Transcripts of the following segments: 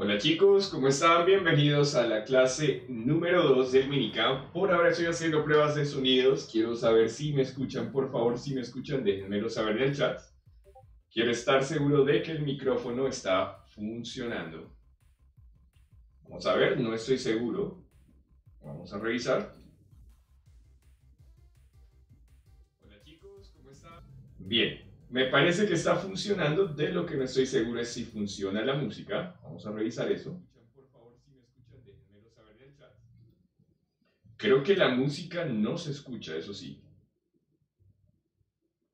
Hola chicos, ¿cómo están? Bienvenidos a la clase número 2 del minicamp. Por ahora estoy haciendo pruebas de sonidos. Quiero saber si me escuchan, por favor, si me escuchan, déjenmelo saber en el chat. Quiero estar seguro de que el micrófono está funcionando. Vamos a ver, no estoy seguro. Vamos a revisar. Hola chicos, ¿cómo están? Bien. Me parece que está funcionando, de lo que no estoy seguro es si funciona la música. Vamos a revisar eso. Creo que la música no se escucha, eso sí.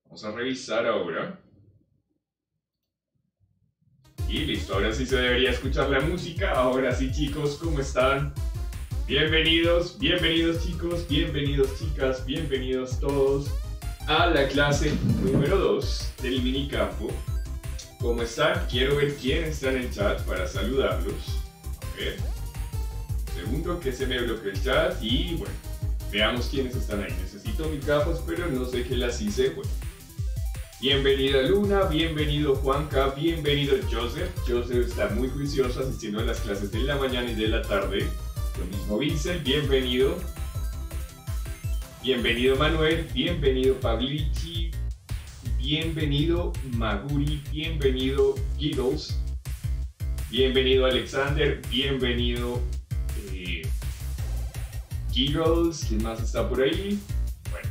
Vamos a revisar ahora. Y listo, ahora sí se debería escuchar la música. Ahora sí chicos, ¿cómo están? Bienvenidos, bienvenidos chicos, bienvenidos chicas, bienvenidos todos a la clase número 2 del minicampo. ¿Cómo están? Quiero ver quién está en el chat para saludarlos. A ver. Segundo, que se me bloqueó el chat y bueno, veamos quiénes están ahí. Necesito mis gafas, pero no sé qué las hice. Bueno. Bienvenida Luna, bienvenido Juanca, bienvenido Joseph. Joseph está muy juicioso asistiendo a las clases de la mañana y de la tarde. Lo mismo Vincent, bienvenido. Bienvenido Manuel, bienvenido Paglici, bienvenido Maguri, bienvenido Giddles, bienvenido Alexander, bienvenido Giddles, ¿quién más está por ahí? Bueno,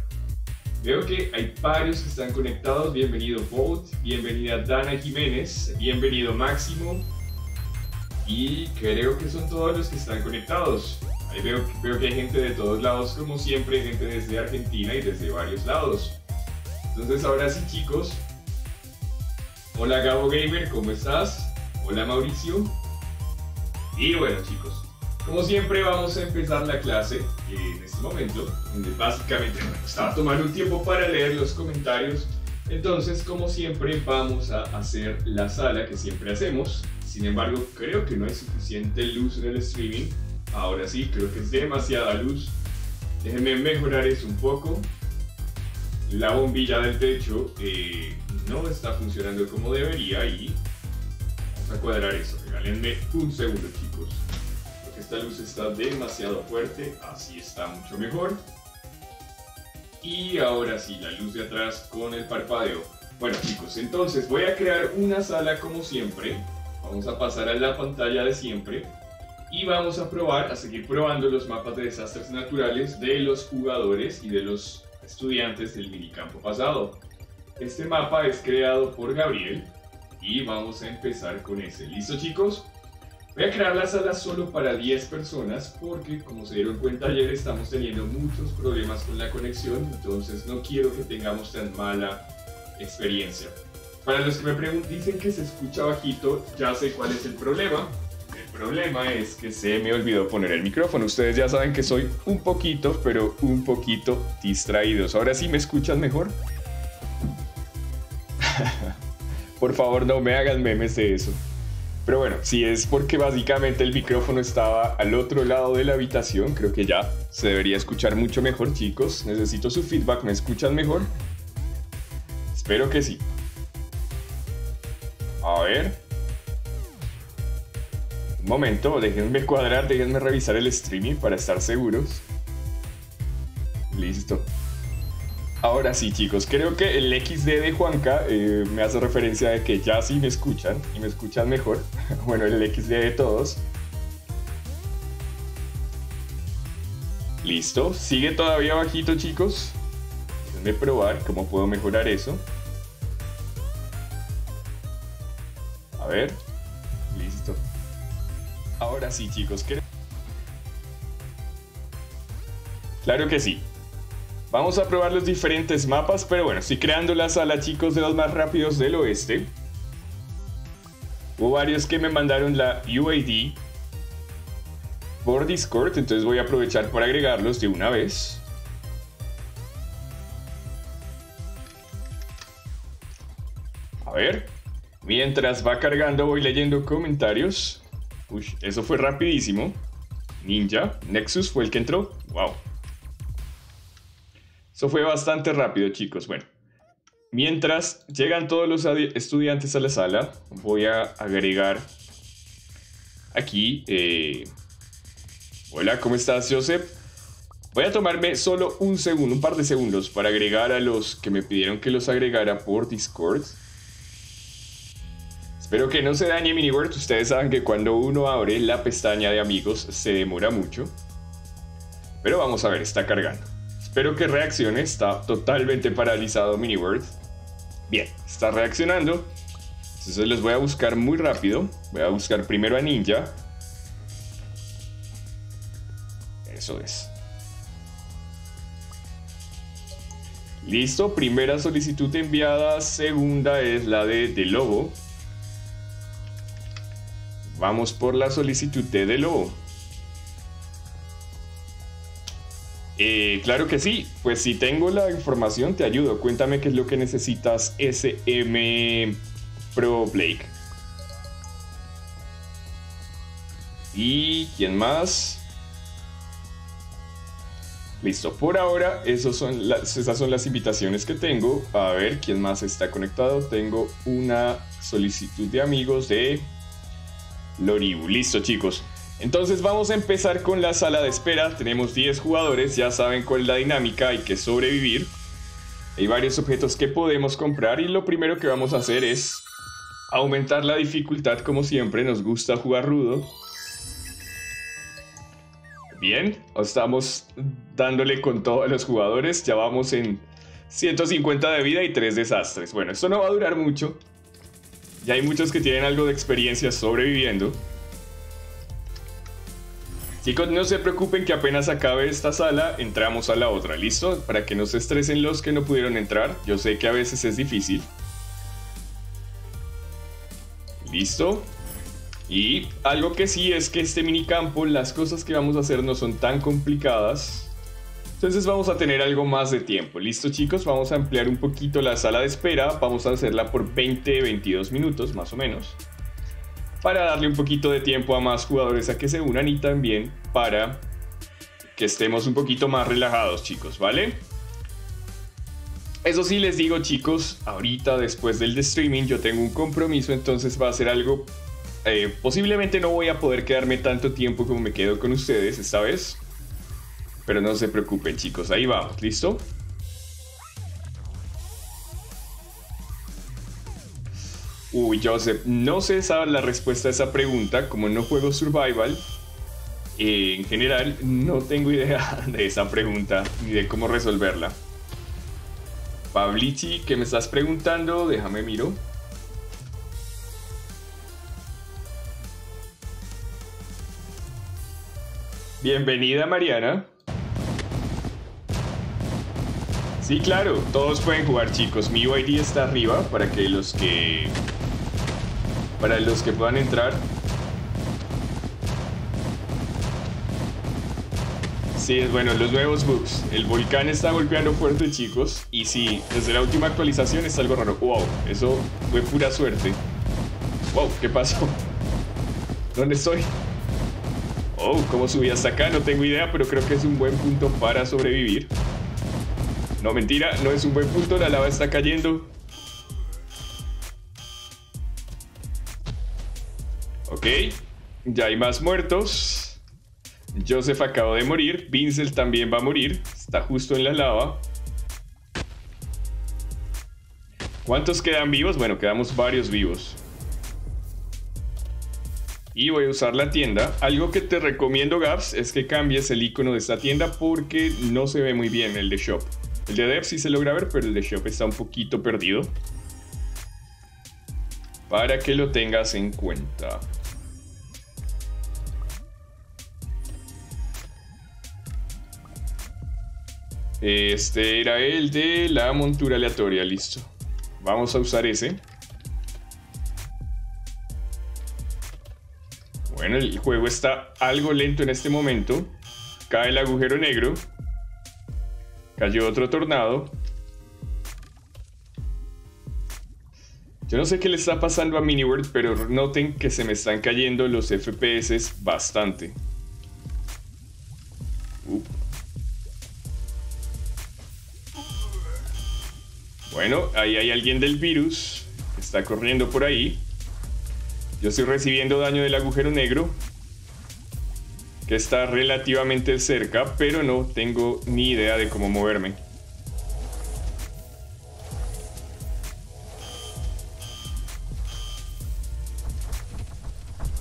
veo que hay varios que están conectados, bienvenido Bolt, bienvenida Dana Jiménez, bienvenido Máximo, y creo que son todos los que están conectados. Ahí veo que hay gente de todos lados, como siempre, gente desde Argentina y desde varios lados. Entonces ahora sí chicos. Hola Gabo Gamer, ¿cómo estás? Hola Mauricio. Y bueno chicos, como siempre vamos a empezar la clase en este momento, donde básicamente estaba tomando un tiempo para leer los comentarios. Entonces como siempre vamos a hacer la sala que siempre hacemos. Sin embargo creo que no hay suficiente luz en el streaming. Ahora sí, creo que es demasiada luz. Déjenme mejorar eso un poco. La bombilla del techo no está funcionando como debería y vamos a cuadrar eso. Regálenme un segundo, chicos. Porque esta luz está demasiado fuerte, así está mucho mejor. Y ahora sí, la luz de atrás con el parpadeo. Bueno, chicos, entonces voy a crear una sala como siempre. Vamos a pasar a la pantalla de siempre. Y vamos a seguir probando los mapas de desastres naturales de los jugadores y de los estudiantes del minicampo pasado. Este mapa es creado por Gabriel y vamos a empezar con ese. ¿Listo chicos? Voy a crear la sala solo para 10 personas porque, como se dieron cuenta ayer, estamos teniendo muchos problemas con la conexión, entonces no quiero que tengamos tan mala experiencia. Para los que me dicen que se escucha bajito, ya sé cuál es el problema. El problema es que se me olvidó poner el micrófono. Ustedes ya saben que soy un poquito, pero un poquito distraídos. Ahora sí me escuchan mejor. Por favor, no me hagan memes de eso. Pero bueno, si es porque básicamente el micrófono estaba al otro lado de la habitación, creo que ya se debería escuchar mucho mejor, chicos. Necesito su feedback. ¿Me escuchan mejor? Espero que sí. A ver. Un momento, déjenme cuadrar, déjenme revisar el streaming para estar seguros. Listo. Ahora sí, chicos, creo que el XD de Juanca me hace referencia de que ya sí me escuchan y me escuchan mejor. Bueno, el XD de todos. Listo, sigue todavía bajito, chicos. Déjenme probar cómo puedo mejorar eso. A ver. Listo. Ahora sí, chicos. Claro que sí. Vamos a probar los diferentes mapas, pero bueno, estoy creando la sala, chicos, de los más rápidos del oeste. Hubo varios que me mandaron la UAD por Discord, entonces voy a aprovechar para agregarlos de una vez. A ver. Mientras va cargando, voy leyendo comentarios. Uy, eso fue rapidísimo. Ninja, Nexus fue el que entró. Wow. Eso fue bastante rápido, chicos. Bueno, mientras llegan todos los estudiantes a la sala, voy a agregar aquí. Hola, ¿cómo estás, Joseph? Voy a tomarme solo un segundo, un par de segundos, para agregar a los que me pidieron que los agregara por Discord. Espero que no se dañe MiniWorld. Ustedes saben que cuando uno abre la pestaña de amigos se demora mucho. Pero vamos a ver, está cargando. Espero que reaccione. Está totalmente paralizado MiniWorld. Bien, está reaccionando. Entonces los voy a buscar muy rápido. Voy a buscar primero a Ninja. Eso es. Listo, primera solicitud enviada. Segunda es la de Lobo. Vamos por la solicitud de Lobo. Claro que sí, pues si tengo la información te ayudo. Cuéntame qué es lo que necesitas, SM Pro Blake. ¿Y quién más? Listo, por ahora esas son las invitaciones que tengo. A ver quién más está conectado. Tengo una solicitud de amigos de Loribu. Listo, chicos. Entonces vamos a empezar con la sala de espera. Tenemos 10 jugadores, ya saben cuál es la dinámica, hay que sobrevivir. Hay varios objetos que podemos comprar y lo primero que vamos a hacer es aumentar la dificultad, como siempre, nos gusta jugar rudo. Bien, estamos dándole con todo a los jugadores, ya vamos en 150 de vida y 3 desastres. Bueno, esto no va a durar mucho, ya hay muchos que tienen algo de experiencia sobreviviendo. Chicos, no se preocupen que apenas acabe esta sala, entramos a la otra, ¿listo? Para que no se estresen los que no pudieron entrar, yo sé que a veces es difícil. ¿Listo? Y algo que sí es que este minicampo, las cosas que vamos a hacer no son tan complicadas. Entonces vamos a tener algo más de tiempo, ¿listo chicos? Vamos a ampliar un poquito la sala de espera, vamos a hacerla por 20-22 minutos más o menos, para darle un poquito de tiempo a más jugadores a que se unan y también para que estemos un poquito más relajados, chicos, ¿vale? Eso sí les digo, chicos, ahorita después del streaming yo tengo un compromiso, entonces va a ser algo... posiblemente no voy a poder quedarme tanto tiempo como me quedo con ustedes esta vez, pero no se preocupen, chicos, ahí vamos, ¿listo? Uy, Joseph, no sé la respuesta a esa pregunta, como no juego Survival, en general no tengo idea de esa pregunta ni de cómo resolverla. Pablichi, ¿qué me estás preguntando? Déjame miro. Bienvenida, Mariana. Sí, claro, todos pueden jugar, chicos. Mi UID está arriba para que los que puedan entrar. Sí, bueno, los nuevos bugs. El volcán está golpeando fuerte, chicos. Y sí, desde la última actualización está algo raro. Wow, eso fue pura suerte. Wow, ¿qué pasó? ¿Dónde estoy? Oh, ¿cómo subí hasta acá? No tengo idea, pero creo que es un buen punto para sobrevivir. No, mentira, no es un buen punto, la lava está cayendo. Ok, ya hay más muertos. Joseph acaba de morir, Vincent también va a morir, está justo en la lava. ¿Cuántos quedan vivos? Bueno, quedamos varios vivos. Y voy a usar la tienda. Algo que te recomiendo, Gaps, es que cambies el icono de esta tienda porque no se ve muy bien el de Shop. El de Dev sí se logra ver, pero el de Shop está un poquito perdido. Para que lo tengas en cuenta. Este era el de la montura aleatoria, listo. Vamos a usar ese. Bueno, el juego está algo lento en este momento. Cae el agujero negro. Cayó otro tornado. Yo no sé qué le está pasando a MiniWorld, pero noten que se me están cayendo los FPS bastante. Bueno, ahí hay alguien del virus. Está corriendo por ahí. Yo estoy recibiendo daño del agujero negro. que está relativamente cerca, pero no tengo ni idea de cómo moverme.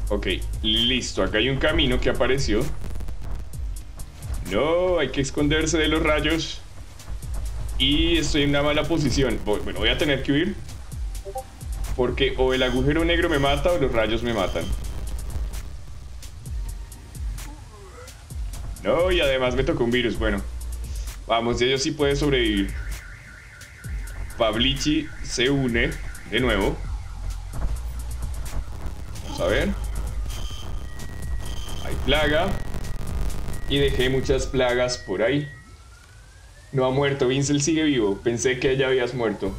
Ok, listo, acá hay un camino que apareció. No, hay que esconderse de los rayos. Y estoy en una mala posición. Bueno, voy a tener que huir, porque o el agujero negro me mata o los rayos me matan. No, y además me tocó un virus. Bueno, vamos, ellos sí pueden sobrevivir. Pablichi se une de nuevo. Vamos a ver. Hay plaga. Y dejé muchas plagas por ahí. No ha muerto, Vincent sigue vivo. Pensé que ya habías muerto.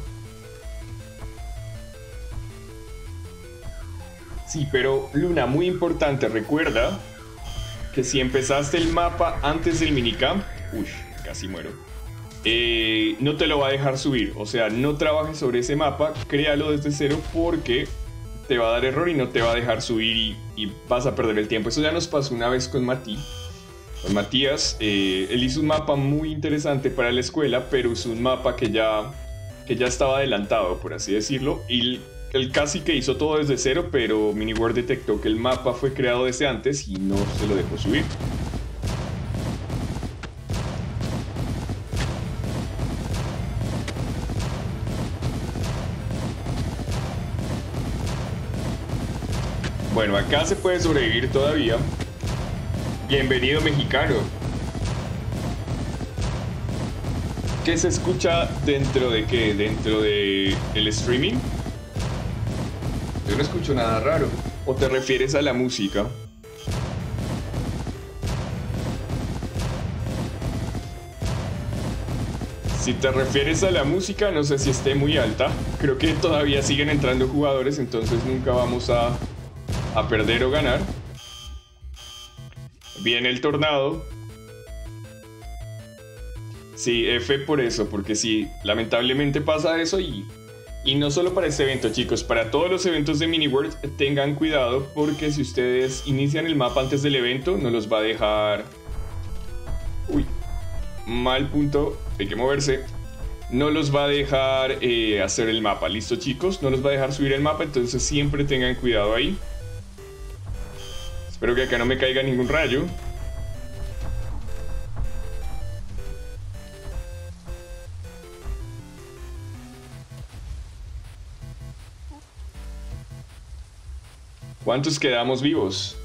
Sí, pero Luna, muy importante, recuerda que si empezaste el mapa antes del minicamp, uy, casi muero, no te lo va a dejar subir. O sea, no trabajes sobre ese mapa, créalo desde cero, porque te va a dar error y no te va a dejar subir y vas a perder el tiempo. Eso ya nos pasó una vez con Matías. Él hizo un mapa muy interesante para la escuela, pero usó un mapa que ya estaba adelantado, por así decirlo, y él casi que hizo todo desde cero, pero MiniWorld detectó que el mapa fue creado desde antes y no se lo dejó subir. Bueno, acá se puede sobrevivir todavía. Bienvenido, mexicano. ¿Qué se escucha dentro de qué? ¿Dentro de el streaming? Yo no escucho nada raro. ¿O te refieres a la música? Si te refieres a la música, no sé si esté muy alta. Creo que todavía siguen entrando jugadores, entonces nunca vamos a perder o ganar. Viene el tornado. Sí, F por eso, porque sí, lamentablemente pasa eso y no solo para este evento, chicos, para todos los eventos de MiniWorld tengan cuidado, porque si ustedes inician el mapa antes del evento, no los va a dejar... Uy, mal punto, hay que moverse. No los va a dejar hacer el mapa, ¿listo, chicos? No los va a dejar subir el mapa, entonces siempre tengan cuidado ahí. Espero que acá no me caiga ningún rayo. ¿Cuántos quedamos vivos?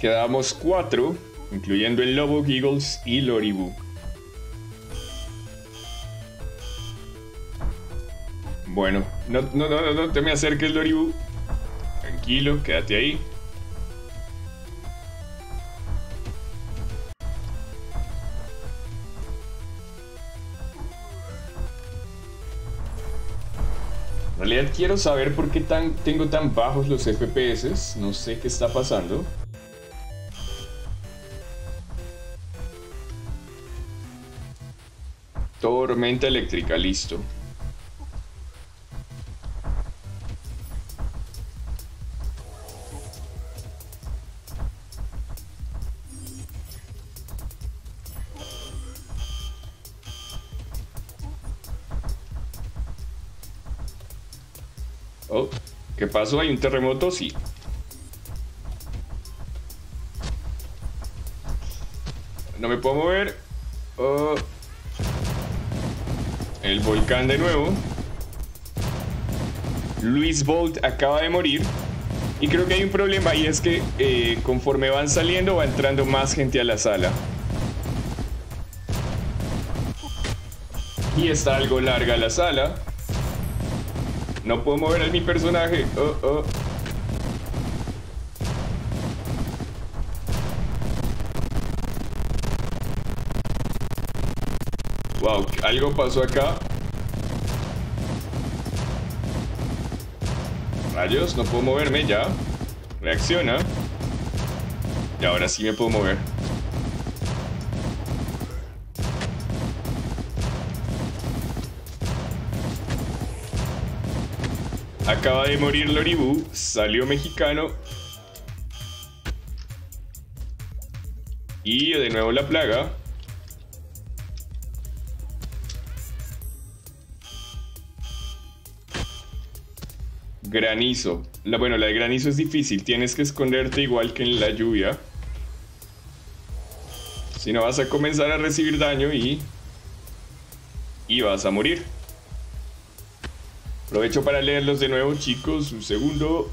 Quedamos 4, incluyendo el Lobo, Giggles y Loribu. Bueno, no te me acerques, Loribu. Tranquilo, quédate ahí. En realidad quiero saber por qué tengo tan bajos los FPS, no sé qué está pasando. Tormenta eléctrica, listo. Oh, ¿qué pasó? ¿Hay un terremoto? Sí. No me puedo mover. Oh. El volcán de nuevo. Luis Bolt acaba de morir. Y creo que hay un problema, y es que conforme van saliendo va entrando más gente a la sala. Y está algo larga la sala. No puedo mover a mi personaje. Oh. Wow, algo pasó acá. Rayos, no puedo moverme ya. Reacciona. Y ahora sí me puedo mover. Acaba de morir Loribu, salió mexicano. Y de nuevo la plaga. Granizo. Bueno, la de granizo es difícil. Tienes que esconderte igual que en la lluvia. Si no, vas a comenzar a recibir daño y vas a morir. Aprovecho para leerlos de nuevo, chicos. Un segundo.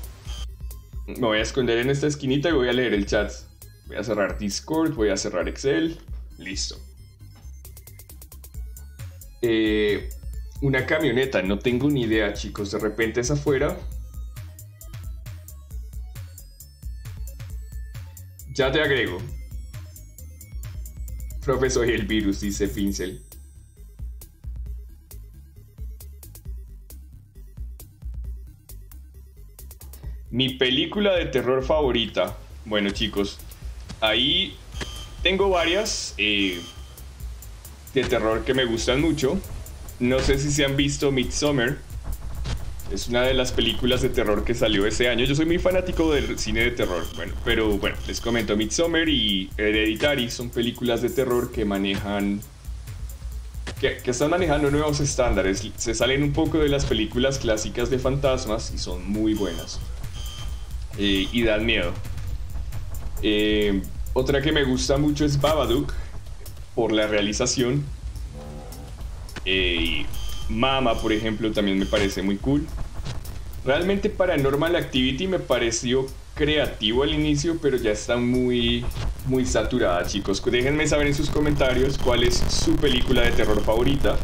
Me voy a esconder en esta esquinita y voy a leer el chat. Voy a cerrar Discord, voy a cerrar Excel. Listo. Una camioneta, no tengo ni idea, chicos. De repente es afuera. Ya te agrego. Profe, soy el virus, dice Pincel. Mi película de terror favorita. Bueno, chicos, ahí tengo varias de terror que me gustan mucho. No sé si se han visto Midsommar. Es una de las películas de terror que salió ese año. Yo soy muy fanático del cine de terror. Bueno, pero bueno, les comento, Midsommar y Hereditary son películas de terror que manejan... que están manejando nuevos estándares. Se salen un poco de las películas clásicas de fantasmas y son muy buenas. Y dan miedo. Otra que me gusta mucho es Babadook, por la realización. Mama, por ejemplo, también me parece muy cool. Realmente Paranormal Activity me pareció creativo al inicio, pero ya está muy saturada, chicos. Déjenme saber en sus comentarios cuál es su película de terror favorita.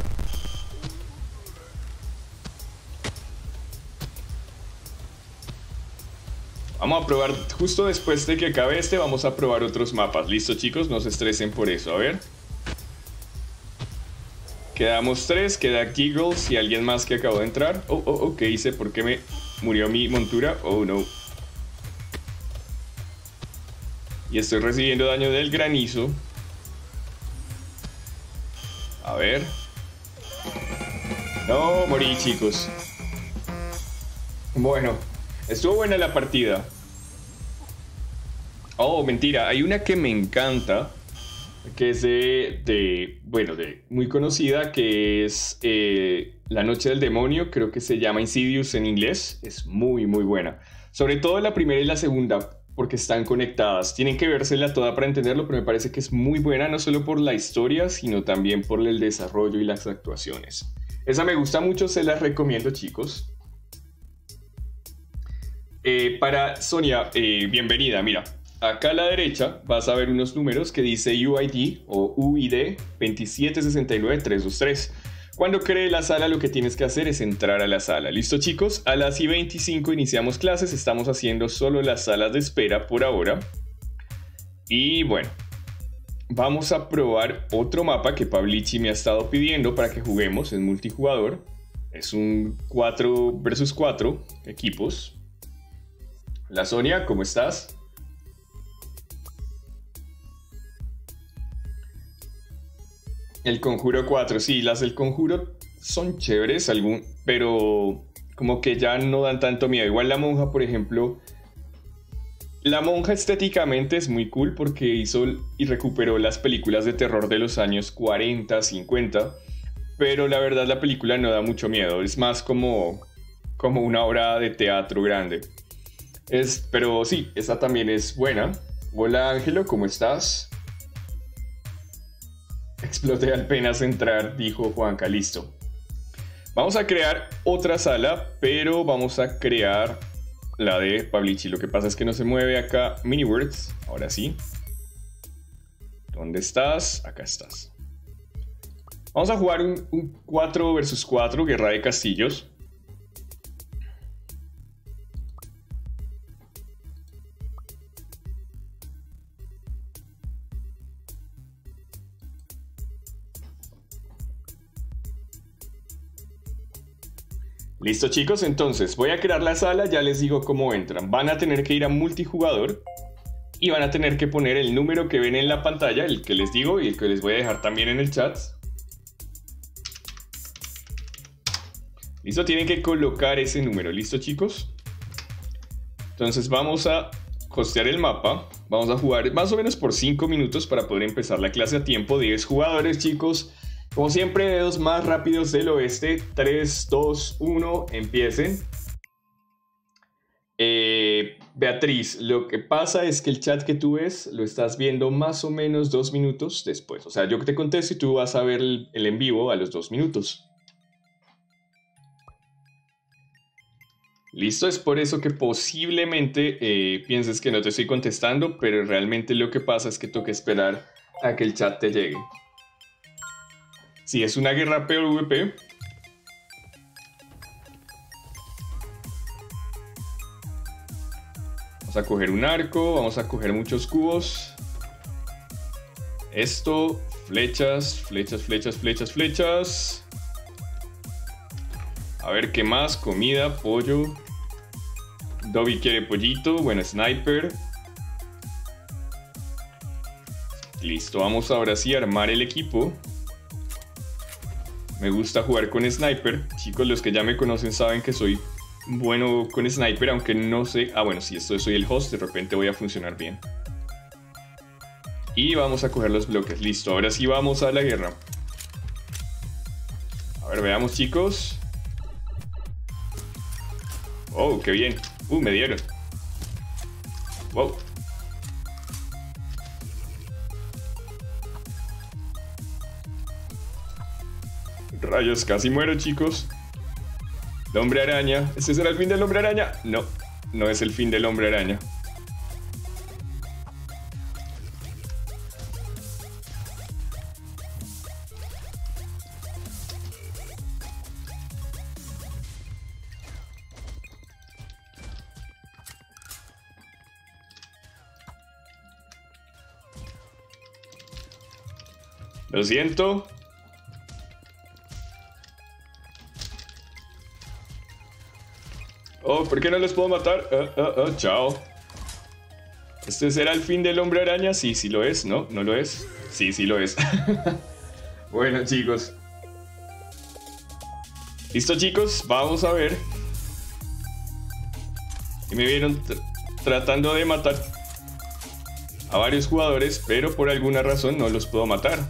Vamos a probar, justo después de que acabe este, vamos a probar otros mapas. ¿Listo, chicos? No se estresen por eso, a ver. Quedamos tres, queda Giggles y alguien más que acabó de entrar. Oh, ¿qué hice? ¿Por qué me murió mi montura? Oh, no. Y estoy recibiendo daño del granizo. A ver. No, morí, chicos. Bueno, estuvo buena la partida. Oh, mentira, hay una que me encanta, que es de muy conocida, que es La Noche del Demonio, creo que se llama Insidious en inglés. Es muy buena, sobre todo la primera y la segunda, porque están conectadas. Tienen que vérsela toda para entenderlo, pero me parece que es muy buena, no solo por la historia, sino también por el desarrollo y las actuaciones. Esa me gusta mucho, se las recomiendo, chicos. Para Sonia, bienvenida, mira. Acá a la derecha vas a ver unos números que dice UID o UID 2769323. Cuando cree la sala, lo que tienes que hacer es entrar a la sala. ¿Listo, chicos? A las y 25 iniciamos clases. Estamos haciendo solo las salas de espera por ahora. Y bueno, vamos a probar otro mapa que Pablichi me ha estado pidiendo para que juguemos en multijugador. Es un 4 versus 4 equipos. Hola Sonia, ¿cómo estás? El Conjuro 4, sí, las del Conjuro son chéveres, pero como que ya no dan tanto miedo. Igual La Monja, por ejemplo. La Monja estéticamente es muy cool porque hizo y recuperó las películas de terror de los años 40, 50. Pero la verdad la película no da mucho miedo, es más como una obra de teatro grande. Pero sí, esta también es buena. Hola Ángelo, ¿cómo estás? Exploté apenas entrar, dijo Juanca. Listo. Vamos a crear otra sala, pero vamos a crear la de Pablichi. Lo que pasa es que no se mueve acá MiniWorld. Ahora sí. ¿Dónde estás? Acá estás. Vamos a jugar un 4 versus 4, Guerra de Castillos. Listo, chicos, entonces voy a crear la sala, ya les digo cómo entran. Van a tener que ir a multijugador y van a tener que poner el número que ven en la pantalla, el que les digo y el que les voy a dejar también en el chat. Listo, tienen que colocar ese número, ¿listo, chicos? Entonces vamos a hostear el mapa, Vamos a jugar más o menos por 5 minutos para poder empezar la clase a tiempo. 10 jugadores, chicos. Como siempre, dedos más rápidos del oeste. 3, 2, 1, empiecen. Beatriz, lo que pasa es que el chat que tú ves lo estás viendo más o menos 2 minutos después. O sea, yo que te contesto y tú vas a ver el en vivo a los 2 minutos. Listo, es por eso que posiblemente pienses que no te estoy contestando, pero realmente lo que pasa es que toca esperar a que el chat te llegue. Si es una guerra PvP, vamos a coger un arco, vamos a coger muchos cubos. Esto, flechas, flechas, flechas, flechas, flechas. A ver, ¿qué más? Comida, pollo. Dobby quiere pollito. Bueno, sniper. Listo, vamos ahora sí a armar el equipo. Me gusta jugar con sniper. Chicos, los que ya me conocen saben que soy bueno con sniper, aunque no sé... Ah, bueno, si esto soy el host, de repente voy a funcionar bien. Y vamos a coger los bloques. Listo, ahora sí vamos a la guerra. A ver, veamos, chicos. Oh, qué bien. Me dieron. Wow. Rayos, casi muero, chicos. El hombre araña. ¿Este será el fin del hombre araña? No, no es el fin del hombre araña. Lo siento. Oh, ¿por qué no los puedo matar? Chao. ¿Este será el fin del hombre araña? Sí, sí lo es. ¿No? ¿No lo es? Sí, sí lo es. Bueno, chicos. Listo, chicos. Vamos a ver. Y me vieron tratando de matar a varios jugadores, pero por alguna razón no los puedo matar.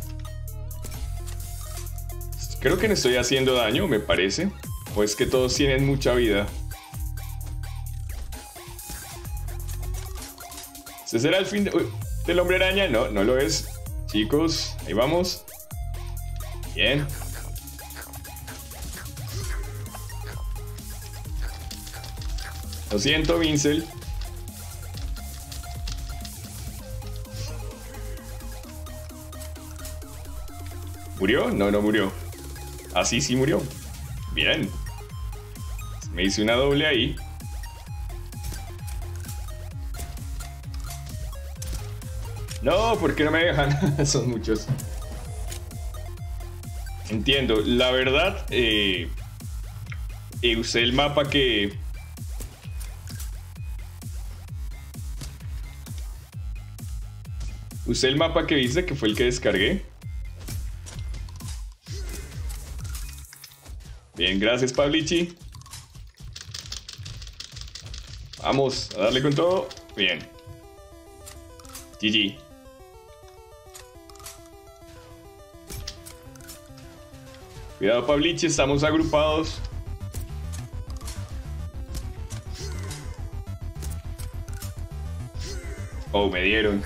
Creo que no estoy haciendo daño, me parece. O es que todos tienen mucha vida. ¿Este será el fin del hombre araña? No, no lo es. Chicos, ahí vamos. Bien. Lo siento, Vincel. ¿Murió? No, no murió. Ah, sí, sí murió. Bien. Me hice una doble ahí. No, ¿por qué no me dejan? Son muchos. Entiendo. La verdad, usé el mapa que... Usé el mapa que viste, que fue el que descargué. Bien, gracias, Pablichi. Vamos a darle con todo. Bien. GG. Cuidado, Pablichi, estamos agrupados. Oh, me dieron.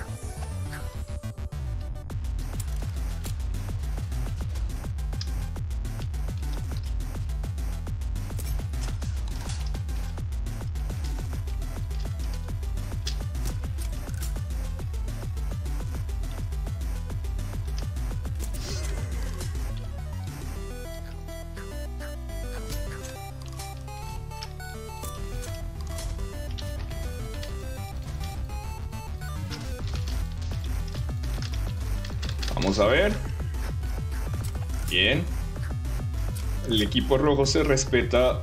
A ver. Bien. El equipo rojo se respeta.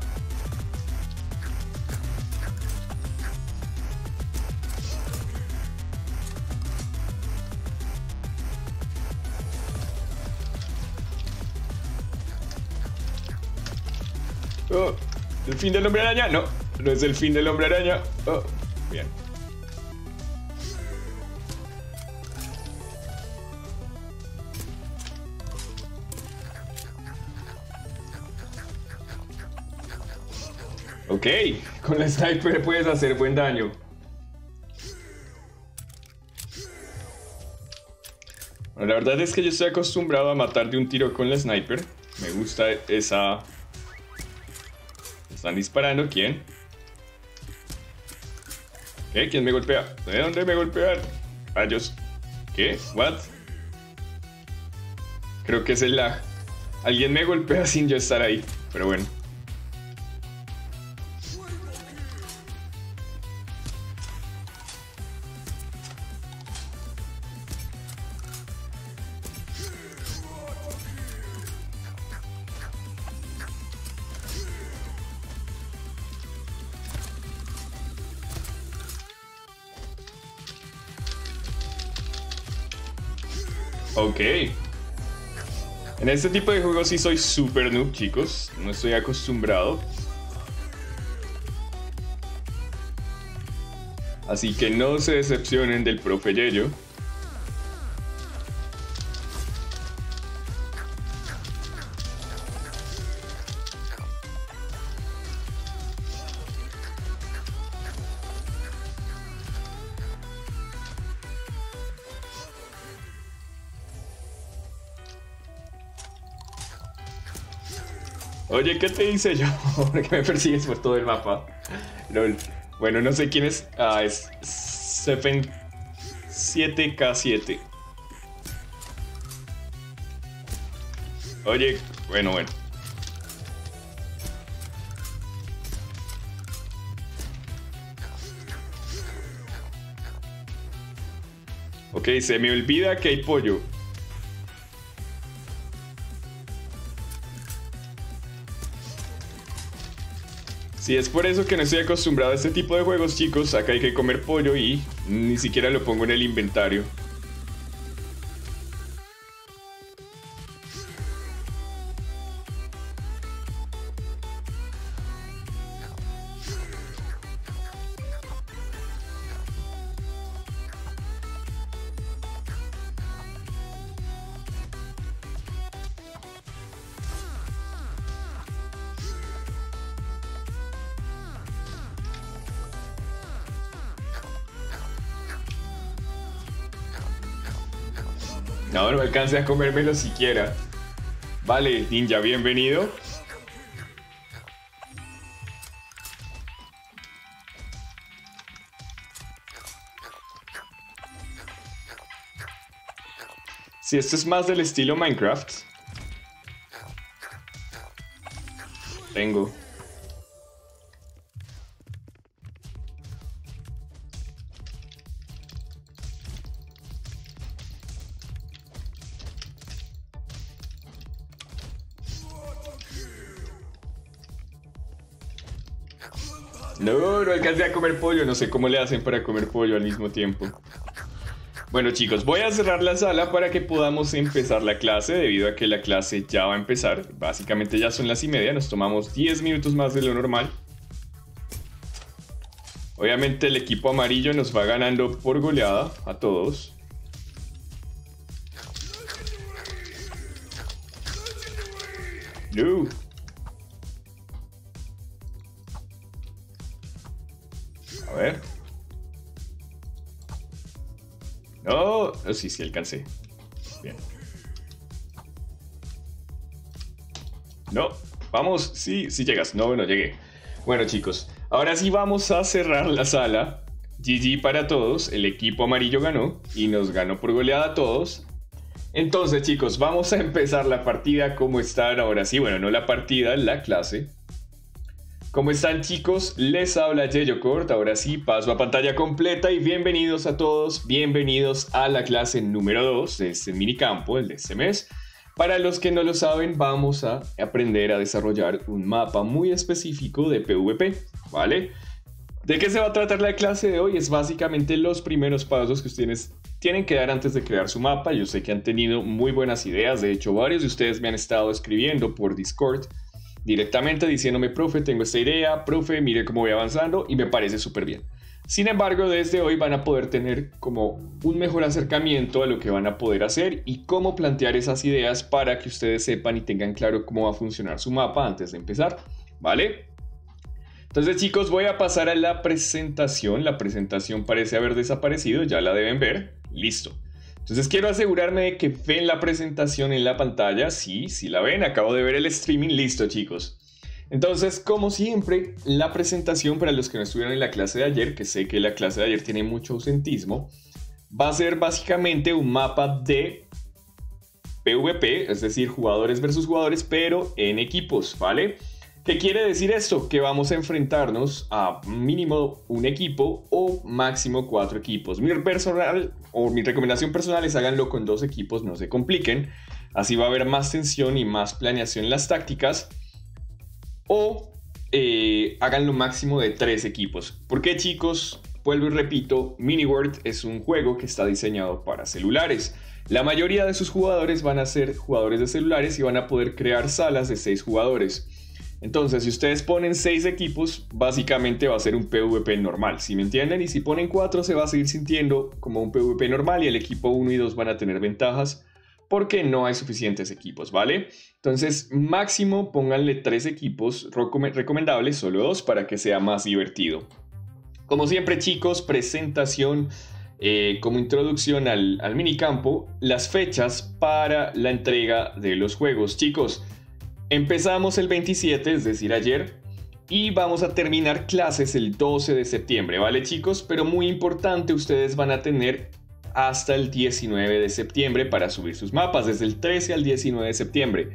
Oh, ¿el fin del hombre araña? No, no es el fin del hombre araña. Oh, bien. Ok, con la sniper puedes hacer buen daño. Bueno, la verdad es que yo estoy acostumbrado a matar de un tiro con la sniper. Me gusta esa... ¿Están disparando? ¿Quién? ¿Qué? ¿Quién me golpea? ¿De dónde me golpean? Rayos. ¿Qué? ¿What? Creo que es el lag. Alguien me golpea sin yo estar ahí. Pero bueno. Ok. En este tipo de juegos sí soy super noob, chicos. No estoy acostumbrado. Así que no se decepcionen del profe Yeyo. Oye, ¿qué te hice yo? ¿Por qué me persigues por todo el mapa? LOL. Bueno, no sé quién es. Ah, es 7K7. Oye, bueno. Ok, se me olvida que hay pollo. Si es por eso que no estoy acostumbrado a este tipo de juegos, chicos, acá hay que comer pollo y ni siquiera lo pongo en el inventario. No alcancé a comérmelo siquiera. Vale, ninja, bienvenido. Si esto es más del estilo Minecraft. Tengo. No alcancé a comer pollo. No sé cómo le hacen para comer pollo al mismo tiempo. Bueno, chicos, voy a cerrar la sala para que podamos empezar la clase, debido a que la clase ya va a empezar. Básicamente ya son 1:30. Nos tomamos 10 minutos más de lo normal. Obviamente el equipo amarillo nos va ganando por goleada a todos. No. A ver. No, oh, sí, alcancé. Bien. No, vamos, sí llegas. No llegué. Bueno, chicos, ahora sí vamos a cerrar la sala. GG para todos, el equipo amarillo ganó y nos ganó por goleada a todos. Entonces, chicos, vamos a empezar la partida. ¿Cómo están? Ahora sí, bueno, no la partida, la clase. ¿Cómo están, chicos? Les habla YeyoCore. Ahora sí, paso a pantalla completa y bienvenidos a todos. Bienvenidos a la clase número 2 de este minicampo, el de este mes. Para los que no lo saben, vamos a aprender a desarrollar un mapa muy específico de PvP, ¿vale? ¿De qué se va a tratar la clase de hoy? Es básicamente los primeros pasos que ustedes tienen que dar antes de crear su mapa. Yo sé que han tenido muy buenas ideas. De hecho, varios de ustedes me han estado escribiendo por Discord directamente diciéndome: profe, tengo esta idea, profe, mire cómo voy avanzando, y me parece súper bien. Sin embargo, desde hoy van a poder tener como un mejor acercamiento a lo que van a poder hacer y cómo plantear esas ideas para que ustedes sepan y tengan claro cómo va a funcionar su mapa antes de empezar, ¿vale? Entonces, chicos, voy a pasar a la presentación. La presentación parece haber desaparecido, ya la deben ver. Listo. Entonces quiero asegurarme de que ven la presentación en la pantalla. Sí, sí la ven, acabo de ver el streaming. Listo, chicos. Entonces, como siempre, la presentación para los que no estuvieron en la clase de ayer, que sé que la clase de ayer tiene mucho ausentismo, va a ser básicamente un mapa de PvP, es decir, jugadores versus jugadores, pero en equipos, ¿vale? ¿Qué quiere decir esto? Que vamos a enfrentarnos a mínimo un equipo o máximo 4 equipos. Mi recomendación personal es háganlo con 2 equipos, no se compliquen. Así va a haber más tensión y más planeación en las tácticas. O hagan lo máximo de 3 equipos. ¿Por qué, chicos? Vuelvo y repito, MiniWorld es un juego que está diseñado para celulares. La mayoría de sus jugadores van a ser jugadores de celulares y van a poder crear salas de 6 jugadores. Entonces, si ustedes ponen 6 equipos, básicamente va a ser un PvP normal, ¿sí me entienden? Y si ponen 4, se va a seguir sintiendo como un PvP normal y el equipo 1 y 2 van a tener ventajas. Porque no hay suficientes equipos, ¿vale? Entonces, máximo pónganle 3 equipos, recomendables solo 2 para que sea más divertido. Como siempre, chicos, presentación como introducción al minicampo, las fechas para la entrega de los juegos. Chicos, empezamos el 27, es decir, ayer, y vamos a terminar clases el 12 de septiembre, ¿vale, chicos? Pero muy importante, ustedes van a tener hasta el 19 de septiembre para subir sus mapas, desde el 13 al 19 de septiembre.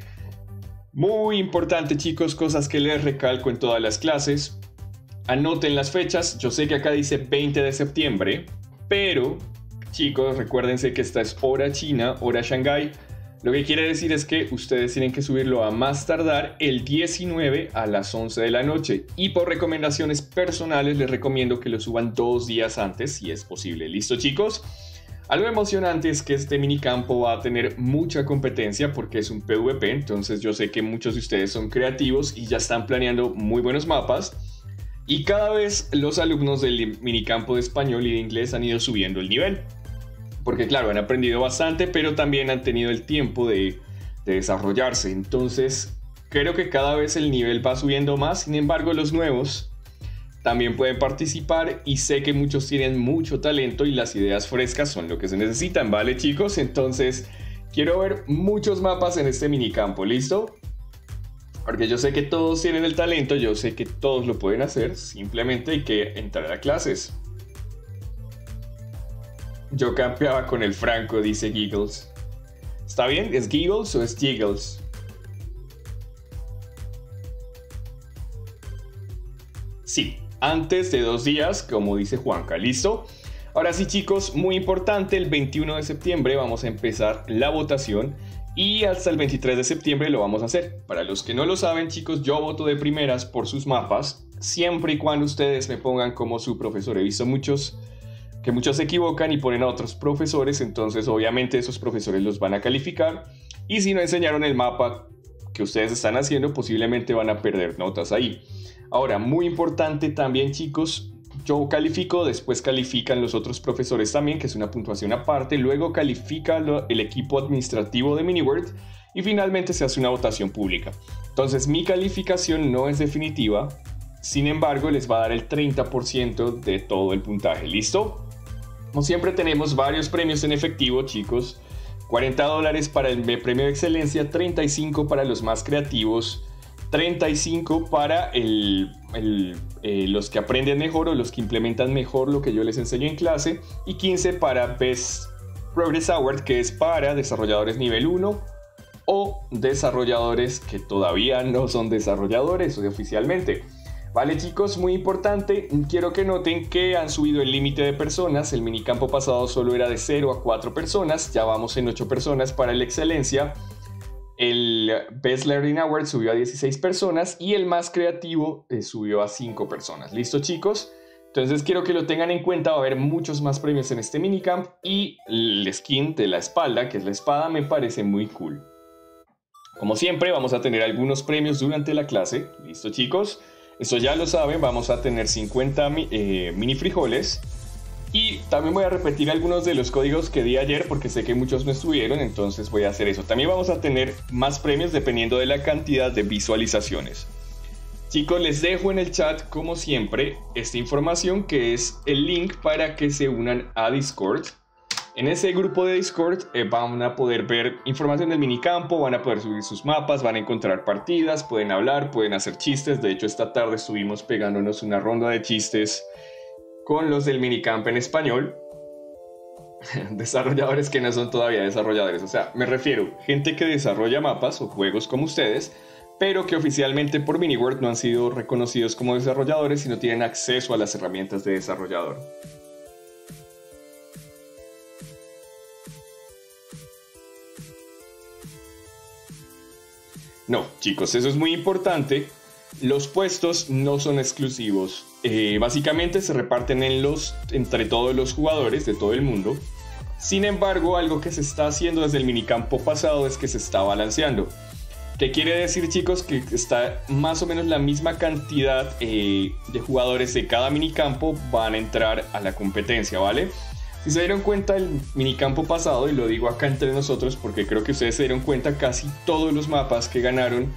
Muy importante, chicos, cosas que les recalco en todas las clases. Anoten las fechas, yo sé que acá dice 20 de septiembre, pero, chicos, recuérdense que esta es hora china, hora Shanghái. Lo que quiere decir es que ustedes tienen que subirlo a más tardar el 19 a las 11 de la noche. Y por recomendaciones personales les recomiendo que lo suban 2 días antes, si es posible. ¿Listo, chicos? Algo emocionante es que este minicampo va a tener mucha competencia porque es un PvP, entonces yo sé que muchos de ustedes son creativos y ya están planeando muy buenos mapas. Y cada vez los alumnos del minicampo de español y de inglés han ido subiendo el nivel. Porque claro, han aprendido bastante, pero también han tenido el tiempo de desarrollarse. Entonces creo que cada vez el nivel va subiendo más, sin embargo los nuevos también pueden participar y sé que muchos tienen mucho talento y las ideas frescas son lo que se necesitan, ¿vale, chicos? Entonces quiero ver muchos mapas en este minicampo, ¿listo? Porque yo sé que todos tienen el talento, yo sé que todos lo pueden hacer, simplemente hay que entrar a clases. Yo campeaba con el Franco, dice Giggles. ¿Está bien? ¿Es Giggles o es Giggles? Sí. Antes de 2 días, como dice Juanca, ¿listo? Ahora sí, chicos, muy importante, el 21 de septiembre vamos a empezar la votación y hasta el 23 de septiembre lo vamos a hacer. Para los que no lo saben, chicos, yo voto de primeras por sus mapas, siempre y cuando ustedes me pongan como su profesor. He visto que muchos se equivocan y ponen a otros profesores, entonces obviamente esos profesores los van a calificar y si no enseñaron el mapa que ustedes están haciendo, posiblemente van a perder notas ahí. Ahora, muy importante también, chicos, yo califico, después califican los otros profesores también, que es una puntuación aparte, luego califica el equipo administrativo de MiniWorld y finalmente se hace una votación pública. Entonces, mi calificación no es definitiva, sin embargo, les va a dar el 30% de todo el puntaje, ¿listo? Como siempre, tenemos varios premios en efectivo, chicos, $40 para el premio de excelencia, $35 para los más creativos, $35 para los que aprenden mejor o los que implementan mejor lo que yo les enseño en clase y $15 para Best Progress Award, que es para desarrolladores nivel 1 o desarrolladores que todavía no son desarrolladores oficialmente. Vale, chicos, muy importante, quiero que noten que han subido el límite de personas. El minicampo pasado solo era de 0 a 4 personas, ya vamos en 8 personas para la excelencia. El Best Learning Award subió a 16 personas y el más creativo subió a 5 personas. ¿Listo, chicos? Entonces quiero que lo tengan en cuenta, va a haber muchos más premios en este minicamp y el skin de la espalda, que es la espada, me parece muy cool. Como siempre, vamos a tener algunos premios durante la clase. ¿Listo, chicos? Esto ya lo saben, vamos a tener 50 mini frijoles. Y también voy a repetir algunos de los códigos que di ayer porque sé que muchos no estuvieron, entonces voy a hacer eso. También vamos a tener más premios dependiendo de la cantidad de visualizaciones. Chicos, les dejo en el chat, como siempre, esta información que es el link para que se unan a Discord. En ese grupo de Discord van a poder ver información del minicampo, van a poder subir sus mapas, van a encontrar partidas, pueden hablar, pueden hacer chistes. De hecho, esta tarde estuvimos pegándonos una ronda de chistes con los del minicampo en español. Desarrolladores que no son todavía desarrolladores, o sea, me refiero gente que desarrolla mapas o juegos como ustedes, pero que oficialmente por MiniWorld no han sido reconocidos como desarrolladores y no tienen acceso a las herramientas de desarrollador. No, chicos, eso es muy importante. Los puestos no son exclusivos. Básicamente se reparten entre todos los jugadores de todo el mundo. Sin embargo, algo que se está haciendo desde el minicampo pasado es que se está balanceando. ¿Qué quiere decir, chicos? Que está más o menos la misma cantidad de jugadores de cada minicampo van a entrar a la competencia, ¿vale? Si se dieron cuenta, el minicampo pasado, y lo digo acá entre nosotros porque creo que ustedes se dieron cuenta, casi todos los mapas que ganaron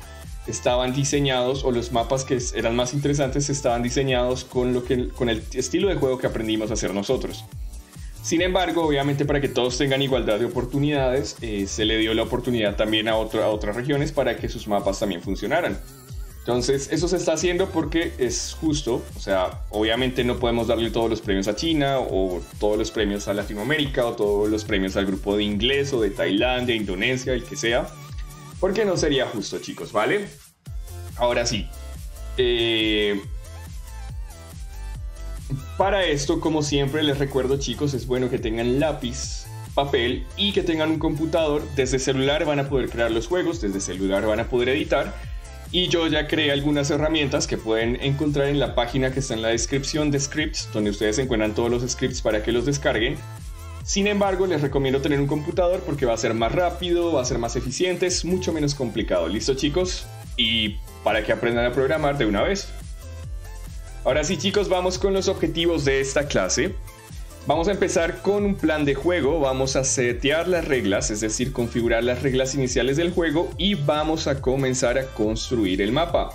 estaban diseñados, o los mapas que eran más interesantes estaban diseñados con el estilo de juego que aprendimos a hacer nosotros. Sin embargo, obviamente para que todos tengan igualdad de oportunidades, se le dio la oportunidad también a otras regiones para que sus mapas también funcionaran. Entonces, eso se está haciendo porque es justo. O sea, obviamente no podemos darle todos los premios a China, o todos los premios a Latinoamérica, o todos los premios al grupo de inglés, o de Tailandia, Indonesia, el que sea, porque no sería justo, chicos, ¿vale? Ahora sí. Para esto, como siempre, les recuerdo, chicos, es bueno que tengan lápiz, papel y que tengan un computador. Desde celular van a poder crear los juegos, desde celular van a poder editar. Y yo ya creé algunas herramientas que pueden encontrar en la página que está en la descripción de Scripts, donde ustedes encuentran todos los scripts para que los descarguen. Sin embargo, les recomiendo tener un computador porque va a ser más rápido, va a ser más eficiente, es mucho menos complicado. ¿Listo, chicos? Y para que aprendan a programar de una vez. Ahora sí, chicos, vamos con los objetivos de esta clase. Vamos a empezar con un plan de juego, vamos a setear las reglas, es decir, configurar las reglas iniciales del juego, y vamos a comenzar a construir el mapa.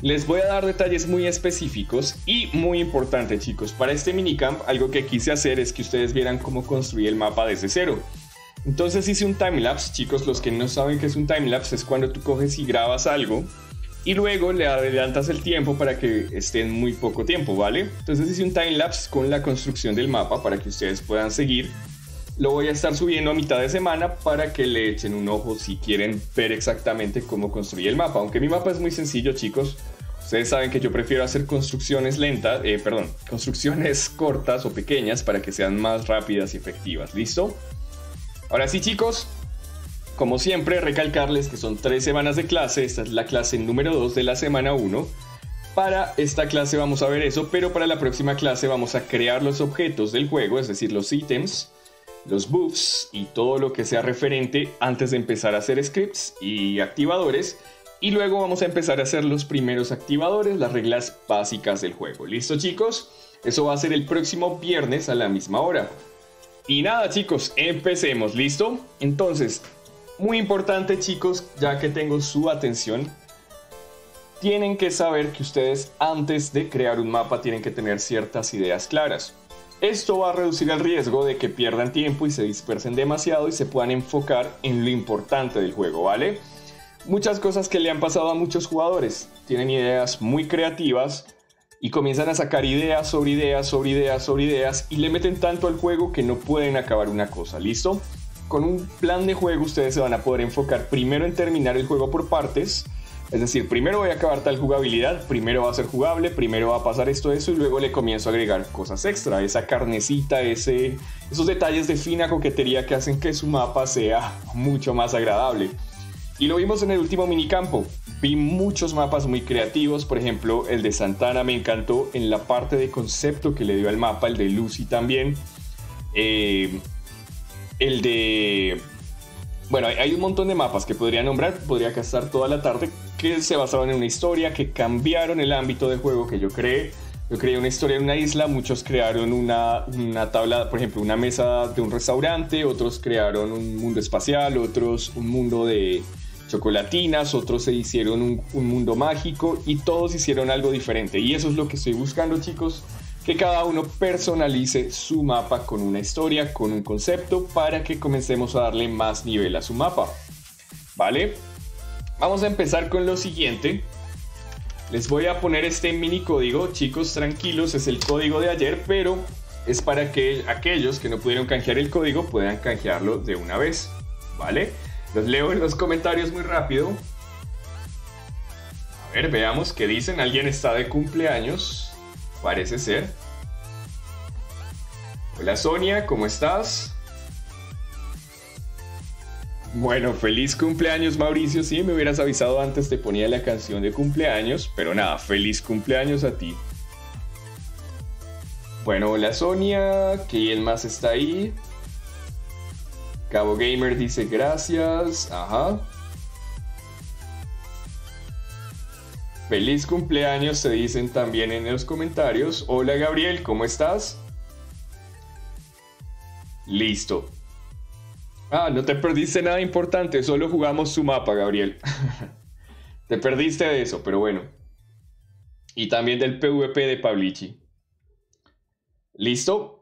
Les voy a dar detalles muy específicos y muy importante, chicos. Para este minicamp, algo que quise hacer es que ustedes vieran cómo construir el mapa desde cero. Entonces hice un timelapse, chicos. Los que no saben qué es un timelapse, es cuando tú coges y grabas algo y luego le adelantas el tiempo para que esté en muy poco tiempo, ¿vale? Entonces hice un timelapse con la construcción del mapa para que ustedes puedan seguir. Lo voy a estar subiendo a mitad de semana para que le echen un ojo si quieren ver exactamente cómo construir el mapa. Aunque mi mapa es muy sencillo, chicos. Ustedes saben que yo prefiero hacer construcciones construcciones cortas o pequeñas para que sean más rápidas y efectivas. ¿Listo? Ahora sí, chicos. Como siempre, recalcarles que son 3 semanas de clase. Esta es la clase número 2 de la semana 1. Para esta clase vamos a ver eso, pero para la próxima clase vamos a crear los objetos del juego, es decir, los ítems, los buffs y todo lo que sea referente antes de empezar a hacer scripts y activadores. Y luego vamos a empezar a hacer los primeros activadores, las reglas básicas del juego. ¿Listo, chicos? Eso va a ser el próximo viernes a la misma hora. Y nada, chicos, empecemos. ¿Listo? Entonces, muy importante, chicos, ya que tengo su atención, tienen que saber que ustedes antes de crear un mapa tienen que tener ciertas ideas claras. Esto va a reducir el riesgo de que pierdan tiempo y se dispersen demasiado y se puedan enfocar en lo importante del juego, ¿vale? Muchas cosas que le han pasado a muchos jugadores. Tienen ideas muy creativas y comienzan a sacar ideas sobre ideas sobre ideas sobre ideas y le meten tanto al juego que no pueden acabar una cosa, ¿listo? Con un plan de juego ustedes se van a poder enfocar primero en terminar el juego por partes. Es decir, primero voy a acabar tal jugabilidad, primero va a ser jugable, primero va a pasar esto, eso, y luego le comienzo a agregar cosas extra. Esa carnecita, esos detalles de fina coquetería que hacen que su mapa sea mucho más agradable. Y lo vimos en el último minicampo. Vi muchos mapas muy creativos, por ejemplo, el de Santana me encantó en la parte de concepto que le dio al mapa, el de Lucy también. Bueno, hay un montón de mapas que podría nombrar, podría gastar toda la tarde, que se basaban en una historia, que cambiaron el ámbito de juego que yo creé. Yo creé una historia en una isla, muchos crearon una tabla, por ejemplo, una mesa de un restaurante, otros crearon un mundo espacial, otros un mundo de chocolatinas, otros se hicieron un mundo mágico y todos hicieron algo diferente. Y eso es lo que estoy buscando, chicos, que cada uno personalice su mapa con una historia, con un concepto, para que comencemos a darle más nivel a su mapa, ¿vale? Vamos a empezar con lo siguiente. Les voy a poner este mini código, chicos, tranquilos, es el código de ayer, pero es para que aquellos que no pudieron canjear el código puedan canjearlo de una vez, ¿vale? Los leo en los comentarios muy rápido. A ver, veamos qué dicen. Alguien está de cumpleaños, parece ser. Hola Sonia, ¿cómo estás? Bueno, feliz cumpleaños Mauricio. Si me hubieras avisado antes te ponía la canción de cumpleaños, pero nada, feliz cumpleaños a ti. Bueno, hola Sonia, ¿quién más está ahí? Cabo Gamer dice gracias, ajá. Feliz cumpleaños, se dicen también en los comentarios. Hola Gabriel, ¿cómo estás? Listo. Ah, no te perdiste nada importante, solo jugamos su mapa, Gabriel. Te perdiste de eso, pero bueno. Y también del PvP de Pablichi. ¿Listo?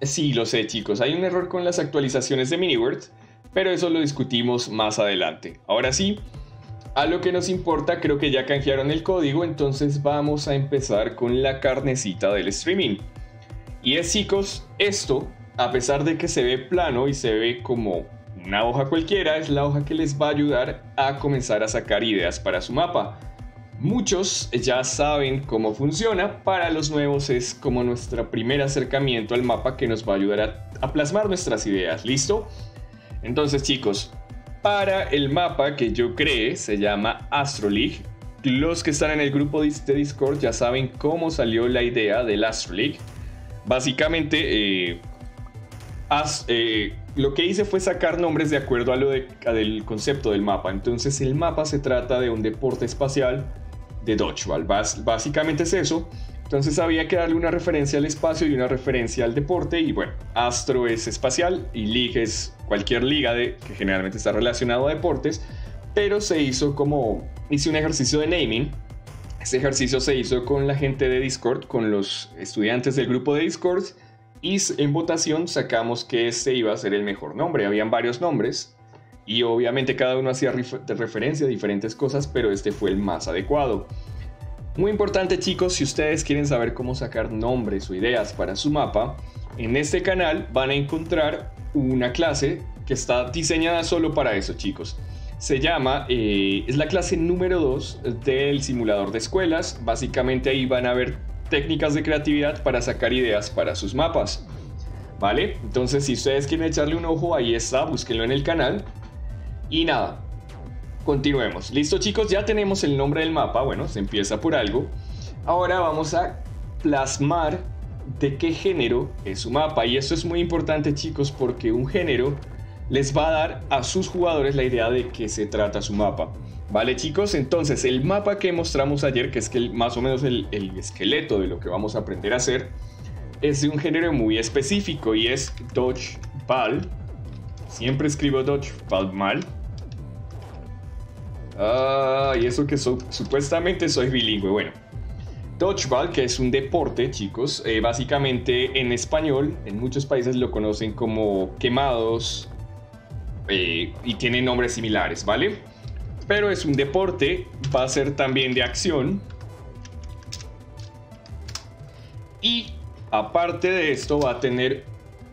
Sí, lo sé, chicos. Hay un error con las actualizaciones de MiniWorld, pero eso lo discutimos más adelante. Ahora sí, a lo que nos importa, creo que ya canjearon el código, entonces vamos a empezar con la carnecita del streaming. Y es, chicos, esto, a pesar de que se ve plano y se ve como una hoja cualquiera, es la hoja que les va a ayudar a comenzar a sacar ideas para su mapa. Muchos ya saben cómo funciona, para los nuevos es como nuestro primer acercamiento al mapa que nos va a ayudar a plasmar nuestras ideas, ¿listo? Entonces, chicos, para el mapa que yo creé, se llama Astro League. Los que están en el grupo de Discord ya saben cómo salió la idea del Astro League. Básicamente, lo que hice fue sacar nombres de acuerdo a del concepto del mapa. Entonces, el mapa se trata de un deporte espacial de Dodgeball, básicamente es eso. Entonces había que darle una referencia al espacio y una referencia al deporte, y bueno, Astro es espacial y League es cualquier liga que generalmente está relacionado a deportes, pero hice un ejercicio de naming. Ese ejercicio se hizo con la gente de Discord, con los estudiantes del grupo de Discord, y en votación sacamos que este iba a ser el mejor nombre. Habían varios nombres y obviamente cada uno hacía referencia a diferentes cosas, pero este fue el más adecuado. Muy importante, chicos, si ustedes quieren saber cómo sacar nombres o ideas para su mapa, en este canal van a encontrar una clase que está diseñada solo para eso, chicos. Se llama, es la clase número 2 del simulador de escuelas. Básicamente ahí van a ver técnicas de creatividad para sacar ideas para sus mapas, ¿vale? Entonces, si ustedes quieren echarle un ojo, ahí está, búsquenlo en el canal. Y nada, continuemos. Listo, chicos, ya tenemos el nombre del mapa. Bueno, se empieza por algo. Ahora vamos a plasmar de qué género es su mapa. Y esto es muy importante, chicos, porque un género les va a dar a sus jugadores la idea de qué se trata su mapa. ¿Vale, chicos? Entonces, el mapa que mostramos ayer, que es más o menos el esqueleto de lo que vamos a aprender a hacer, es de un género muy específico y es Dodgeball. Siempre escribo Dodgeball mal. Ah, y eso que supuestamente soy bilingüe. Bueno, Dodgeball, que es un deporte, chicos, básicamente en español, en muchos países lo conocen como quemados, y tienen nombres similares, ¿vale? Pero es un deporte, va a ser también de acción. Y aparte de esto va a tener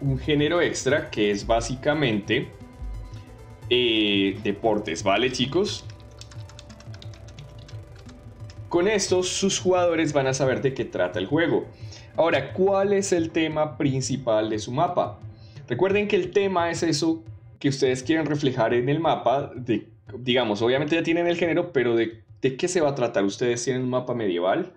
un género extra que es básicamente deportes, ¿vale, chicos? Con esto sus jugadores van a saber de qué trata el juego. Ahora, ¿cuál es el tema principal de su mapa? Recuerden que el tema es eso que ustedes quieren reflejar en el mapa. Digamos, obviamente ya tienen el género, pero ¿de qué se va a tratar? Ustedes tienen un mapa medieval,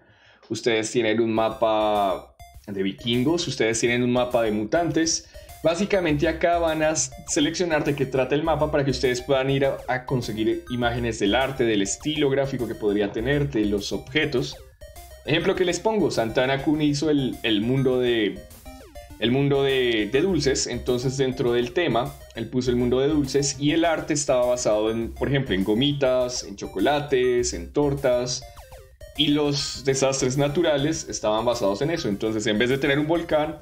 ustedes tienen un mapa de vikingos, ustedes tienen un mapa de mutantes. Básicamente acá van a seleccionar de qué trata el mapa para que ustedes puedan ir a conseguir imágenes del arte, del estilo gráfico que podría tener, de los objetos. Ejemplo que les pongo, Santana Kun hizo el mundo de el mundo de dulces. Entonces dentro del tema él puso el mundo de dulces y el arte estaba basado en, por ejemplo, en gomitas, en chocolates, en tortas, y los desastres naturales estaban basados en eso. Entonces en vez de tener un volcán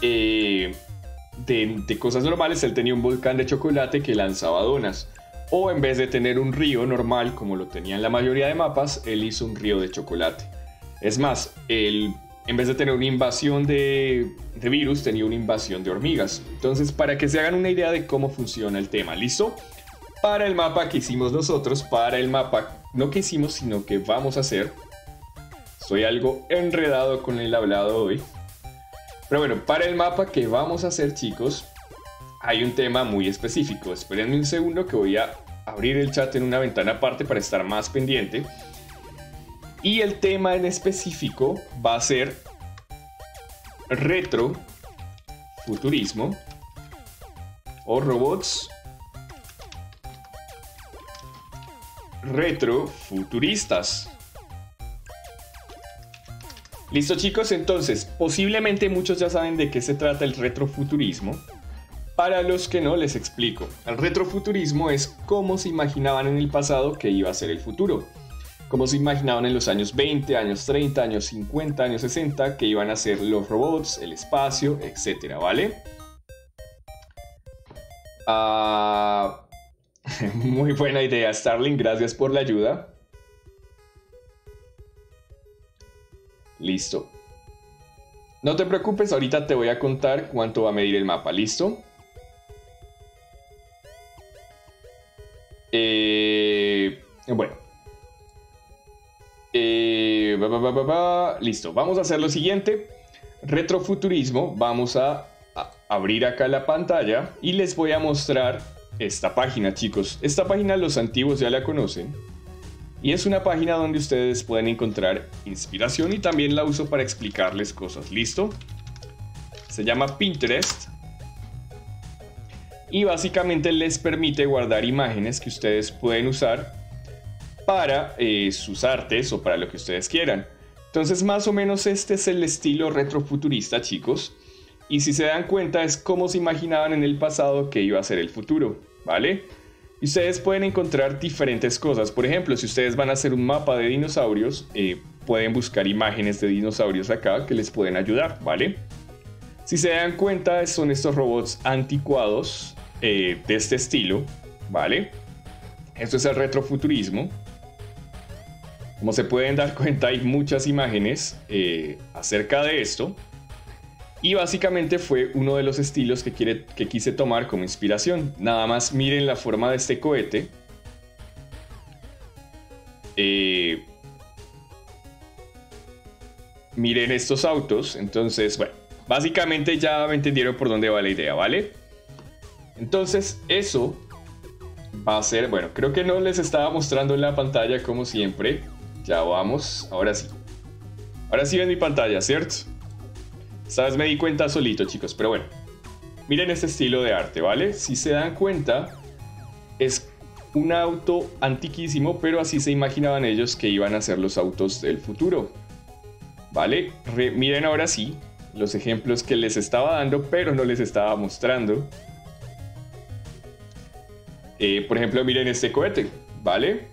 de cosas normales, él tenía un volcán de chocolate que lanzaba donas. O en vez de tener un río normal como lo tenían la mayoría de mapas, él hizo un río de chocolate. Es más, él, en vez de tener una invasión de virus, tenía una invasión de hormigas. Entonces, para que se hagan una idea de cómo funciona el tema, ¿listo? Para el mapa que hicimos nosotros, para el mapa, no que hicimos, sino que vamos a hacer. Estoy algo enredado con el hablado hoy. Pero bueno, para el mapa que vamos a hacer, chicos, hay un tema muy específico. Espérenme un segundo que voy a abrir el chat en una ventana aparte para estar más pendiente. Y el tema en específico va a ser retro, futurismo o robots. Retrofuturistas. Listo, chicos, entonces posiblemente muchos ya saben de qué se trata el retrofuturismo. Para los que no, les explico. El retrofuturismo es cómo se imaginaban en el pasado que iba a ser el futuro. Cómo se imaginaban en los años 20, años 30, años 50, años 60, que iban a ser los robots, el espacio, etcétera, ¿vale? Muy buena idea, Starling, gracias por la ayuda. Listo. No te preocupes, ahorita te voy a contar cuánto va a medir el mapa, ¿listo? Listo, vamos a hacer lo siguiente. Retrofuturismo, vamos a abrir acá la pantalla y les voy a mostrar esta página, chicos. Esta página los antiguos ya la conocen y es una página donde ustedes pueden encontrar inspiración, y también la uso para explicarles cosas, ¿listo? Se llama Pinterest y básicamente les permite guardar imágenes que ustedes pueden usar para sus artes o para lo que ustedes quieran. Entonces, más o menos este es el estilo retrofuturista, chicos. Y si se dan cuenta, es cómo se imaginaban en el pasado que iba a ser el futuro, ¿vale? Y ustedes pueden encontrar diferentes cosas. Por ejemplo, si ustedes van a hacer un mapa de dinosaurios, pueden buscar imágenes de dinosaurios acá que les pueden ayudar, ¿vale? Si se dan cuenta, son estos robots anticuados de este estilo, ¿vale? Esto es el retrofuturismo. Como se pueden dar cuenta, hay muchas imágenes acerca de esto. Y básicamente fue uno de los estilos que quise tomar como inspiración. Nada más miren la forma de este cohete. Miren estos autos. Entonces, bueno, básicamente ya me entendieron por dónde va la idea, ¿vale? Entonces, eso va a ser... Bueno, creo que no les estaba mostrando en la pantalla como siempre. Ya vamos, ahora sí. Ahora sí ven mi pantalla, ¿cierto? Esta vez me di cuenta solito, chicos, pero bueno. Miren este estilo de arte, ¿vale? Si se dan cuenta, es un auto antiquísimo, pero así se imaginaban ellos que iban a ser los autos del futuro, ¿vale? Miren ahora sí los ejemplos que les estaba dando, pero no les estaba mostrando. Por ejemplo, miren este cohete, ¿vale?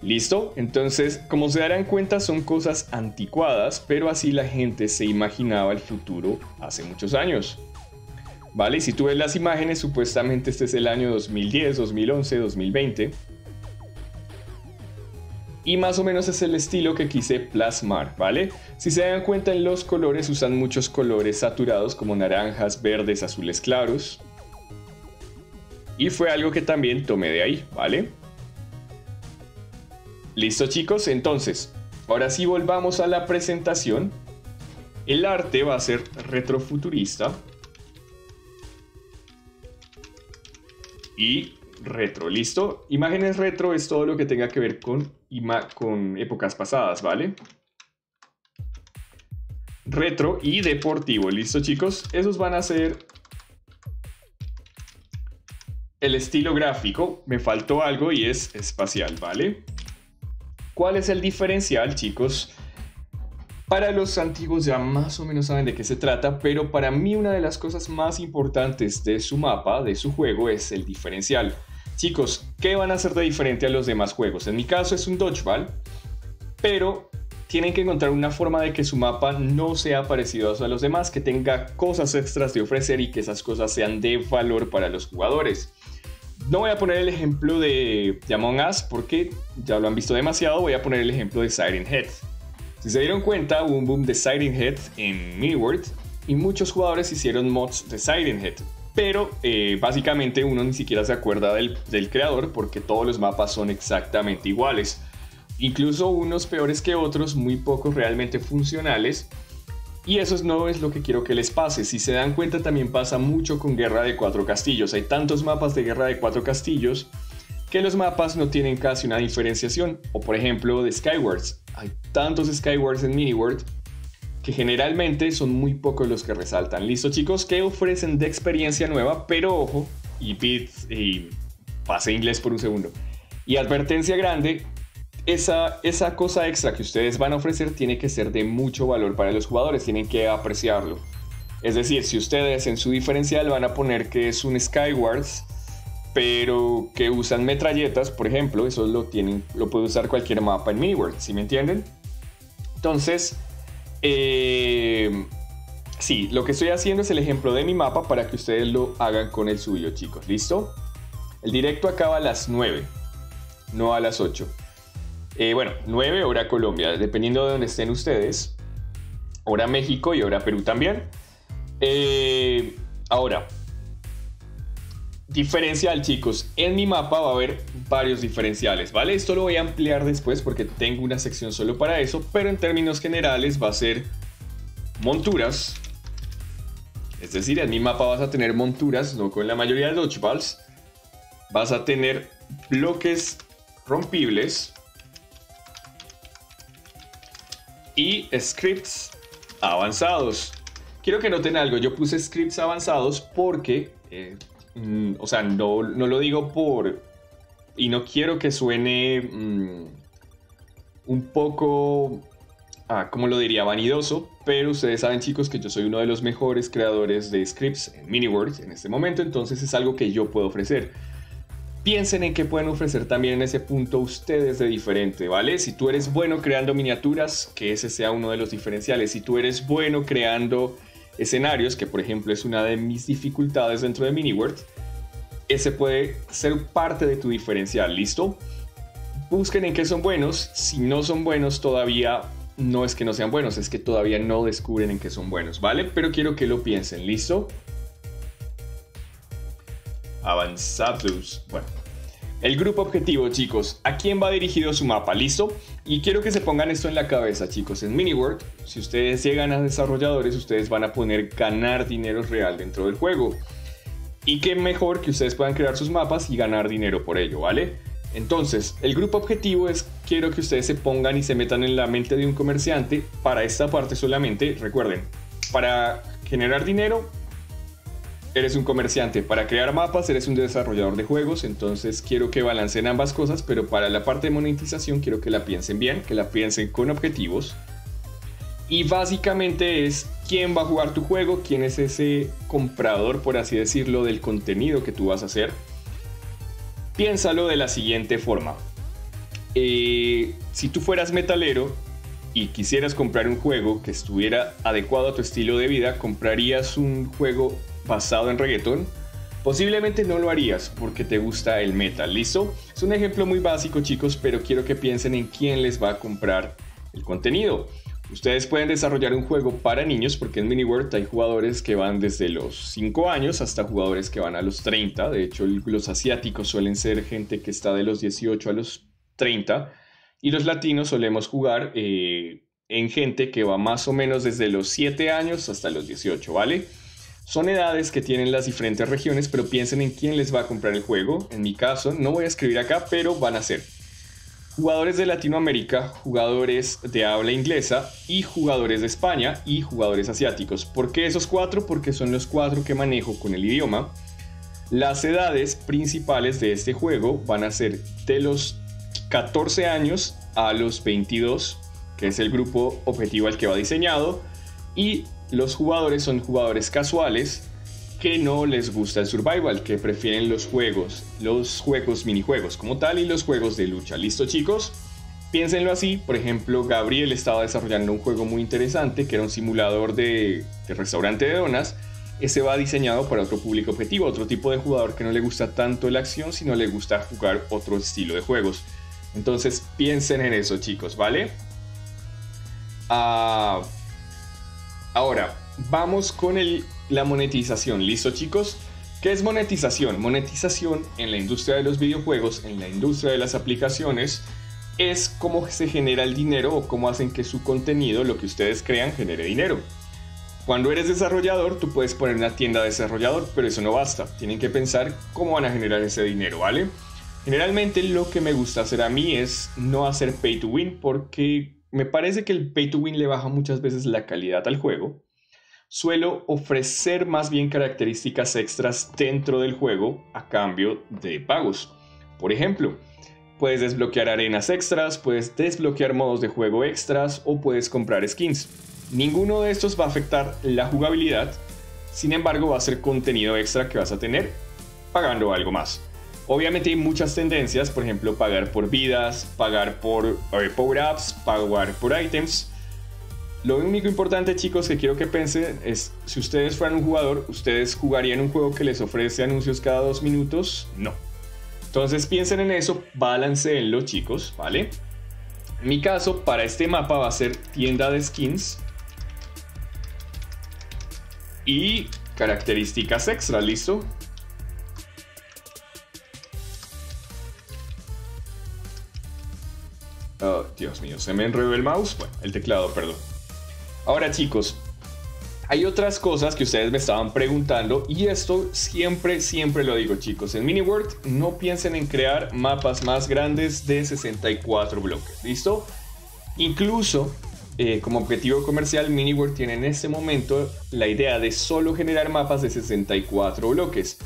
¿Listo? Entonces, como se darán cuenta, son cosas anticuadas, pero así la gente se imaginaba el futuro hace muchos años, ¿vale? Si tú ves las imágenes, supuestamente este es el año 2010, 2011, 2020. Y más o menos es el estilo que quise plasmar, ¿vale? Si se dan cuenta, en los colores usan muchos colores saturados como naranjas, verdes, azules claros. Y fue algo que también tomé de ahí, ¿vale? Listo, chicos, entonces, ahora sí volvamos a la presentación. El arte va a ser retrofuturista y retro, ¿listo? Imágenes retro es todo lo que tenga que ver con épocas pasadas, ¿vale? Retro y deportivo, ¿listo, chicos? Esos van a ser el estilo gráfico. Me faltó algo y es espacial, ¿vale? ¿Cuál es el diferencial, chicos? Para los antiguos ya más o menos saben de qué se trata, pero para mí una de las cosas más importantes de su mapa, de su juego, es el diferencial. Chicos, ¿qué van a hacer de diferente a los demás juegos? En mi caso es un dodgeball, pero tienen que encontrar una forma de que su mapa no sea parecido a los demás, que tenga cosas extras de ofrecer y que esas cosas sean de valor para los jugadores. No voy a poner el ejemplo de Among Us porque ya lo han visto demasiado, voy a poner el ejemplo de Siren Head. Si se dieron cuenta, hubo un boom de Siren Head en MiniWorld y muchos jugadores hicieron mods de Siren Head, pero básicamente uno ni siquiera se acuerda del creador porque todos los mapas son exactamente iguales, incluso unos peores que otros, muy pocos realmente funcionales, y eso no es lo que quiero que les pase. Si se dan cuenta, también pasa mucho con Guerra de Cuatro Castillos. Hay tantos mapas de Guerra de Cuatro Castillos que los mapas no tienen casi una diferenciación, o por ejemplo de Skywars. Hay tantos Skywars en MiniWorld que generalmente son muy pocos los que resaltan. Listo chicos, que ofrecen de experiencia nueva, pero ojo, y pase inglés por un segundo, y advertencia grande, esa cosa extra que ustedes van a ofrecer tiene que ser de mucho valor para los jugadores, tienen que apreciarlo. Es decir, si ustedes en su diferencial van a poner que es un Skywars, pero que usan metralletas, por ejemplo, eso lo puede usar cualquier mapa en MiniWorld, ¿sí me entienden? Entonces, sí, lo que estoy haciendo es el ejemplo de mi mapa para que ustedes lo hagan con el suyo, chicos, ¿listo? El directo acaba a las 9, no a las 8. Bueno, 9 hora Colombia, dependiendo de donde estén ustedes, hora México y hora Perú también. Ahora, diferencial chicos, en mi mapa va a haber varios diferenciales, ¿vale? Esto lo voy a ampliar después porque tengo una sección solo para eso, pero en términos generales va a ser monturas, es decir, en mi mapa vas a tener monturas, no con la mayoría de dodgeballs, vas a tener bloques rompibles y scripts avanzados. Quiero que noten algo, yo puse scripts avanzados porque, o sea, no lo digo por... y no quiero que suene un poco, ¿cómo lo diría? Vanidoso, pero ustedes saben chicos que yo soy uno de los mejores creadores de scripts en MiniWorld en este momento, entonces es algo que yo puedo ofrecer. Piensen en qué pueden ofrecer también en ese punto ustedes de diferente, ¿vale? Si tú eres bueno creando miniaturas, que ese sea uno de los diferenciales. Si tú eres bueno creando escenarios, que por ejemplo es una de mis dificultades dentro de MiniWorld, ese puede ser parte de tu diferencial, ¿listo? Busquen en qué son buenos. Si no son buenos todavía, no es que no sean buenos, es que todavía no descubren en qué son buenos, ¿vale? Pero quiero que lo piensen, ¿listo? Avanzados. Bueno, el grupo objetivo, chicos, ¿a quién va dirigido su mapa? ¿Listo? Y quiero que se pongan esto en la cabeza, chicos. En MiniWorld, si ustedes llegan a desarrolladores, ustedes van a poder ganar dinero real dentro del juego. Y qué mejor que ustedes puedan crear sus mapas y ganar dinero por ello, ¿vale? Entonces, el grupo objetivo es, quiero que ustedes se pongan y se metan en la mente de un comerciante. Para esta parte solamente, recuerden, para generar dinero eres un comerciante, para crear mapas eres un desarrollador de juegos, entonces quiero que balanceen ambas cosas, pero para la parte de monetización quiero que la piensen bien, que la piensen con objetivos. Y básicamente es quién va a jugar tu juego, quién es ese comprador, por así decirlo, del contenido que tú vas a hacer. Piénsalo de la siguiente forma. Si tú fueras metalero y quisieras comprar un juego que estuviera adecuado a tu estilo de vida, comprarías un juego basado en reggaetón, posiblemente no lo harías porque te gusta el metal, ¿listo? Es un ejemplo muy básico chicos, pero quiero que piensen en quién les va a comprar el contenido. Ustedes pueden desarrollar un juego para niños porque en MiniWorld hay jugadores que van desde los 5 años hasta jugadores que van a los 30, de hecho los asiáticos suelen ser gente que está de los 18 a los 30 y los latinos solemos jugar en gente que va más o menos desde los 7 años hasta los 18, ¿vale? Son edades que tienen las diferentes regiones, pero piensen en quién les va a comprar el juego. En mi caso, no voy a escribir acá, pero van a ser jugadores de Latinoamérica, jugadores de habla inglesa y jugadores de España y jugadores asiáticos. ¿Por qué esos 4? Porque son los 4 que manejo con el idioma. Las edades principales de este juego van a ser de los 14 años a los 22 que es el grupo objetivo al que va diseñado, y los jugadores son jugadores casuales que no les gusta el survival, que prefieren los juegos minijuegos como tal y los juegos de lucha. ¿Listo, chicos? Piénsenlo así. Por ejemplo, Gabriel estaba desarrollando un juego muy interesante que era un simulador de restaurante de donas. Ese va diseñado para otro público objetivo, otro tipo de jugador que no le gusta tanto la acción, sino le gusta jugar otro estilo de juegos. Entonces piensen en eso, chicos, ¿vale? Ahora, vamos con la monetización. ¿Listo, chicos? ¿Qué es monetización? Monetización en la industria de los videojuegos, en la industria de las aplicaciones, es cómo se genera el dinero o cómo hacen que su contenido, lo que ustedes crean, genere dinero. Cuando eres desarrollador, tú puedes poner una tienda de desarrollador, pero eso no basta. Tienen que pensar cómo van a generar ese dinero, ¿vale? Generalmente lo que me gusta hacer a mí es no hacer pay to win, porque me parece que el pay to win le baja muchas veces la calidad al juego. Suelo ofrecer más bien características extras dentro del juego a cambio de pagos. Por ejemplo, puedes desbloquear arenas extras, puedes desbloquear modos de juego extras o puedes comprar skins. Ninguno de estos va a afectar la jugabilidad, sin embargo va a ser contenido extra que vas a tener pagando algo más. Obviamente hay muchas tendencias, por ejemplo pagar por vidas, pagar por power-ups, pagar por items. Lo único importante, chicos, que quiero que piensen es, si ustedes fueran un jugador, ¿ustedes jugarían un juego que les ofrece anuncios cada 2 minutos? No. Entonces piensen en eso, balanceenlo, chicos, ¿vale? En mi caso, para este mapa va a ser tienda de skins y características extra, ¿listo? Oh, Dios mío, se me enredó el mouse, bueno, el teclado, perdón. Ahora, chicos, hay otras cosas que ustedes me estaban preguntando, y esto siempre lo digo, chicos. En MiniWorld no piensen en crear mapas más grandes de 64 bloques, ¿listo? Incluso como objetivo comercial, MiniWorld tiene en este momento la idea de solo generar mapas de 64 bloques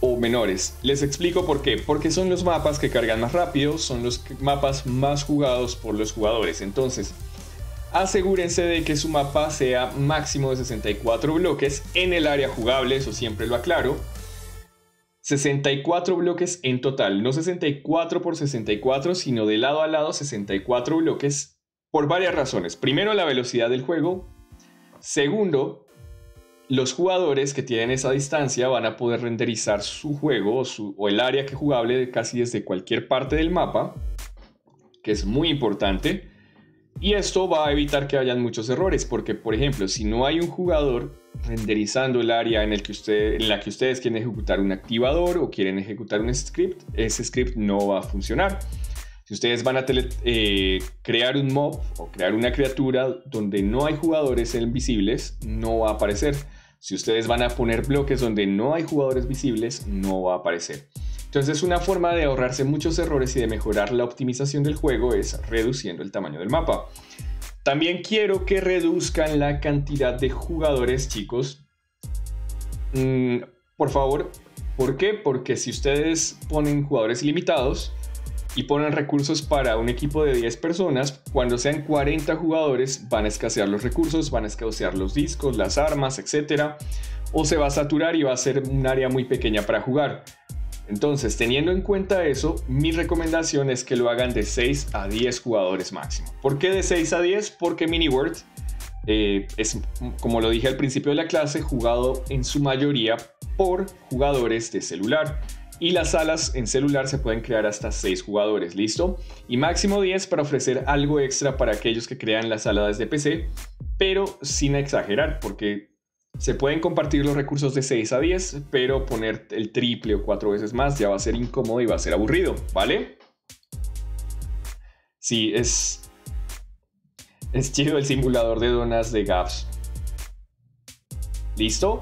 o menores. Les explico por qué. Porque son los mapas que cargan más rápido, son los mapas más jugados por los jugadores. Entonces, asegúrense de que su mapa sea máximo de 64 bloques en el área jugable, eso siempre lo aclaro. 64 bloques en total, no 64 por 64, sino de lado a lado 64 bloques. Por varias razones. Primero, la velocidad del juego. Segundo, los jugadores que tienen esa distancia van a poder renderizar su juego o el área que jugable casi desde cualquier parte del mapa, que es muy importante. Y esto va a evitar que hayan muchos errores, porque, por ejemplo, si no hay un jugador renderizando el área en la que ustedes quieren ejecutar un activador o quieren ejecutar un script, ese script no va a funcionar. Si ustedes van a crear un mob o crear una criatura donde no hay jugadores visibles, no va a aparecer. Si ustedes van a poner bloques donde no hay jugadores visibles, no va a aparecer. Entonces, una forma de ahorrarse muchos errores y de mejorar la optimización del juego es reduciendo el tamaño del mapa. También quiero que reduzcan la cantidad de jugadores, chicos. Por favor, ¿por qué? Porque si ustedes ponen jugadores ilimitados y ponen recursos para un equipo de 10 personas, cuando sean 40 jugadores van a escasear los recursos, van a escasear los discos, las armas, etc. O se va a saturar y va a ser un área muy pequeña para jugar. Entonces, teniendo en cuenta eso, mi recomendación es que lo hagan de 6 a 10 jugadores máximo. ¿Por qué de 6 a 10? Porque MiniWorld es, como lo dije al principio de la clase, jugado en su mayoría por jugadores de celular. Y las salas en celular se pueden crear hasta 6 jugadores, ¿listo? Y máximo 10 para ofrecer algo extra para aquellos que crean las salas desde PC, pero sin exagerar, porque se pueden compartir los recursos de 6 a 10, pero poner el triple o 4 veces más ya va a ser incómodo y va a ser aburrido, ¿vale? Sí, es chido el simulador de donas de Gaps. ¿Listo?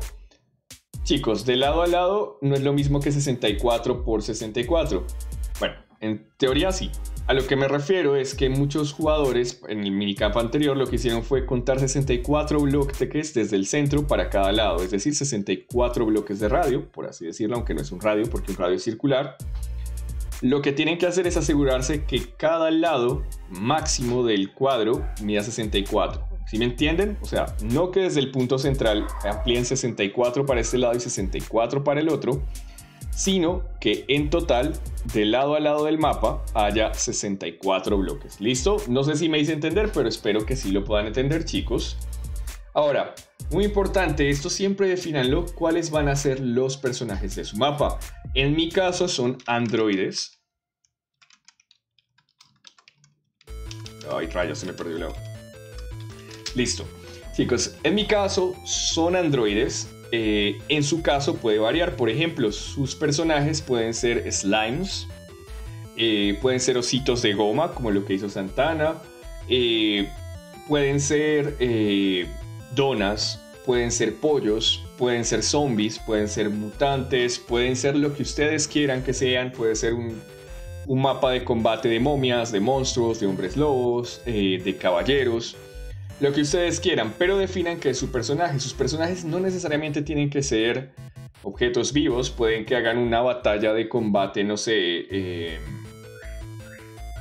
Chicos, de lado a lado no es lo mismo que 64 por 64. Bueno, en teoría sí. A lo que me refiero es que muchos jugadores en el minicamp anterior lo que hicieron fue contar 64 bloques desde el centro para cada lado. Es decir, 64 bloques de radio, por así decirlo, aunque no es un radio porque un radio es circular. Lo que tienen que hacer es asegurarse que cada lado máximo del cuadro mida 64. ¿Sí me entienden? O sea, no que desde el punto central amplíen 64 para este lado y 64 para el otro, sino que en total, de lado a lado del mapa, haya 64 bloques. ¿Listo? No sé si me hice entender, pero espero que sí lo puedan entender, chicos. Ahora, muy importante, esto siempre defínanlo, cuáles van a ser los personajes de su mapa. En mi caso son androides. Ay, rayos, se me perdió el lado. Listo. Chicos, en mi caso son androides. En su caso puede variar. Por ejemplo, sus personajes pueden ser slimes, pueden ser ositos de goma, como lo que hizo Santana, pueden ser donas, pueden ser pollos, pueden ser zombies, pueden ser mutantes, pueden ser lo que ustedes quieran que sean. Puede ser un mapa de combate de momias, de monstruos, de hombres lobos, de caballeros, lo que ustedes quieran, pero definan que sus personajes no necesariamente tienen que ser objetos vivos. Pueden que hagan una batalla de combate, no sé,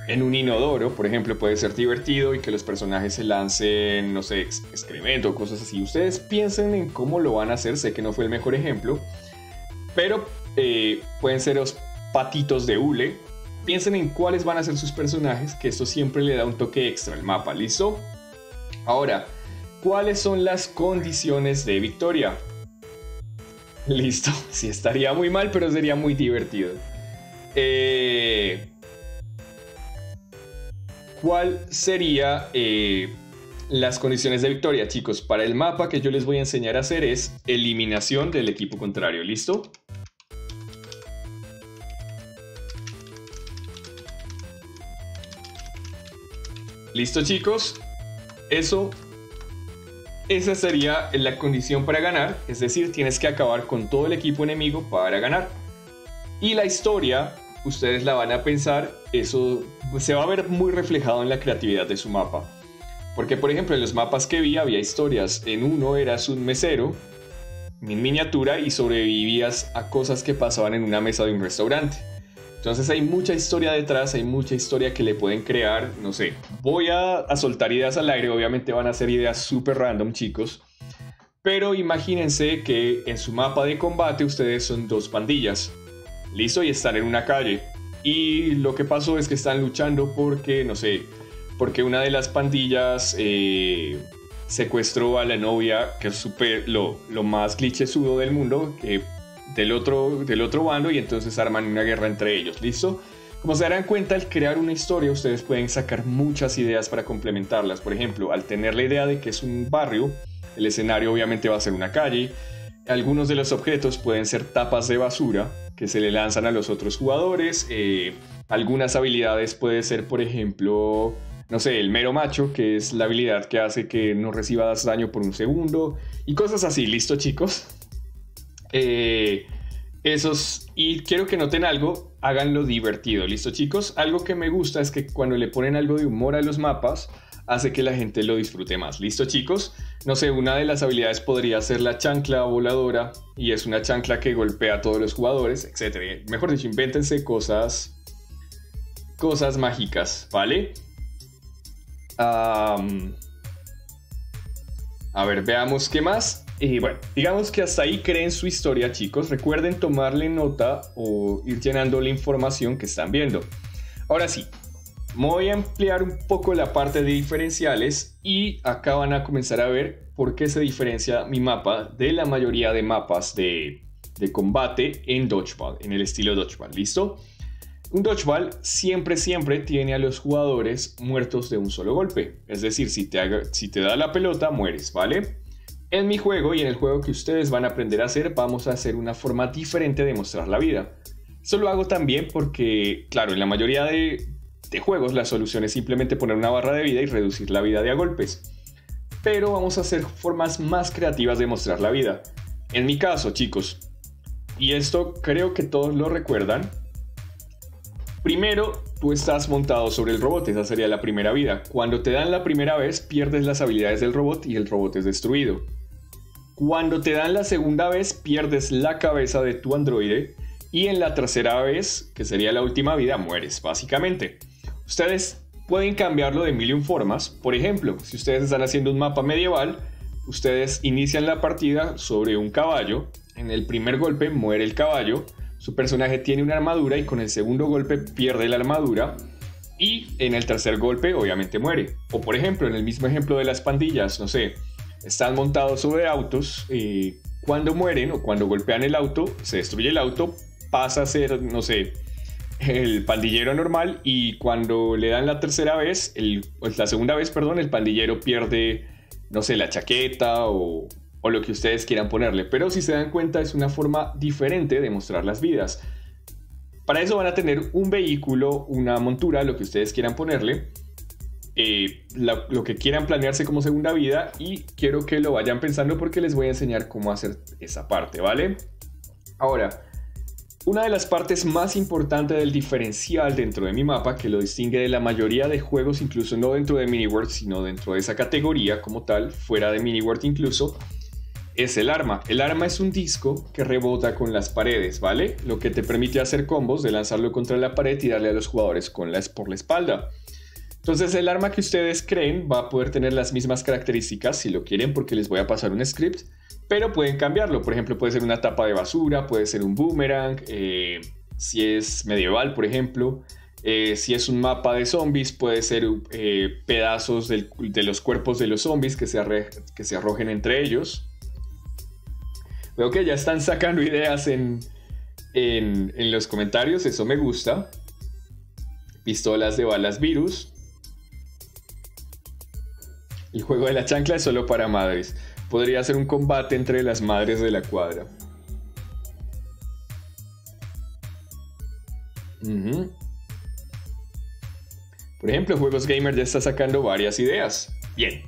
en un inodoro, por ejemplo. Puede ser divertido y que los personajes se lancen, no sé, excremento, cosas así. Ustedes piensen en cómo lo van a hacer, sé que no fue el mejor ejemplo, pero pueden ser los patitos de hule. Piensen en cuáles van a ser sus personajes, que esto siempre le da un toque extra al mapa, ¿listo? Ahora, ¿cuáles son las condiciones de victoria? Listo, sí estaría muy mal, pero sería muy divertido. ¿Cuál serían las condiciones de victoria, chicos? Para el mapa que yo les voy a enseñar a hacer es eliminación del equipo contrario, ¿listo? ¿Listo, chicos? Esa sería la condición para ganar. Es decir, tienes que acabar con todo el equipo enemigo para ganar. Y la historia, ustedes la van a pensar. Eso se va a ver muy reflejado en la creatividad de su mapa. Porque, por ejemplo, en los mapas que vi había historias. En uno eras un mesero en miniatura y sobrevivías a cosas que pasaban en una mesa de un restaurante. Entonces hay mucha historia detrás, hay mucha historia que le pueden crear, no sé. Voy a soltar ideas al aire, obviamente van a ser ideas súper random, chicos. Pero imagínense que en su mapa de combate ustedes son dos pandillas, ¿listo? Y están en una calle. Y lo que pasó es que están luchando porque, no sé, porque una de las pandillas secuestró a la novia, que es súper lo más clichesudo del mundo, que... Del otro bando, y entonces arman una guerra entre ellos, ¿listo? Como se darán cuenta, al crear una historia ustedes pueden sacar muchas ideas para complementarlas. Por ejemplo, al tener la idea de que es un barrio, el escenario obviamente va a ser una calle. Algunos de los objetos pueden ser tapas de basura que se le lanzan a los otros jugadores. Algunas habilidades puede ser, por ejemplo, no sé, el mero macho, que es la habilidad que hace que no recibas daño por un segundo, y cosas así, ¿listo, chicos? Y quiero que noten algo, háganlo divertido, ¿listo, chicos? Algo que me gusta es que cuando le ponen algo de humor a los mapas, hace que la gente lo disfrute más, ¿listo, chicos? No sé, una de las habilidades podría ser la chancla voladora, y es una chancla que golpea a todos los jugadores, etc. Mejor dicho, invéntense cosas mágicas, ¿vale? A ver, veamos qué más. Y bueno, digamos que hasta ahí creen su historia, chicos. Recuerden tomarle nota o ir llenando la información que están viendo. Ahora sí, voy a ampliar un poco la parte de diferenciales, y acá van a comenzar a ver por qué se diferencia mi mapa de la mayoría de mapas de combate en Dodgeball, en el estilo Dodgeball, ¿listo? Un Dodgeball siempre tiene a los jugadores muertos de un solo golpe. Es decir, si te da la pelota, mueres, ¿vale? En mi juego y en el juego que ustedes van a aprender a hacer, vamos a hacer una forma diferente de mostrar la vida. Esto lo hago también porque, claro, en la mayoría de juegos la solución es simplemente poner una barra de vida y reducir la vida de a golpes. Pero vamos a hacer formas más creativas de mostrar la vida. En mi caso, chicos, y esto creo que todos lo recuerdan, primero, tú estás montado sobre el robot, esa sería la primera vida. Cuando te dan la primera vez, pierdes las habilidades del robot y el robot es destruido. Cuando te dan la segunda vez, pierdes la cabeza de tu androide, y en la tercera vez, que sería la última vida, mueres, básicamente. Ustedes Pueden cambiarlo de mil y un formas. Por ejemplo, si ustedes están haciendo un mapa medieval, ustedes inician la partida sobre un caballo. En el primer golpe muere el caballo, su personaje tiene una armadura y con el segundo golpe pierde la armadura y en el tercer golpe obviamente muere. O por ejemplo, en el mismo ejemplo de las pandillas, no sé, están montados sobre autos y cuando mueren o cuando golpean el auto, se destruye el auto, pasa a ser, no sé, el pandillero normal y cuando le dan la tercera vez, la segunda vez, el pandillero pierde, no sé, la chaqueta o lo que ustedes quieran ponerle. Pero si se dan cuenta es una forma diferente de mostrar las vidas. Para eso van a tener un vehículo, una montura, lo que ustedes quieran ponerle, lo que quieran planearse como segunda vida, y quiero que lo vayan pensando porque les voy a enseñar cómo hacer esa parte, ¿vale? Ahora, una de las partes más importantes del diferencial dentro de mi mapa, que lo distingue de la mayoría de juegos, incluso no dentro de MiniWorld, sino dentro de esa categoría como tal, fuera de MiniWorld incluso, es el arma. El arma es un disco que rebota con las paredes, ¿vale? Lo que te permite hacer combos de lanzarlo contra la pared y darle a los jugadores por la espalda. Entonces el arma que ustedes creen va a poder tener las mismas características si lo quieren, porque les voy a pasar un script, pero pueden cambiarlo. Por ejemplo, puede ser una tapa de basura, puede ser un boomerang, si es medieval, por ejemplo, si es un mapa de zombies, puede ser pedazos de los cuerpos de los zombies que se arrojen entre ellos. Veo que ya están sacando ideas en los comentarios, eso me gusta. Pistolas de balas virus. El juego de la chancla es solo para madres. Podría ser un combate entre las madres de la cuadra. Por ejemplo, Juegos Gamer ya está sacando varias ideas. Bien.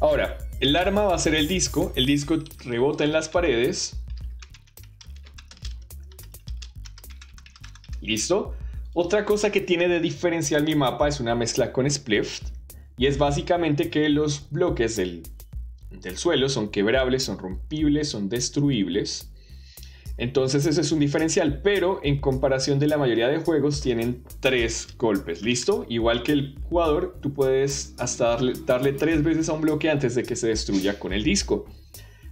Ahora, el arma va a ser el disco. El disco rebota en las paredes. ¿Listo? Otra cosa que tiene de diferencial mi mapa es una mezcla con Splift. Y es básicamente que los bloques del suelo son quebrables, son rompibles, son destruibles. Entonces eso es un diferencial, pero en comparación de la mayoría de juegos tienen 3 golpes, ¿listo? Igual que el jugador, tú puedes hasta darle 3 veces a un bloque antes de que se destruya con el disco,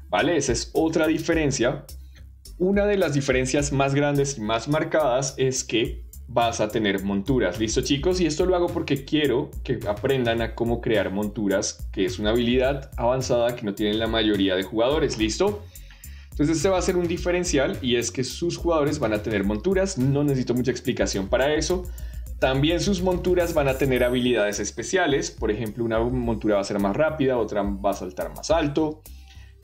¿vale? Esa es otra diferencia. Una de las diferencias más grandes y más marcadas es que vas a tener monturas, ¿listo chicos? Y esto lo hago porque quiero que aprendan a cómo crear monturas, que es una habilidad avanzada que no tienen la mayoría de jugadores, ¿listo? Entonces este va a ser un diferencial y es que sus jugadores van a tener monturas, no necesito mucha explicación para eso. También sus monturas van a tener habilidades especiales, por ejemplo una montura va a ser más rápida, otra va a saltar más alto.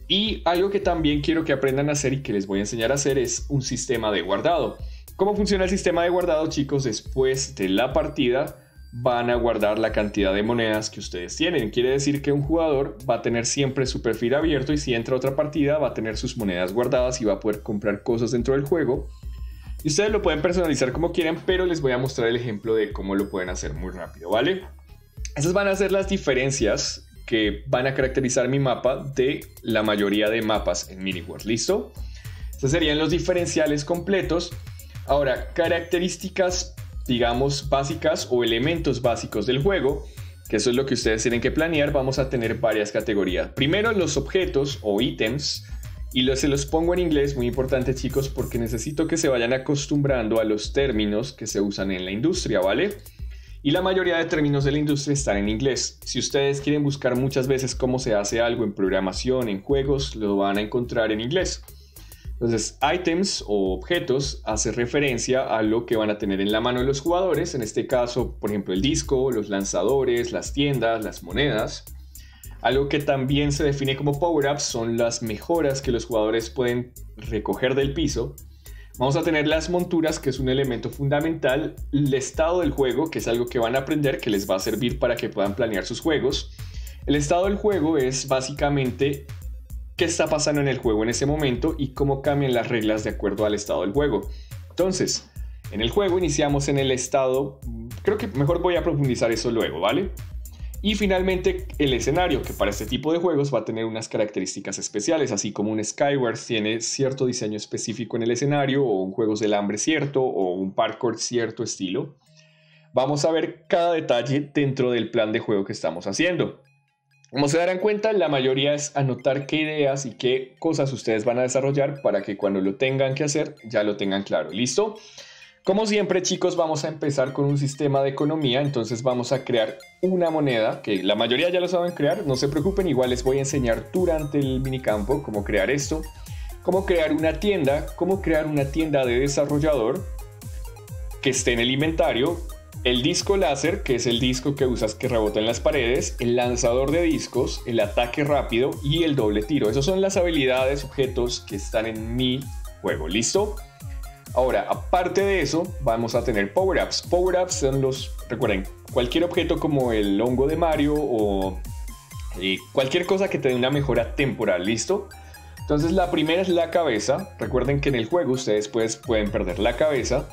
Y algo que también quiero que aprendan a hacer y que les voy a enseñar a hacer es un sistema de guardado. ¿Cómo funciona el sistema de guardado, chicos? Después de la partida van a guardar la cantidad de monedas que ustedes tienen. Quiere decir que un jugador va a tener siempre su perfil abierto y si entra a otra partida va a tener sus monedas guardadas y va a poder comprar cosas dentro del juego. Y ustedes lo pueden personalizar como quieran, pero les voy a mostrar el ejemplo de cómo lo pueden hacer muy rápido, ¿vale? Esas van a ser las diferencias que van a caracterizar mi mapa de la mayoría de mapas en MiniWorld, ¿listo? Estos serían los diferenciales completos. Ahora, características, digamos, básicas o elementos básicos del juego, que eso es lo que ustedes tienen que planear, vamos a tener varias categorías. Primero, los objetos o ítems, y se los pongo en inglés, muy importante chicos, porque necesito que se vayan acostumbrando a los términos que se usan en la industria, ¿vale? Y la mayoría de términos de la industria están en inglés. Si ustedes quieren buscar muchas veces cómo se hace algo en programación, en juegos, lo van a encontrar en inglés. Entonces, items o objetos hace referencia a lo que van a tener en la mano los jugadores. En este caso, por ejemplo, el disco, los lanzadores, las tiendas, las monedas. Algo que también se define como power-ups son las mejoras que los jugadores pueden recoger del piso. Vamos a tener las monturas, que es un elemento fundamental. El estado del juego, que es algo que van a aprender, que les va a servir para que puedan planear sus juegos. El estado del juego es básicamente qué está pasando en el juego en ese momento y cómo cambian las reglas de acuerdo al estado del juego. Entonces, en el juego iniciamos en el estado, creo que mejor voy a profundizar eso luego, ¿vale? Y finalmente el escenario, que para este tipo de juegos va a tener unas características especiales, así como un Skywars tiene cierto diseño específico en el escenario, o un Juegos del Hambre cierto, o un parkour cierto estilo. Vamos a ver cada detalle dentro del plan de juego que estamos haciendo. Como se darán cuenta, la mayoría es anotar qué ideas y qué cosas ustedes van a desarrollar para que cuando lo tengan que hacer, ya lo tengan claro. ¿Listo? Como siempre, chicos, vamos a empezar con un sistema de economía. Entonces vamos a crear una moneda, que la mayoría ya lo saben crear. No se preocupen, igual les voy a enseñar durante el minicampo cómo crear esto, cómo crear una tienda, cómo crear una tienda de desarrollador que esté en el inventario, el disco láser, que es el disco que usas que rebota en las paredes, el lanzador de discos, el ataque rápido y el doble tiro. Esas son las habilidades, objetos que están en mi juego, ¿listo? Ahora, aparte de eso, vamos a tener power-ups. Power-ups son los, recuerden, cualquier objeto como el hongo de Mario o cualquier cosa que te dé una mejora temporal, ¿listo? Entonces la primera es la cabeza. Recuerden que en el juego ustedes pueden perder la cabeza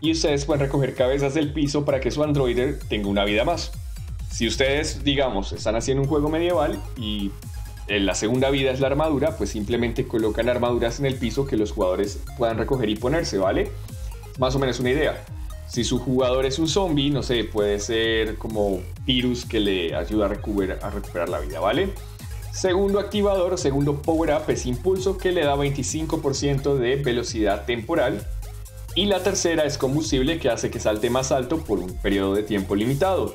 y ustedes pueden recoger cabezas del piso para que su androide tenga una vida más. Si ustedes, digamos, están haciendo un juego medieval y la segunda vida es la armadura, pues simplemente colocan armaduras en el piso que los jugadores puedan recoger y ponerse, ¿vale? Más o menos una idea. Si su jugador es un zombie, no sé, puede ser como virus que le ayuda a recuperar la vida, ¿vale? Segundo activador, segundo power-up es impulso, que le da 25% de velocidad temporal. Y la tercera es combustible, que hace que salte más alto por un periodo de tiempo limitado.